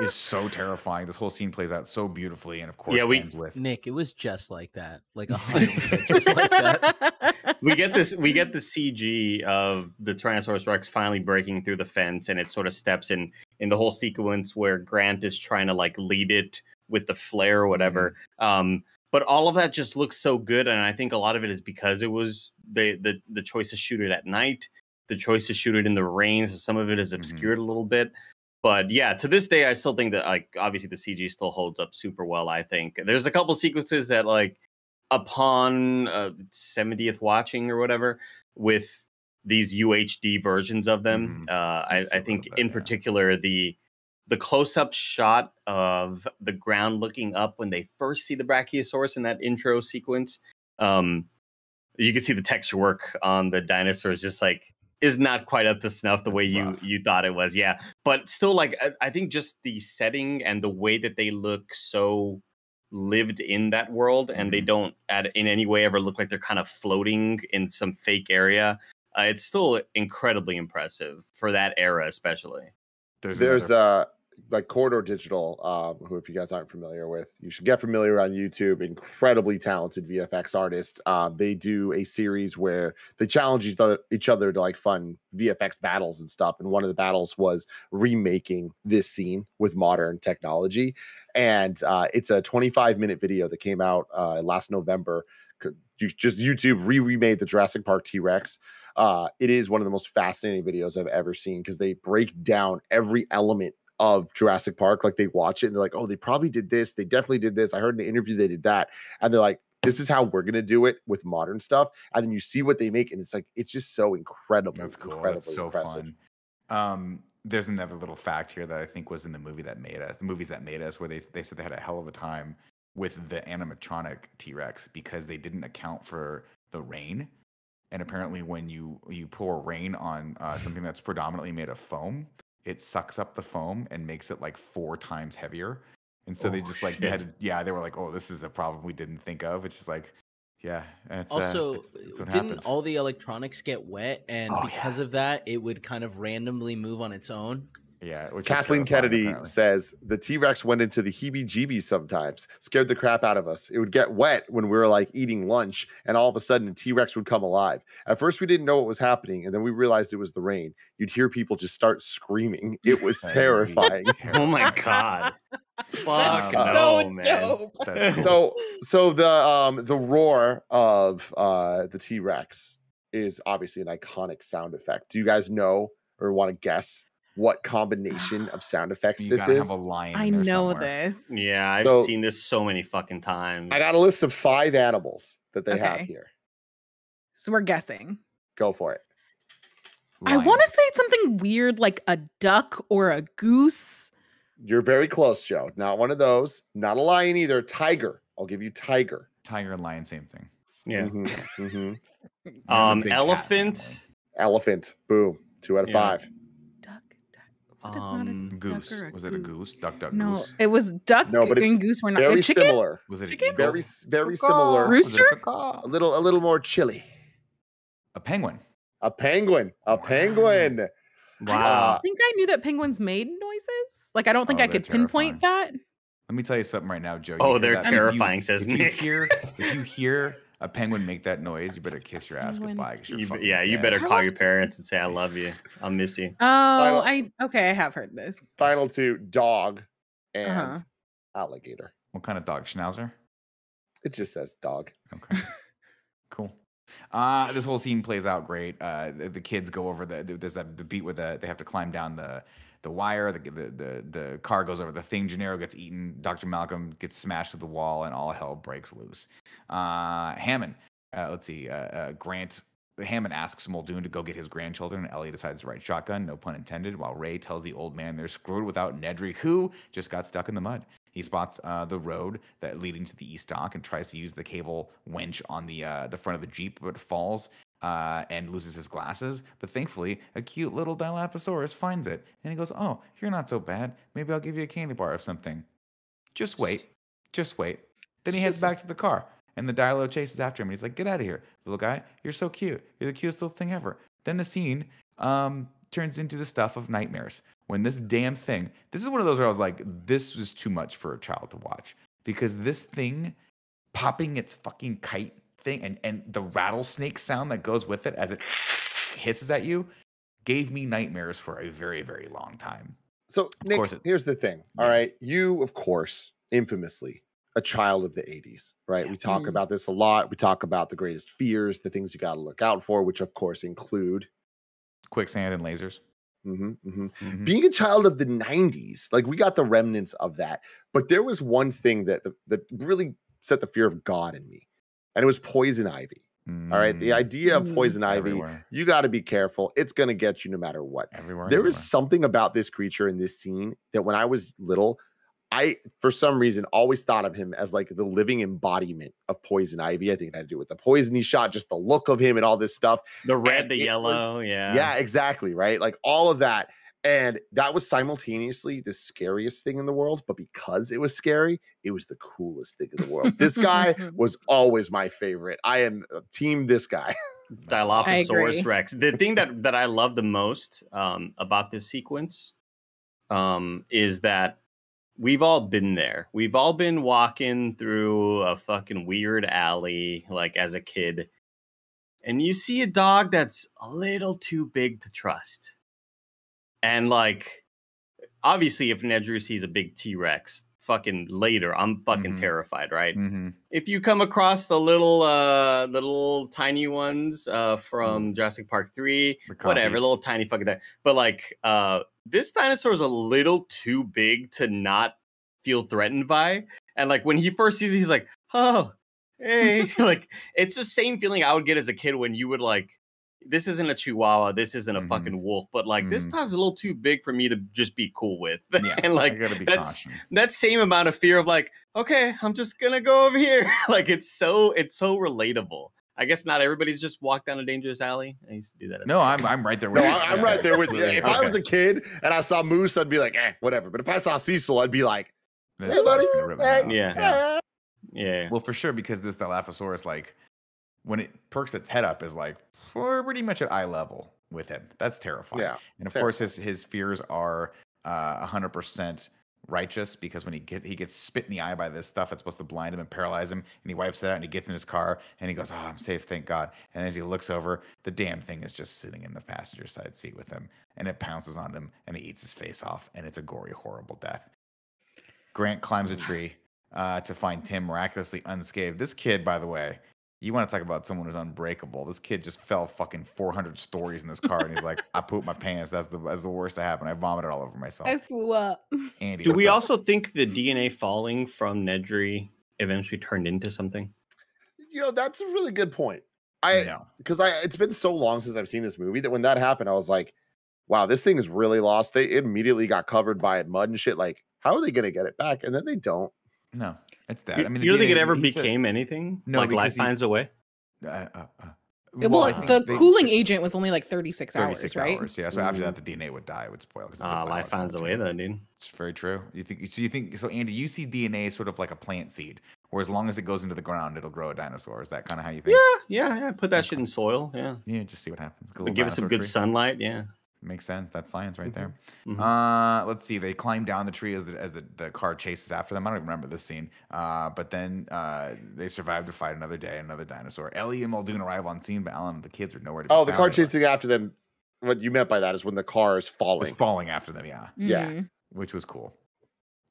is so terrifying. This whole scene plays out so beautifully, and of course, yeah, we, ends with Nick. It was just like that, like a hundred percent just like that. We get this. We get the C G of the Tyrannosaurus Rex finally breaking through the fence, and it sort of steps in in the whole sequence where Grant is trying to like lead it with the flare or whatever. Mm-hmm. Um, but all of that just looks so good. And I think a lot of it is because it was the, the, the choice to shoot it at night, the choice to shoot it in the rain. So some of it is obscured mm-hmm. a little bit, but yeah, to this day, I still think that like, obviously the C G still holds up super well. I think there's a couple sequences that like upon uh, seventieth watching or whatever with these U H D versions of them. Mm-hmm. Uh, I, I think in particular, the, the close-up shot of the ground looking up when they first see the Brachiosaurus in that intro sequence, um, you can see the texture work on the dinosaurs just like is not quite up to snuff the That's way you, rough. you thought it was. Yeah. But still, like, I, I think just the setting and the way that they look so lived in that world, and they don't add in any way ever look like they're kind of floating in some fake area. Uh, it's still incredibly impressive for that era, especially. There's, There's uh, like Corridor Digital, um, who, if you guys aren't familiar with, you should get familiar on YouTube. Incredibly talented V F X artists. Um, they do a series where they challenge each other, each other to like fun V F X battles and stuff. And one of the battles was remaking this scene with modern technology. And uh, it's a twenty-five minute video that came out uh, last November. You just YouTube re-remade the Jurassic Park T-Rex. Uh, it is one of the most fascinating videos I've ever seen because they break down every element of Jurassic Park. Like, they watch it and they're like, oh, they probably did this. They definitely did this. I heard in an interview they did that. And they're like, this is how we're going to do it with modern stuff. And then you see what they make, and it's like, it's just so incredible. That's cool. Incredibly That's so impressive. Fun. Um, there's another little fact here that I think was in the movie that made us, the movies that made us, where they, they said they had a hell of a time with the animatronic T-Rex because they didn't account for the rain. And apparently when you, you pour rain on uh, something that's predominantly made of foam, it sucks up the foam and makes it like four times heavier. And so oh, they just like, they had to, yeah, they were like, oh, this is a problem we didn't think of. It's just like, yeah. It's, also, uh, it's, it's didn't happens. all the electronics get wet? And oh, because yeah. of that, it would kind of randomly move on its own. Yeah, Kathleen Kennedy apparently. says the T-Rex went into the heebie-jeebies sometimes, scared the crap out of us. It would get wet when we were like eating lunch, and all of a sudden the T-Rex would come alive. At first we didn't know what was happening, and then we realized it was the rain. You'd hear people just start screaming. It was terrifying. Oh my god. Fuck so no, man. That's cool. So so the um the roar of uh the T-Rex is obviously an iconic sound effect. Do you guys know or want to guess what combination of sound effects you this is? Have a lion I know somewhere. this. Yeah, I've so, seen this so many fucking times. I got a list of five animals that they okay. have here. So we're guessing. Go for it. Lion. I want to say it's something weird like a duck or a goose. You're very close, Joe. Not one of those. Not a lion either. Tiger. I'll give you tiger. Tiger and lion, same thing. Yeah. Mm-hmm. Mm-hmm. um, elephant. Elephant. Boom. Two out of yeah. five. Um, goose. A was goose? it a goose? Duck, duck, no, goose. No, it was duck no, but it's and goose were not very similar. Was it chicken? Very, very Caw. similar. Rooster? A, a little, a little more chilly. A penguin. A penguin. A penguin. Wow. I think I knew that penguins made noises. Like, I don't think oh, I could terrifying. pinpoint that. Let me tell you something right now, Joe. Oh, they're that? terrifying, you, says if Nick. You hear, if you hear a penguin make that noise, you better kiss your ass goodbye. You, yeah, you dead. better call your parents and say, I love you. I'll miss you. Oh, final, I okay, I have heard this. Final two, dog and uh-huh. alligator. What kind of dog? Schnauzer? It just says dog. Okay. Cool. Uh, this whole scene plays out great. Uh, the, the kids go over the, there's that the beat with the, they have to climb down the, the wire, the, the, the, the car goes over the thing, Gennaro gets eaten, Doctor Malcolm gets smashed through the wall, and all hell breaks loose. Uh, Hammond, uh, let's see, uh, uh, Grant, Hammond asks Muldoon to go get his grandchildren, and Ellie decides to ride shotgun, no pun intended, while Ray tells the old man they're screwed without Nedry, who just got stuck in the mud. He spots uh, the road that leading to the east dock and tries to use the cable winch on the, uh, the front of the Jeep, but falls Uh, and loses his glasses, but thankfully a cute little Dilophosaurus finds it, and he goes, oh, you're not so bad, maybe I'll give you a candy bar or something. Just wait, just wait. Then he heads back to the car, and the Dilo chases after him, and he's like, get out of here, little guy, you're so cute, you're the cutest little thing ever. Then the scene um, turns into the stuff of nightmares, when this damn thing, this is one of those where I was like, this was too much for a child to watch, because this thing popping its fucking kite thing and and the rattlesnake sound that goes with it as it hisses at you gave me nightmares for a very very long time. So Nick, it, here's the thing. All yeah. right, you of course infamously a child of the eighties, right? Yeah. We talk mm. about this a lot. We talk about the greatest fears, the things you got to look out for, which of course include quicksand and lasers. Mm-hmm, mm-hmm. Mm-hmm. Being a child of the nineties, like we got the remnants of that, but there was one thing that that really set the fear of God in me. And it was poison ivy. Mm, all right. The idea of poison ivy, everywhere. You got to be careful. It's going to get you no matter what. Everywhere. There everywhere. is something about this creature in this scene that when I was little, I, for some reason, always thought of him as like the living embodiment of poison ivy. I think it had to do with the poison he shot, just the look of him and all this stuff. The red, and the yellow. Was, yeah. Yeah, exactly. Right. Like all of that. And that was simultaneously the scariest thing in the world. But because it was scary, it was the coolest thing in the world. This guy was always my favorite. I am team this guy. Dilophosaurus Rex. The thing that, that I love the most um, about this sequence um, is that we've all been there. We've all been walking through a fucking weird alley, like as a kid, and you see a dog that's a little too big to trust. And like, obviously, if Nedru sees a big T-Rex, fucking later, I'm fucking mm-hmm. terrified, right? Mm-hmm. If you come across the little, uh, the little tiny ones uh, from mm-hmm. Jurassic Park three, whatever, little tiny fucking thing, but like. Uh, This dinosaur is a little too big to not feel threatened by. And like when he first sees it, he's like, oh, hey. Like it's the same feeling I would get as a kid when you would like, this isn't a chihuahua, this isn't a mm-hmm. fucking wolf, but like mm-hmm. this dog's a little too big for me to just be cool with. Yeah, and like be that's caution. That same amount of fear of like, okay, I'm just gonna go over here. Like it's so it's so relatable. I guess not everybody's just walked down a dangerous alley. I used to do that. No, I'm, I'm right there with no, you. I'm yeah. right there with you. If okay. I was a kid and I saw Moose, I'd be like, eh, whatever. But if I saw Cecil, I'd be like, hey, buddy. Yeah. Yeah. yeah. Well, for sure, because this Dilophosaurus, like, when it perks its head up, is like, we're pretty much at eye level with him. That's terrifying. Yeah, and of terrifying. course, his, his fears are uh, one hundred percent righteous, because when he get he gets spit in the eye by this stuff, it's supposed to blind him and paralyze him, and he wipes it out and he gets in his car and he goes, oh, I'm safe, thank God. And as he looks over, the damn thing is just sitting in the passenger side seat with him, and it pounces on him and it eats his face off, and it's a gory, horrible death. Grant climbs a tree uh to find Tim miraculously unscathed. This kid, by the way, you want to talk about someone who's unbreakable. This kid just fell fucking four hundred stories in this car, and he's like, I pooped my pants. That's the that's the worst that happened. I vomited all over myself. I flew up. Andy, do we up? also think the D N A falling from Nedry eventually turned into something? You know, that's a really good point. I know. Because I, it's been so long since I've seen this movie that when that happened, I was like, wow, this thing is really lost. They immediately got covered by mud and shit. Like, how are they going to get it back? And then they don't. No. It's that. I mean, you don't think it ever became says, anything? No, like life finds a way. Uh, uh, uh, well, well uh, the they, cooling they, agent was only like thirty-six hours, right? Hours, yeah. So mm-hmm. after that, the D N A would die. It would spoil. It's uh, life finds a way, though, dude. It's very true. You think? So you think? So Andy, you see D N A as sort of like a plant seed, where as long as it goes into the ground, it'll grow a dinosaur. Is that kind of how you think? Yeah, yeah, yeah. Put that okay. shit in soil. Yeah. Yeah. Just see what happens. Give it some good tree. sunlight. Yeah. Makes sense. That's science right there. Mm-hmm. Uh, let's see. They climb down the tree as the, as the, the car chases after them. I don't even remember this scene. Uh, but then uh, they survive to fight another day, another dinosaur. Ellie and Muldoon arrive on scene, but Alan and the kids are nowhere to be found. Oh, the car chasing after them. What you meant by that is when the car is falling. It's falling after them, yeah. Mm-hmm. Yeah. Which was cool.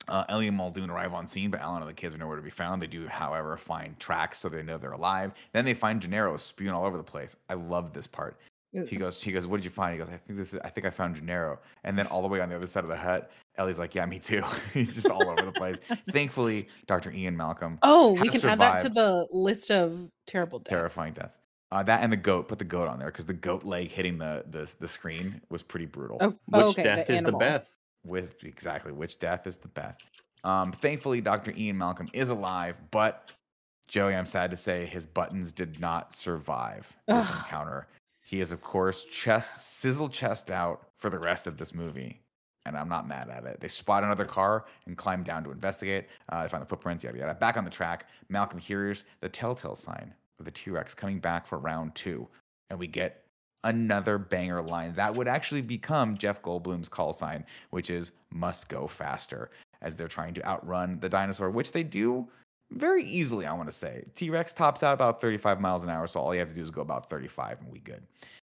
Uh, Ellie and Muldoon arrive on scene, but Alan and the kids are nowhere to be found. They do, however, find tracks, so they know they're alive. Then they find Gennaro spewing all over the place. I love this part. He goes, he goes, what did you find? He goes, I think this is, I think I found Gennaro. And then all the way on the other side of the hut, Ellie's like, yeah, me too. He's just all over the place. Thankfully, Doctor Ian Malcolm. Oh, we can add that to the list of terrible deaths. Terrifying deaths. Uh, that and the goat. Put the goat on there because the goat leg hitting the, the, the screen was pretty brutal. Oh, which okay, death the is animal. the best? With, exactly. Which death is the best? Um, thankfully, Doctor Ian Malcolm is alive, but Joey, I'm sad to say, his buttons did not survive this encounter. He is, of course, chest sizzle chest out for the rest of this movie, and I'm not mad at it. They spot another car and climb down to investigate. Uh, they find the footprints, yada, yada. Back on the track, Malcolm hears the telltale sign of the T-Rex coming back for round two, and we get another banger line that would actually become Jeff Goldblum's call sign, which is must go faster, as they're trying to outrun the dinosaur, which they do very easily, I want to say. T-Rex tops out about thirty-five miles an hour, so all you have to do is go about thirty-five and we good.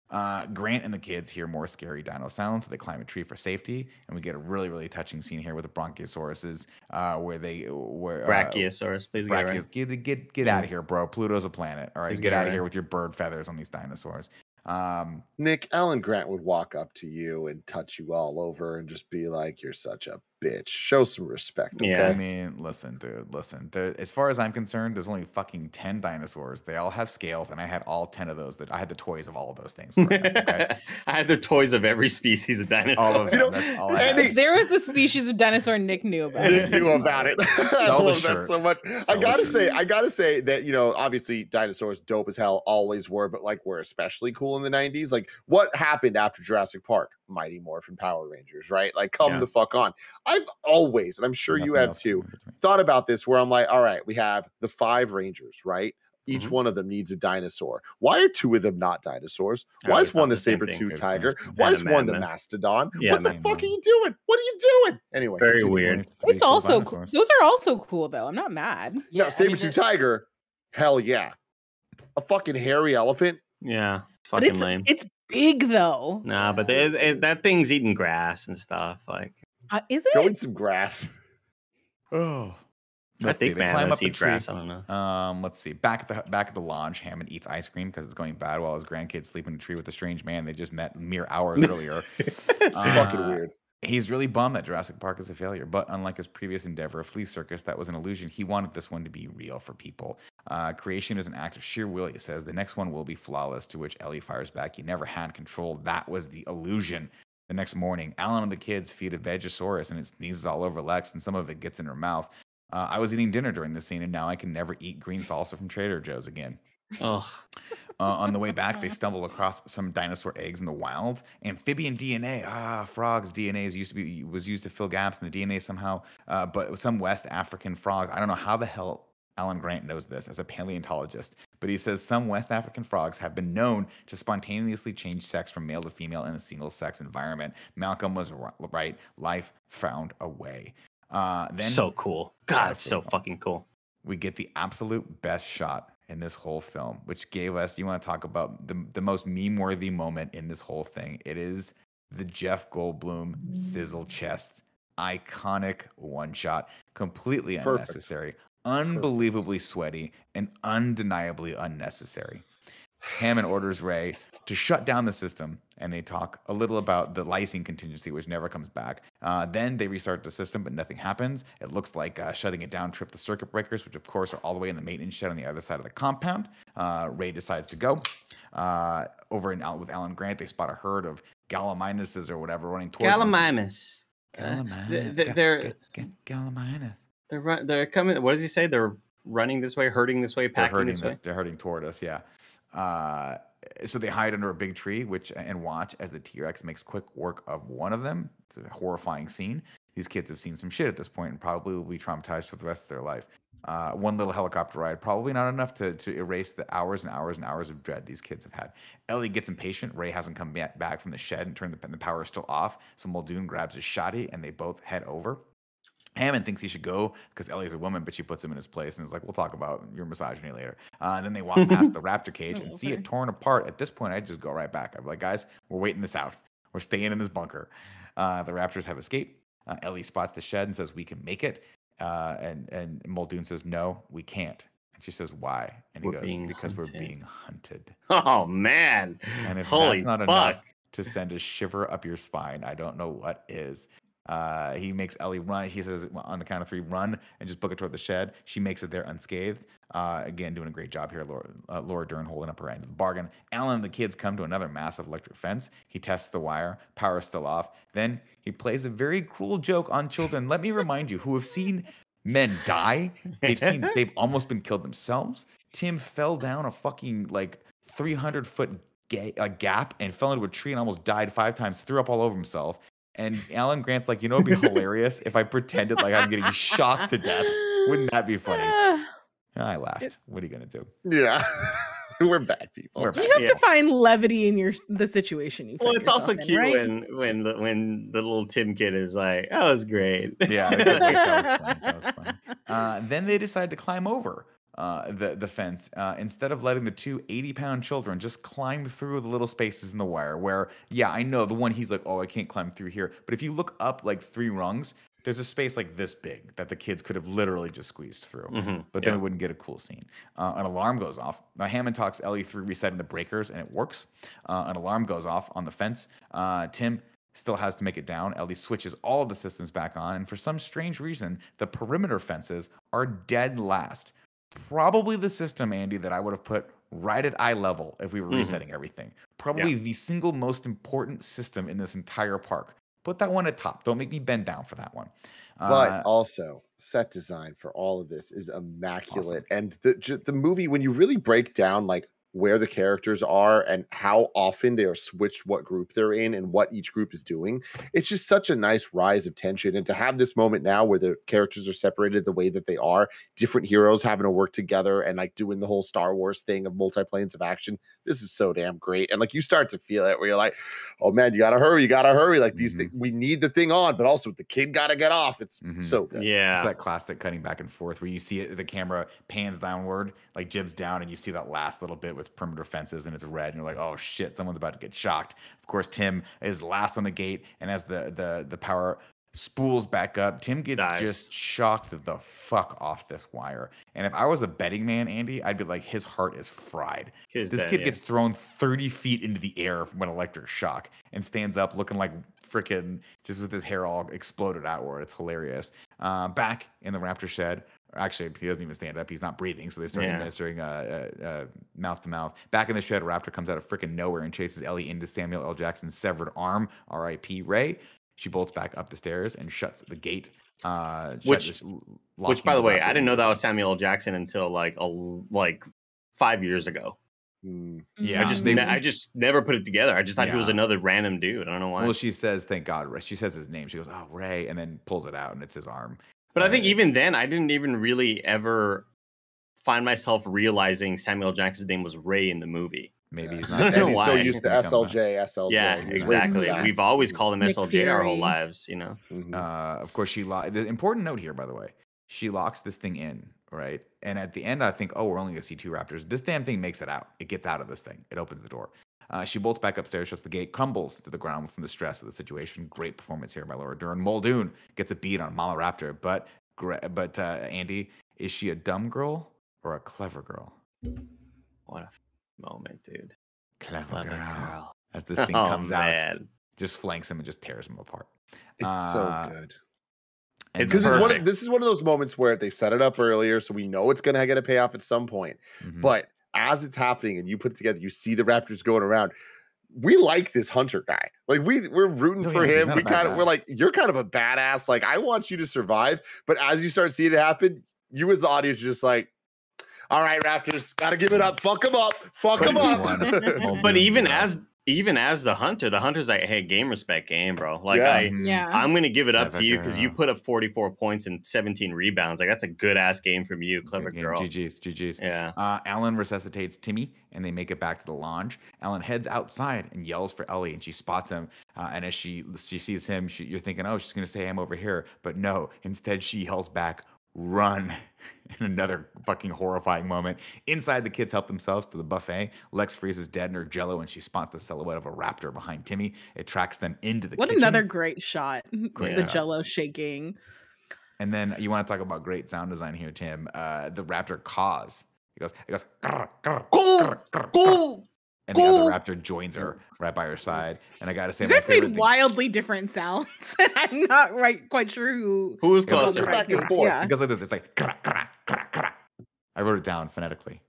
Uh, Grant and the kids hear more scary dino sounds, so they climb a tree for safety, and we get a really, really touching scene here with the Bronciosauruses, uh, where they... where uh, Brachiosaurus, please get Brachios, right. Get, get, get out of here, bro. Pluto's a planet. All right, please get, get out of right. here with your bird feathers on these dinosaurs. Um, Nick, Alan Grant would walk up to you and touch you all over and just be like, you're such a bitch. Show some respect. Okay? Yeah, I mean, listen, dude, listen. The, as far as I'm concerned, there's only fucking ten dinosaurs. They all have scales, and I had all ten of those. That I had the toys of all of those things. Growing up, okay? I had the toys of every species of dinosaur. All of them. That's all I had. There was a species of dinosaur Nick knew about. I didn't knew about it. I love that so much. I gotta say, I gotta say that, you know, obviously dinosaurs dope as hell, always were, but like were especially cool in the nineties. Like what happened after Jurassic Park? Mighty Morphin Power Rangers, right? Like, come yeah. the fuck on. I've always, and I'm sure Nothing you have too, thought about this where I'm like, all right, we have the five Rangers, right? Each mm-hmm. one of them needs a dinosaur. Why are two of them not dinosaurs? Why is one the saber-tooth tiger? Why is one the mastodon? Yeah, what the man, fuck man. are you doing? What are you doing? Anyway. Very weird. It's also cool. Those are also cool, though. I'm not mad. Yeah, no, saber-tooth I mean, tiger, hell yeah. A fucking hairy elephant? Yeah, fucking it's, lame. It's big, though. Nah, but they, it, that thing's eating grass and stuff. Like, uh, is it? Go eat some grass. Oh. Let's I think see. Man, climb up eat grass. I don't know. Um, let's see. Back at the back at the lounge, Hammond eats ice cream because it's going bad while his grandkids sleep in a tree with a strange man they just met mere hours earlier. uh, fucking weird. He's really bummed that Jurassic Park is a failure, but unlike his previous endeavor, a flea circus that was an illusion, he wanted this one to be real for people. Uh, creation is an act of sheer will, he says. The next one will be flawless, to which Ellie fires back. You never had control. That was the illusion. The next morning, Alan and the kids feed a Vegasaurus, and it sneezes all over Lex, and some of it gets in her mouth. Uh, I was eating dinner during this scene, and now I can never eat green salsa from Trader Joe's again. Oh. Uh, on the way back, they stumble across some dinosaur eggs in the wild. Amphibian D N A. Ah, frogs' D N A is used to be was used to fill gaps in the D N A somehow. Uh, but some West African frogs. I don't know how the hell Alan Grant knows this as a paleontologist, but he says some West African frogs have been known to spontaneously change sex from male to female in a single-sex environment. Malcolm was right. Life found a way. Uh, then so cool. God, it's so fucking cool. We get the absolute best shot in this whole film, which gave us, you want to talk about the, the most meme-worthy moment in this whole thing. It is the Jeff Goldblum sizzle chest, iconic one shot, completely unnecessary, unbelievably sweaty, and undeniably unnecessary. Hammond orders Ray to shut down the system, and they talk a little about the lysine contingency, which never comes back. Uh, then they restart the system, but nothing happens. It looks like uh, shutting it down tripped the circuit breakers, which of course are all the way in the maintenance shed on the other side of the compound. Uh, Ray decides to go. Uh, over and out with Alan Grant, they spot a herd of gallimimuses or whatever running towards Gallimimus. Them. Gallimimus. Uh, they're, they're, Gallimimus. They're, run, they're coming. What does he say? They're running this way, herding this way, packing they're this way. This, they're herding toward us, yeah. Uh, so they hide under a big tree, which and watch as the T-Rex makes quick work of one of them. It's a horrifying scene. These kids have seen some shit at this point and probably will be traumatized for the rest of their life. Uh, one little helicopter ride, probably not enough to, to erase the hours and hours and hours of dread these kids have had. Ellie gets impatient. Ray hasn't come back from the shed and turned the, the power is still off. So Muldoon grabs his shotty and they both head over. Hammond thinks he should go because Ellie's a woman, but she puts him in his place and is like, we'll talk about your misogyny later. Uh, and then they walk past the raptor cage and okay. see it torn apart. At this point, I just go right back. I'm like, guys, we're waiting this out. We're staying in this bunker. Uh, the raptors have escaped. Uh, Ellie spots the shed and says, we can make it. Uh, and, and Muldoon says, no, we can't. And she says, why? And he we're goes, because hunted. we're being hunted. Oh, man. And if Holy that's not fuck. enough to send a shiver up your spine, I don't know what is. Uh, he makes Ellie run. He says on the count of three, run, and just book it toward the shed. She makes it there unscathed. Uh, again, doing a great job here. Laura, uh, Laura Dern holding up her end of the bargain. Alan and the kids come to another massive electric fence. He tests the wire. Power's still off. Then he plays a very cruel joke on children. Let me remind you, who have seen men die. They've seen, they've almost been killed themselves. Tim fell down a fucking like three hundred foot ga a gap and fell into a tree and almost died five times. Threw up all over himself. And Alan Grant's like, you know, it'd be hilarious if I pretended like I'm getting shocked to death. Wouldn't that be funny? I laughed. What are you gonna do? Yeah, we're bad people. We're bad. You have yeah. to find levity in your the situation. You well, it's also in, cute right? when when the, when the little Tim kid is like, "That was great." Yeah, like, that was fun. That was fun. Uh, then they decide to climb over uh, the the fence uh, instead of letting the two eighty pound children just climb through the little spaces in the wire where, yeah, I know the one he's like, oh, I can't climb through here. But if you look up like three rungs, there's a space like this big that the kids could have literally just squeezed through, mm-hmm. but then yeah. we wouldn't get a cool scene. Uh, an alarm goes off. Now Hammond talks Ellie through resetting the breakers and it works. Uh, an alarm goes off on the fence. Uh, Tim still has to make it down. Ellie switches all of the systems back on, and for some strange reason, the perimeter fences are dead last. Probably the system, Andy, that I would have put right at eye level if we were mm-hmm. resetting everything. Probably yeah. the single most important system in this entire park. Put that one at top. Don't make me bend down for that one. But uh, also, set design for all of this is immaculate. Awesome. And the the movie, when you really break down like where the characters are and how often they are switched, what group they're in and what each group is doing, it's just such a nice rise of tension. And to have this moment now where the characters are separated the way that they are, different heroes having to work together and like doing the whole Star Wars thing of multi-planes of action, this is so damn great. And like you start to feel it where you're like, oh man, you gotta hurry, you gotta hurry. Like these mm-hmm. things, we need the thing on, but also the kid gotta get off. It's mm-hmm. so good. Yeah. It's that classic cutting back and forth where you see it, the camera pans downward, like jibs down, and you see that last little bit with perimeter fences and it's red and you're like, oh shit, someone's about to get shocked. Of course, Tim is last on the gate, and as the the the power spools back up, Tim gets nice. just shocked the fuck off this wire. And if I was a betting man, Andy, I'd be like, his heart is fried. He's this dead, kid yeah. gets thrown thirty feet into the air from an electric shock and stands up looking like freaking just with his hair all exploded outward. It's hilarious. Uh, back in the raptor shed, actually, he doesn't even stand up. He's not breathing. So they start yeah. administering uh, uh, uh, mouth to mouth. Back in the shed, a raptor comes out of freaking nowhere and chases Ellie into Samuel L. Jackson's severed arm. R I P Ray. She bolts back up the stairs and shuts the gate. Uh, which, which by the way, I didn't know that was Samuel L. Jackson until like a, like five years ago. Yeah, I just they, I just never put it together. I just thought yeah. he was another random dude. I don't know why. Well, she says, "Thank God." She says his name. She goes, "Oh, Ray," and then pulls it out, and it's his arm. But I think even then, I didn't even really ever find myself realizing Samuel Jackson's name was Ray in the movie. Maybe yeah. he's not. And he's so used to S L J, S L J. Yeah, exactly. Right. We've always called him Nick S L J Fury. Our whole lives, you know. Mm-hmm. uh, of course, she. The important note here, by the way, she locks this thing in, right? And at the end, I think, oh, we're only gonna see two raptors. This damn thing makes it out. It gets out of this thing. It opens the door. Uh, she bolts back upstairs, shuts the gate, crumbles to the ground from the stress of the situation. Great performance here by Laura Dern. Muldoon gets a beat on Mama Raptor, but but uh, Andy, is she a dumb girl or a clever girl? What a moment, dude! Clever, clever girl. girl. As this thing oh, comes man. out, just flanks him and just tears him apart. It's uh, so good. It's because it's one of, this is one of those moments where they set it up earlier, so we know it's gonna get a payoff at some point, mm-hmm. but. As it's happening and you put it together, you see the raptors going around. We like this hunter guy. Like we we're rooting no, for yeah, him. We kind of guy. we're like, you're kind of a badass. Like I want you to survive. But as you start seeing it happen, you as the audience are just like, all right, raptors, gotta give it up. Fuck them up. Fuck them up. But even as even as the hunter, the hunter's like, hey, game respect, game, bro. Like yeah. I yeah. I'm gonna give it up clever to you because you put up forty-four points and seventeen rebounds. Like that's a good ass game from you, clever game, girl. G Gs, G Gs. Yeah. Uh, Alan resuscitates Timmy and they make it back to the launch. Alan heads outside and yells for Ellie and she spots him. Uh, and as she she sees him, she, you're thinking, oh, she's gonna say I'm over here, but no. Instead, she yells back, run. In another fucking horrifying moment. Inside, the kids help themselves to the buffet. Lex freezes dead in her jello and she spots the silhouette of a raptor behind Timmy. It tracks them into the what kitchen. Another great shot. Great the shot. Jello shaking. And then you want to talk about great sound design here, Tim. Uh, the raptor caws. It goes, it goes, grr, grr, grr, grr, grr. And the cool. other raptor joins her right by her side. And I gotta say, you guys made wildly thing. different sounds. I'm not right quite sure who who is closer. Right? Back and forth. Yeah. It goes like this. It's like kra, kra, kra, kra. I wrote it down phonetically.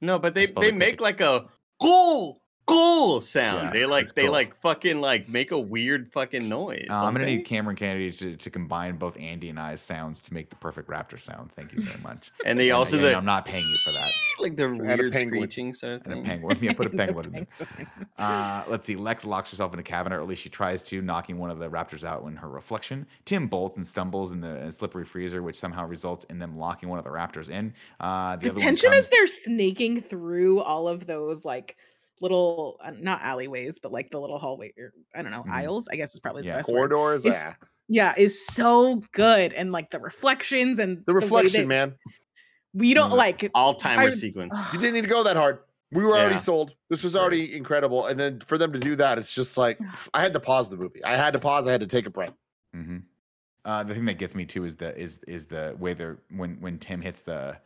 No, but they they make cricket. like a cool cool sound. Yeah, they like they cool. like fucking like make a weird fucking noise. Uh, I'm gonna they? need Cameron Kennedy to to combine both Andy and I's sounds to make the perfect raptor sound. Thank you very much. and they and, also and, the, and I'm not paying you for that. Like the weird screeching sort of thing. And a penguin. Yeah, put a penguin in there. Uh, let's see. Lex locks herself in a cabinet, or at least she tries to, knocking one of the raptors out in her reflection. Tim bolts and stumbles in the in slippery freezer, which somehow results in them locking one of the raptors in. Uh, the the other tension comes... is they're snaking through all of those like little, uh, not alleyways, but like the little hallway, or, I don't know, mm-hmm. aisles, I guess is probably yeah, the best corridors. Is, yeah. yeah, is so good. And like the reflections and the reflection, the man. We don't mm-hmm. like all-timer sequence. You didn't need to go that hard. We were yeah. already sold. This was already incredible. And then for them to do that, it's just like I had to pause the movie. I had to pause. I had to take a breath. Mm-hmm. Uh, the thing that gets me too is the is is the way they're when when Tim hits the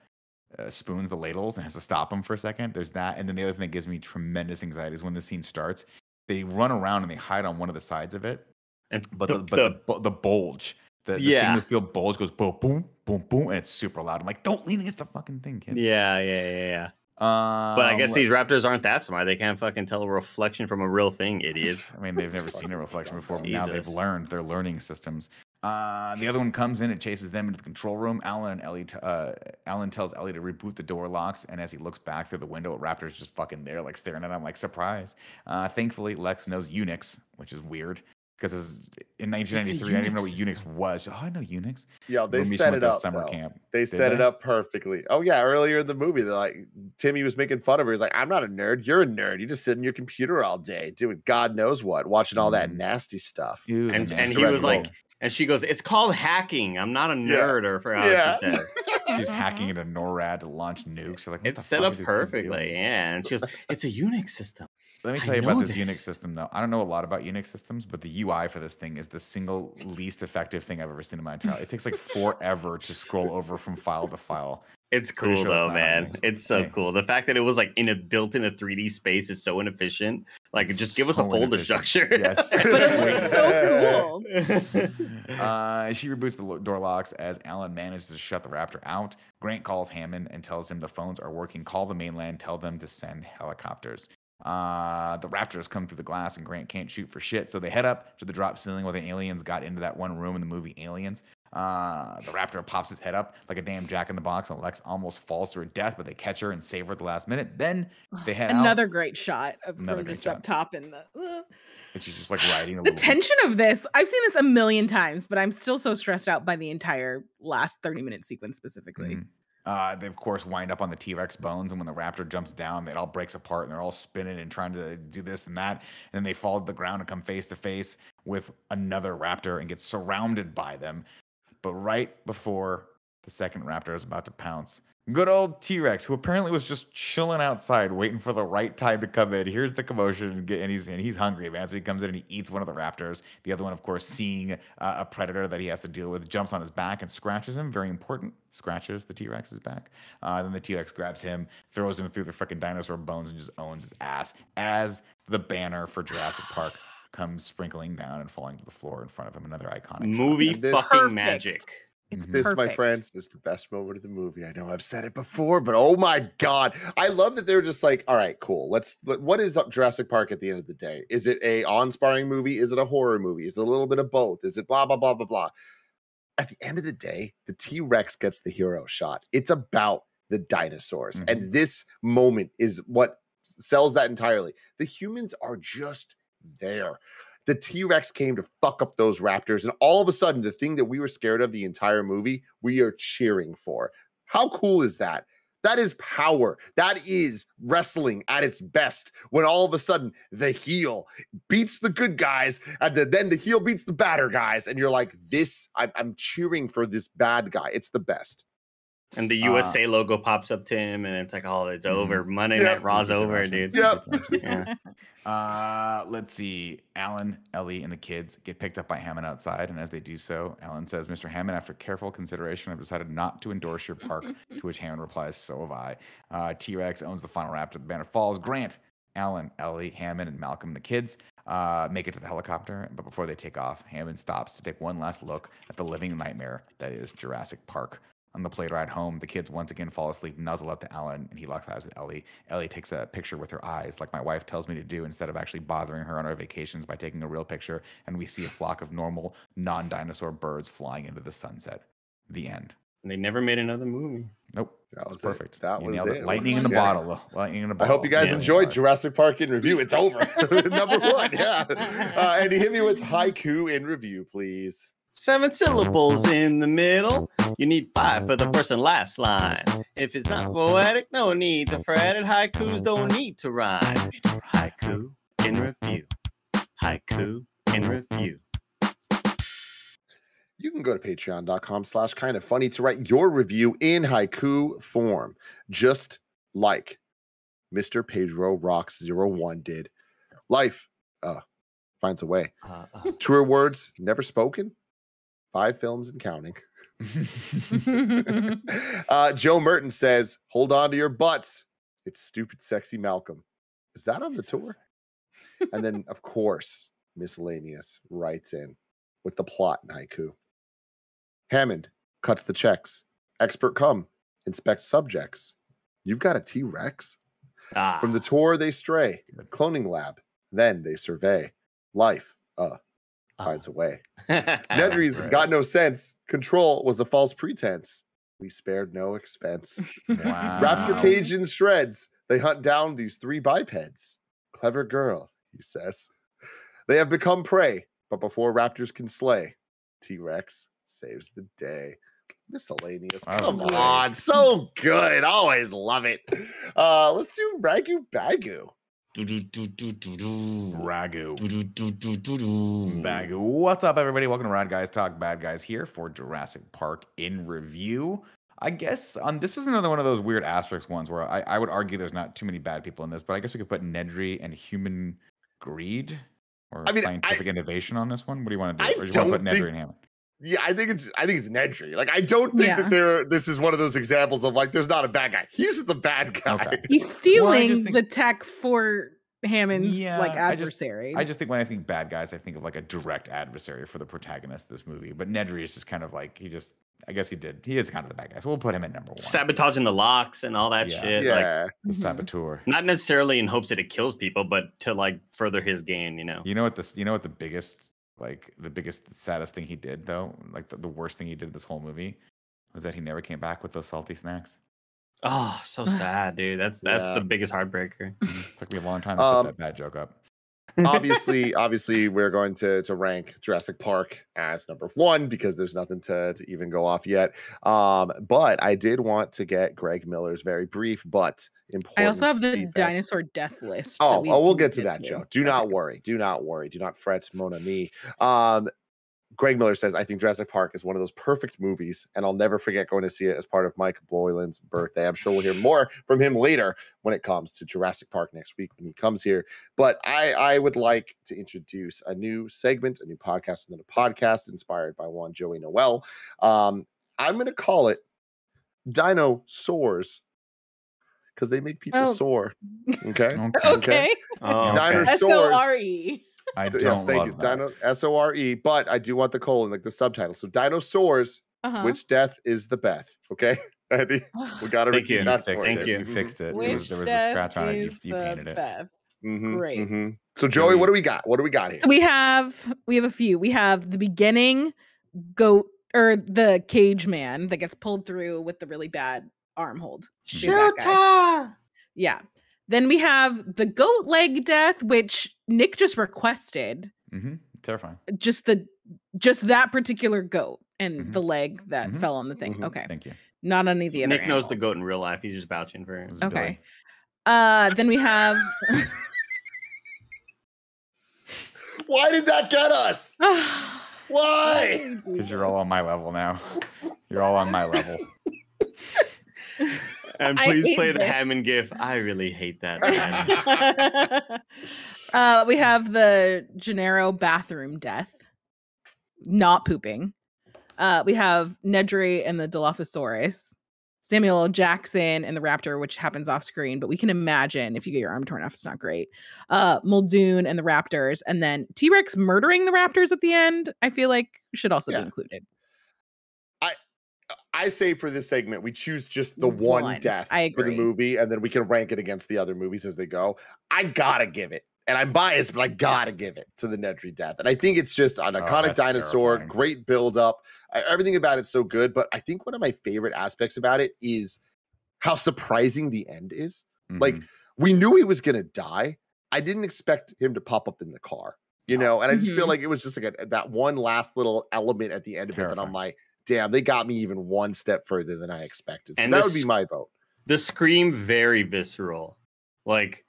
uh, spoons, the ladles, and has to stop him for a second. There's that, and then the other thing that gives me tremendous anxiety is when the scene starts. They run around and they hide on one of the sides of it, And but the, the, but the, the bulge, the, the yeah. stainless steel bulge goes boom, boom, boom, boom, and it's super loud. I'm like, don't lean against the fucking thing, kid. Yeah, yeah, yeah, yeah. Um, but I guess these raptors aren't that smart. They can't fucking tell a reflection from a real thing, idiots. I mean, they've never seen a reflection before. But now they've learned their learning systems. Uh, the other one comes in and chases them into the control room. Alan and Ellie, t uh, Alan tells Ellie to reboot the door locks. And as he looks back through the window, a raptor's just fucking there, like staring at him, like surprise. Uh, thankfully, Lex knows Unix, which is weird because in nineteen ninety-three, I didn't even know what Unix was. Oh, I know Unix. Yeah, they Remember set it up. Summer camp. They set it up perfectly. Oh yeah, earlier in the movie, they're like Timmy was making fun of her. He's like, "I'm not a nerd. You're a nerd. You just sit in your computer all day, doing God knows what, watching all that nasty stuff." Ew, and and he was like. And she goes, "It's called hacking. I'm not a nerd," yeah. or for how yeah. she said. She's hacking into NORAD to launch nukes. You're like, it's set up perfectly, yeah. And she goes, "It's a Unix system." Let me tell I you about this, this Unix system, though. I don't know a lot about Unix systems, but the U I for this thing is the single least effective thing I've ever seen in my entire life. It takes like forever to scroll over from file to file. It's cool sure though, man. It's so hey. cool. The fact that it was like in a built in a three D space is so inefficient. Like, it's just give so us a folder structure. Yes. But it looks so cool. Uh, she reboots the door locks as Alan manages to shut the raptor out. Grant calls Hammond and tells him the phones are working. Call the mainland. Tell them to send helicopters. Uh, the raptors come through the glass and Grant can't shoot for shit. So they head up to the drop ceiling where the aliens got into that one room in the movie Aliens. Uh, the raptor pops his head up like a damn jack-in-the-box, and Lex almost falls to her death, but they catch her and save her at the last minute. Then they head another out. great shot of another her just shot. up top in the. Uh. And she's just like riding the. The tension bit. of this, I've seen this a million times, but I'm still so stressed out by the entire last thirty-minute sequence specifically. Mm-hmm. Uh, they, of course, wind up on the T-Rex bones, and when the raptor jumps down, it all breaks apart, and they're all spinning and trying to do this and that, and then they fall to the ground and come face-to-face with another raptor and get surrounded by them. But right before the second raptor is about to pounce, good old T-Rex, who apparently was just chilling outside, waiting for the right time to come in, hears the commotion, and, get, and, he's, and he's hungry, man. So he comes in and he eats one of the raptors. The other one, of course, seeing uh, a predator that he has to deal with, jumps on his back and scratches him. Very important. Scratches the T-Rex's back. Uh, then the T-Rex grabs him, throws him through the freaking dinosaur bones, and just owns his ass as the banner for Jurassic Park comes sprinkling down and falling to the floor in front of him. Another iconic movie shot. This, fucking perfect. magic. It's mm-hmm. This, my friends, is the best moment of the movie. I know I've said it before, but oh my God. I love that they were just like, all right, cool. Let's, let, what is Jurassic Park at the end of the day? Is it a awe-inspiring movie? Is it a horror movie? Is it a little bit of both? Is it blah, blah, blah, blah, blah? At the end of the day, the T-Rex gets the hero shot. It's about the dinosaurs. Mm-hmm. And this moment is what sells that entirely. The humans are just there. The T-Rex came to fuck up those raptors, and all of a sudden the thing that we were scared of the entire movie, we are cheering for. How cool is that? That is power. That is wrestling at its best, when all of a sudden the heel beats the good guys, and the, then the heel beats the badder guys, and you're like, this, I, I'm cheering for this bad guy. It's the best. And the U S A uh, logo pops up to him, and it's like, oh, it's over. Monday yep. Night Raw's over, dude. Yep. yeah. Uh, let's see. Alan, Ellie, and the kids get picked up by Hammond outside, and as they do so, Alan says, "Mister Hammond, after careful consideration, I've decided not to endorse your park," to which Hammond replies, "So have I." Uh, T-Rex owns the final raptor. The banner falls. Grant, Alan, Ellie, Hammond, and Malcolm, and the kids, uh, make it to the helicopter, but before they take off, Hammond stops to take one last look at the living nightmare that is Jurassic Park. On the plane ride home, the kids once again fall asleep, nuzzle up to Alan, and he locks eyes with Ellie. Ellie takes a picture with her eyes, like my wife tells me to do, instead of actually bothering her on our vacations by taking a real picture, and we see a flock of normal, non-dinosaur birds flying into the sunset. The end. And they never made another movie. Nope. That was perfect. It. That you was it. it. Lightning, in the bottle. Lightning in a bottle. I hope you guys yeah. enjoyed Jurassic Park in review. It's over. Number one, yeah. Uh, and hit me with haiku in review, please. Seven syllables in the middle. You need five for the first and last line. If it's not poetic, no need to fret it. Haikus don't need to rhyme. Haiku in review. Haiku in review. You can go to patreon.com slash kind of funny to write your review in haiku form. Just like Mister Pedro Rocks zero one did. Life uh, finds a way. Uh, uh, Truer words never spoken. Five films and counting. uh, Joe Merton says, "Hold on to your butts. It's stupid, sexy Malcolm." Is that on the tour? And then, of course, Miscellaneous writes in with the plot in haiku. Hammond cuts the checks. Expert come. Inspect subjects. You've got a T-Rex? Ah. From the tour they stray. Cloning lab. Then they survey. Life. Uh. Finds a way. Nedry's got no sense. Control was a false pretense. We spared no expense. Wow. Wrap your cage in shreds. They hunt down these three bipeds. Clever girl, he says. They have become prey, but before raptors can slay, T-Rex saves the day. Miscellaneous. Wow. Come on. So good. Always love it. Uh, let's do Ragu Bagu. Ragu. Bagu. What's up, everybody? Welcome to Rad Guys Talk Bad Guys here for Jurassic Park in review. I guess um, this is another one of those weird asterisk ones where I, I would argue there's not too many bad people in this, but I guess we could put Nedry and human greed or I mean, scientific I, innovation on this one. What do you want to do? I or do you want to put Nedry think, and Hammond? Yeah, I think it's I think it's Nedry. Like I don't think yeah. that there. This is one of those examples of like there's not a bad guy. He's the bad guy. Okay. He's stealing well, think, the tech for Hammond's yeah, like adversary. I just, I just think when I think bad guys, I think of like a direct adversary for the protagonist of this movie. But Nedry is just kind of like he just. I guess he did. He is kind of the bad guy. So we'll put him at number one. Sabotaging the locks and all that yeah. shit. Yeah. Like, the saboteur. Not necessarily in hopes that it kills people, but to like further his gain, you know. You know what this you know what the biggest Like the biggest, saddest thing he did, though, like the, the worst thing he did this whole movie, was that he never came back with those salty snacks. Oh, so sad, dude. That's that's yeah. the biggest heartbreaker. It took me a long time to um, set that bad joke up. Obviously, obviously, we're going to to rank Jurassic Park as number one because there's nothing to to even go off yet. Um, but I did want to get Greg Miller's very brief but important. I also have the feedback. Dinosaur death list. Oh, we oh we'll get to that, Joe. Do okay. not worry. Do not worry. Do not fret, mon ami. Um, Greg Miller says, I think Jurassic Park is one of those perfect movies, and I'll never forget going to see it as part of Mike Boylan's birthday. I'm sure we'll hear more from him later when it comes to Jurassic Park next week when he comes here. But I, I would like to introduce a new segment, a new podcast within a podcast inspired by Juan Joey Noel. Um, I'm going to call it Dinosaurs because they make people oh. soar. Okay? Okay. okay. Oh, okay. Dinosaurs. S O R E. I don't yes, thank love you. Dino, S O R E, but I do want the colon, like the subtitle. So dinosaurs, uh-huh. which death is the Beth? Okay, Andy, we got to repeat that. Thank you. Thank you. You fixed it. Which there was, there was a scratch on it. You, you painted it. Mm-hmm, Great. Mm-hmm. So Joey, what do we got? What do we got here? So we have we have a few. We have the beginning goat or the cage man that gets pulled through with the really bad arm hold. Shota. Yeah. Then we have the goat leg death, which Nick just requested. Mm-hmm. Terrifying. Just the just that particular goat and mm-hmm. the leg that mm-hmm. fell on the thing. Mm-hmm. Okay. Thank you. Not any of the other Nick animals. Knows the goat in real life. He's just vouching for him. Okay. Uh, then we have... Why did that get us? Why? Because you're all on my level now. You're all on my level. And please play the this. Hammond gif. I really hate that. uh, we have the Gennaro bathroom death. Not pooping. Uh, we have Nedry and the Dilophosaurus. Samuel L. Jackson and the raptor, which happens off screen. But we can imagine if you get your arm torn off, it's not great. Uh, Muldoon and the raptors. And then T-Rex murdering the raptors at the end, I feel like should also yeah. be included. I say for this segment, we choose just the one, one. death for the movie, and then we can rank it against the other movies as they go. I gotta give it, and I'm biased, but I gotta give it to the Nedry death. And I think it's just an iconic oh, dinosaur, terrifying. Great build-up. Everything about it's so good, but I think one of my favorite aspects about it is how surprising the end is. Mm-hmm. Like, we knew he was gonna die. I didn't expect him to pop up in the car, you know? And I just mm-hmm. feel like it was just like a, that one last little element at the end of terrifying. It that I'm like, damn, they got me even one step further than I expected. So and that would be my vote. The scream, very visceral. Like,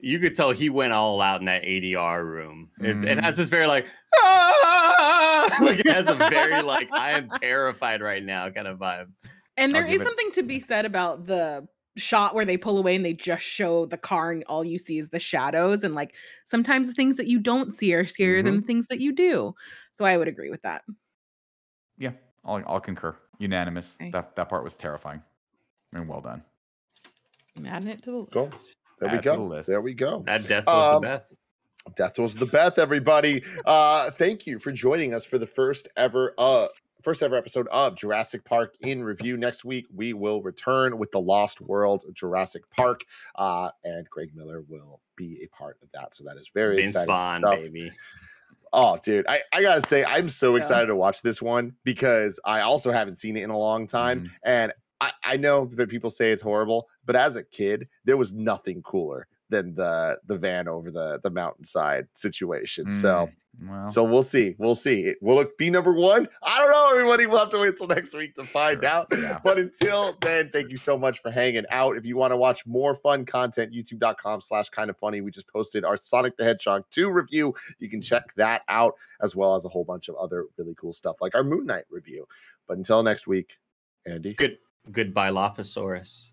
you could tell he went all out in that A D R room. Mm. It, it has this very, like, ah! Like, it has a very, like, I am terrified right now kind of vibe. And there is it. something to be said about the shot where they pull away and they just show the car and all you see is the shadows. And, like, sometimes the things that you don't see are scarier mm-hmm. than the things that you do. So I would agree with that. Yeah. I'll, I'll concur. Unanimous. Okay. That that part was terrifying. I mean, well done. I'm adding it to the list. Cool. There Add we go. The there we go. That death was um, the best. Death was the Beth, everybody. Uh, thank you for joining us for the first ever uh first ever episode of Jurassic Park in Review. Next week, we will return with The Lost World of Jurassic Park, uh, and Greg Miller will be a part of that. So that is very Vince exciting Bond, stuff. Baby. Oh, dude, I, I gotta say, I'm so yeah. excited to watch this one because I also haven't seen it in a long time. Mm-hmm. And I, I know that people say it's horrible, but as a kid, there was nothing cooler than the the van over the the mountainside situation. Mm, so well. so we'll see we'll see it will it be number one? I don't know, everybody, we'll have to wait till next week to find sure. out yeah. But until then, thank you so much for hanging out. If you want to watch more fun content, youtube dot com slash kind of funny. We just posted our Sonic the Hedgehog two review. You can check that out, as well as a whole bunch of other really cool stuff like our Moon Knight review. But until next week, Andy, good goodbye Lophosaurus.